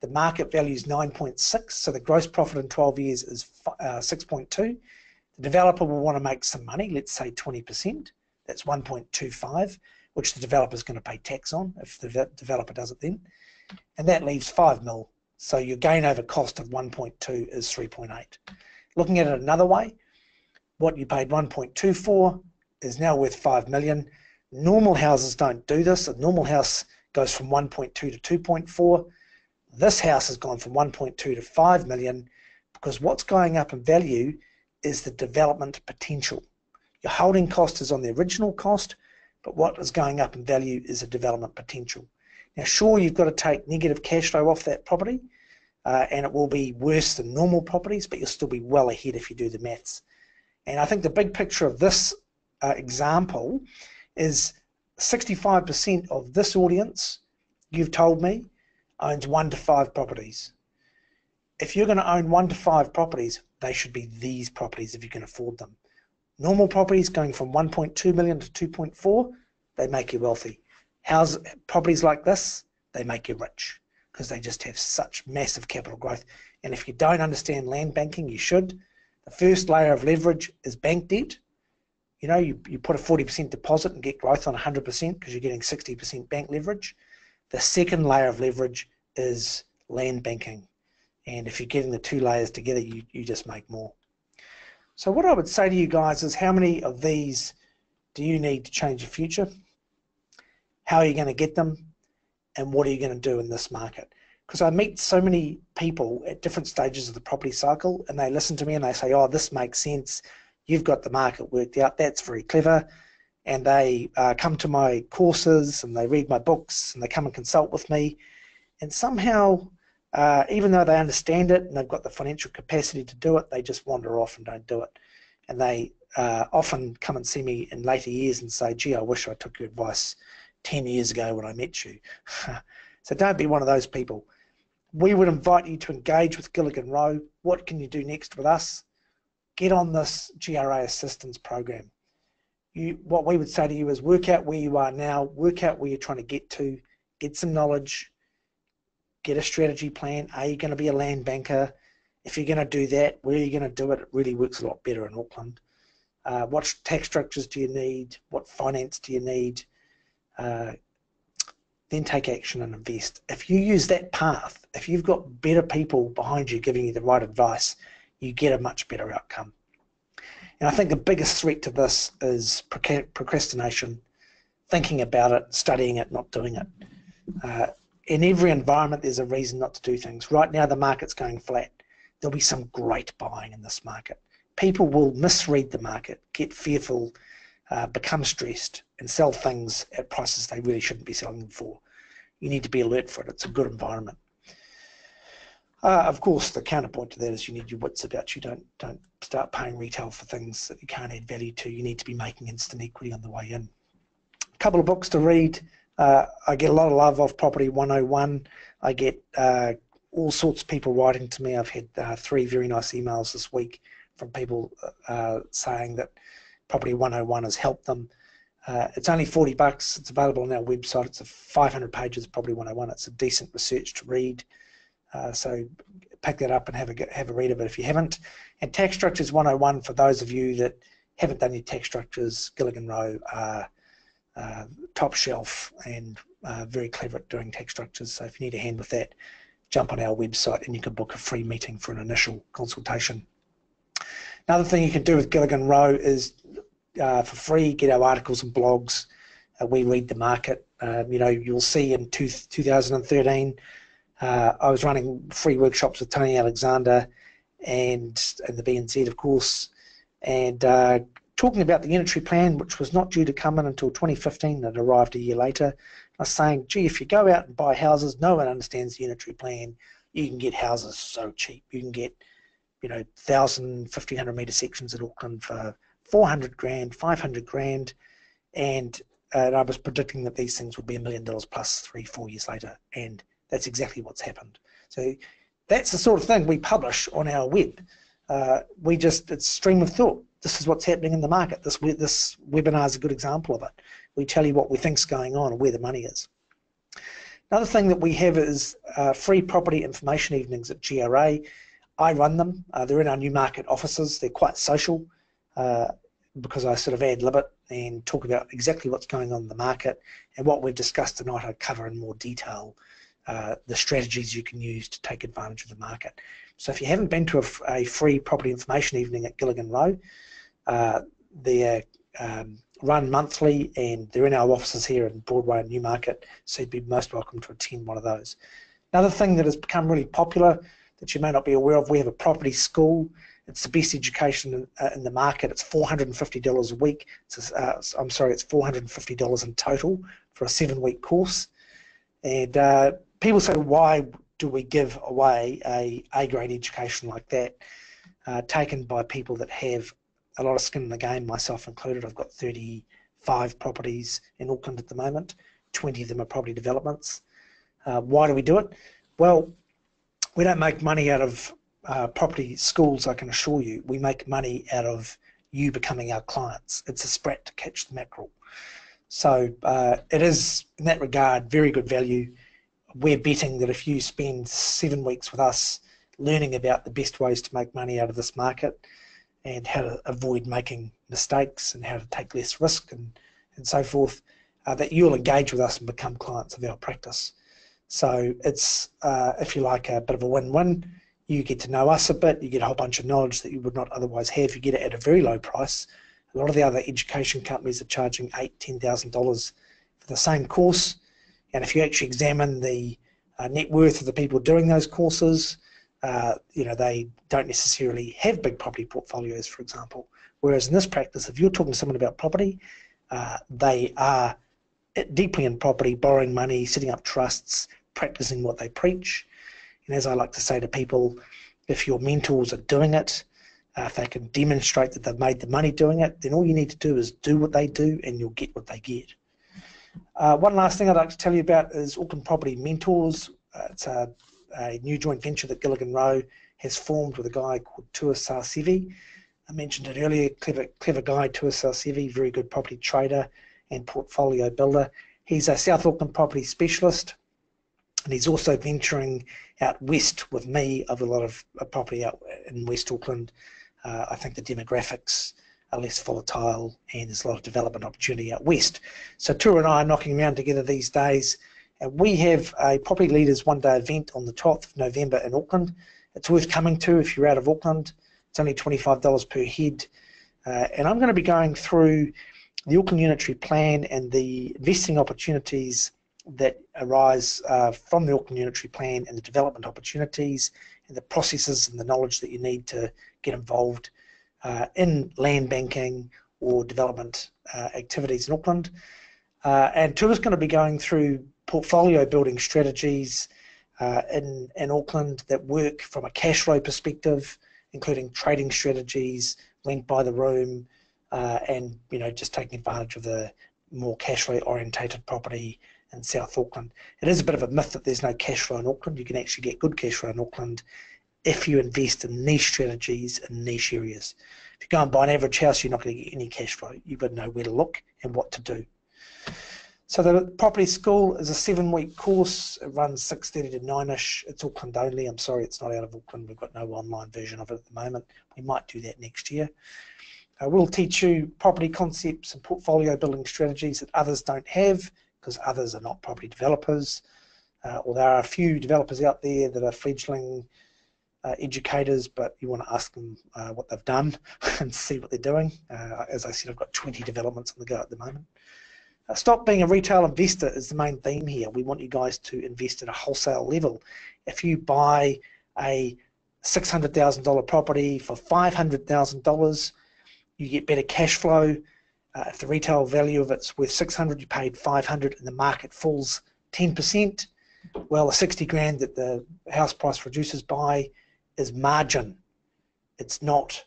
The market value is 9.6, so the gross profit in 12 years is 6.2. The developer will want to make some money, let's say 20%. That's 1.25, which the developer is going to pay tax on if the developer does it then. And that leaves 5 mil. So your gain over cost of 1.2 is 3.8. Looking at it another way, what you paid 1.24 is now worth 5 million. Normal houses don't do this. A normal house goes from 1.2 to 2.4. This house has gone from 1.2 to 5 million because what's going up in value is the development potential. Your holding cost is on the original cost, but what is going up in value is the development potential. Now, sure, you've got to take negative cash flow off that property, and it will be worse than normal properties, but you'll still be well ahead if you do the maths. And I think the big picture of this example is 65% of this audience, you've told me, owns 1 to 5 properties. If you're going to own 1 to 5 properties, they should be these properties if you can afford them. Normal properties going from 1.2 million to 2.4, they make you wealthy. Houses, properties like this, they make you rich because they just have such massive capital growth. And if you don't understand land banking, you should. The first layer of leverage is bank debt. You know, you put a 40% deposit and get growth on 100% because you're getting 60% bank leverage. The second layer of leverage is land banking, and if you're getting the two layers together, you just make more. So what I would say to you guys is, how many of these do you need to change your future? How are you going to get them? And what are you going to do in this market? Because I meet so many people at different stages of the property cycle, and they listen to me and they say, oh, this makes sense. You've got the market worked out. That's very clever. And they come to my courses and they read my books and they come and consult with me, and somehow even though they understand it and they've got the financial capacity to do it, they just wander off and don't do it. And they often come and see me in later years and say, gee, I wish I took your advice 10 years ago when I met you. So don't be one of those people. We would invite you to engage with Gilligan Rowe. What can you do next with us? Get on this GRA assistance program. What we would say to you is, work out where you are now, work out where you're trying to, get some knowledge, get a strategy plan. Are you going to be a land banker? If you're going to do that, where are you going to do it? It really works a lot better in Auckland. What tax structures do you need? What finance do you need? Then take action and invest. If you use that path, if you've got better people behind you giving you the right advice, you get a much better outcome. And I think the biggest threat to this is procrastination, thinking about it, studying it, not doing it. In every environment, there's a reason not to do things. Right now, the market's going flat. There'll be some great buying in this market. People will misread the market, get fearful, become stressed, and sell things at prices they really shouldn't be selling them for. You need to be alert for it. It's a good environment. Of course, the counterpoint to that is you need your wits about you. Don't start paying retail for things that you can't add value to. You need to be making instant equity on the way in. A couple of books to read. I get a lot of love off Property 101. I get all sorts of people writing to me. I've had 3 very nice emails this week from people saying that Property 101 has helped them. It's only $40. It's available on our website. It's a 500 pages of Property 101. It's a decent research to read. So pick that up and have a read of it if you haven't. And Tax Structures 101, for those of you that haven't done your tax structures, Gilligan Rowe are top shelf and very clever at doing tax structures. So if you need a hand with that, jump on our website and you can book a free meeting for an initial consultation. Another thing you can do with Gilligan Rowe is for free, get our articles and blogs. We read the market. You know, you'll see in 2013, I was running free workshops with Tony Alexander and the BNZ, of course, and talking about the Unitary Plan, which was not due to come in until 2015. It arrived a year later. I was saying, gee, if you go out and buy houses, no one understands the Unitary Plan. You can get houses so cheap. You can get, you know, 1,000, 1,500 metre sections in Auckland for 400 grand, 500 grand, and I was predicting that these things would be $1 million plus 3-4 years later, and that's exactly what's happened. So that's the sort of thing we publish on our web. We just, it's stream of thought. This is what's happening in the market. This webinar is a good example of it. We tell you what we think's going on and where the money is. Another thing that we have is free property information evenings at GRA. I run them. They're in our new market offices. They're quite social. Because I sort of ad lib it and talk about exactly what's going on in the market, and what we've discussed tonight I cover in more detail the strategies you can use to take advantage of the market. So if you haven't been to a free property information evening at Gilligan Rowe, they're run monthly and they're in our offices here in Broadway and Newmarket, so you'd be most welcome to attend one of those. Another thing that has become really popular that you may not be aware of, we have a property school. It's the best education in the market. It's $450 a week. It's $450 in total for a 7-week course. And people say, why do we give away a A-grade education like that, taken by people that have a lot of skin in the game, myself included. I've got 35 properties in Auckland at the moment. 20 of them are property developments. Why do we do it? Well, we don't make money out of property schools, I can assure you. We make money out of you becoming our clients. It's a sprat to catch the mackerel. So it is, in that regard, very good value. We're betting that if you spend 7 weeks with us learning about the best ways to make money out of this market and how to avoid making mistakes and how to take less risk and so forth, that you'll engage with us and become clients of our practice. So it's, if you like, a bit of a win-win. You get to know us a bit, you get a whole bunch of knowledge that you would not otherwise have. You get it at a very low price. A lot of the other education companies are charging $8,000, $10,000 for the same course. And if you actually examine the net worth of the people doing those courses, you know, they don't necessarily have big property portfolios, for example. Whereas in this practice, if you're talking to someone about property, they are deeply in property, borrowing money, setting up trusts, practicing what they preach. And as I like to say to people, if your mentors are doing it, if they can demonstrate that they've made the money doing it, then all you need to do is do what they do and you'll get what they get. One last thing I'd like to tell you about is Auckland Property Mentors. It's a new joint venture that Gilligan Rowe has formed with a guy called Tua Sarsevi. I mentioned it earlier, clever guy, Tua Sarsevi, very good property trader and portfolio builder. He's a South Auckland property specialist. And he's also venturing out west with me of a lot of property out in West Auckland. I think the demographics are less volatile, and there's a lot of development opportunity out west. So Tua and I are knocking around together these days, and we have a Property Leaders one-day event on the 12th of November in Auckland. It's worth coming to if you're out of Auckland. It's only $25 per head, and I'm going to be going through the Auckland Unitary Plan and the investing opportunities that arise from the Auckland Unitary Plan, and the development opportunities and the processes and the knowledge that you need to get involved in land banking or development activities in Auckland. And Tua's going to be going through portfolio building strategies in Auckland that work from a cash flow perspective, including trading strategies, rent by the room, and just taking advantage of the more cash flow orientated property in South Auckland. It is a bit of a myth that there's no cash flow in Auckland. You can actually get good cash flow in Auckland if you invest in niche strategies and niche areas. If you go and buy an average house, you're not going to get any cash flow. You've got to know where to look and what to do. So the Property School is a 7-week course. It runs 6:30 to 9-ish. It's Auckland only. I'm sorry, it's not out of Auckland. We've got no online version of it at the moment. We might do that next year. We'll teach you property concepts and portfolio building strategies that others don't have, because others are not property developers, or there are a few developers out there that are fledgling educators, but you want to ask them what they've done and see what they're doing. As I said, I've got 20 developments on the go at the moment. Stop being a retail investor is the main theme here. We want you guys to invest at a wholesale level. If you buy a $600,000 property for $500,000, you get better cash flow. If the retail value of it's worth $600, you paid $500, and the market falls 10%, well, the $60,000 that the house price reduces by is margin. It's not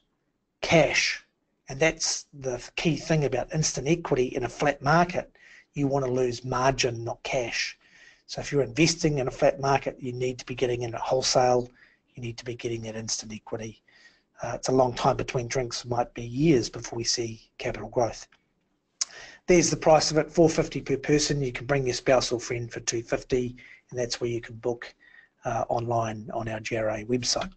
cash, and that's the key thing about instant equity in a flat market. You want to lose margin, not cash. So if you're investing in a flat market, you need to be getting in at wholesale. You need to be getting that instant equity. It's a long time between drinks. It might be years before we see capital growth. There's the price of it, $450 per person. You can bring your spouse or friend for $250, and that's where you can book online on our GRA website.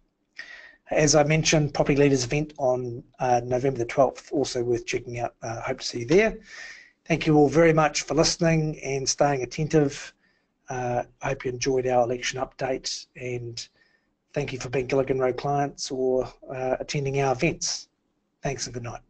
As I mentioned, Property Leaders event on November the 12th, also worth checking out. Hope to see you there. Thank you all very much for listening and staying attentive. I hope you enjoyed our election update, and thank you for being Gilligan Rowe clients or attending our events. Thanks and good night.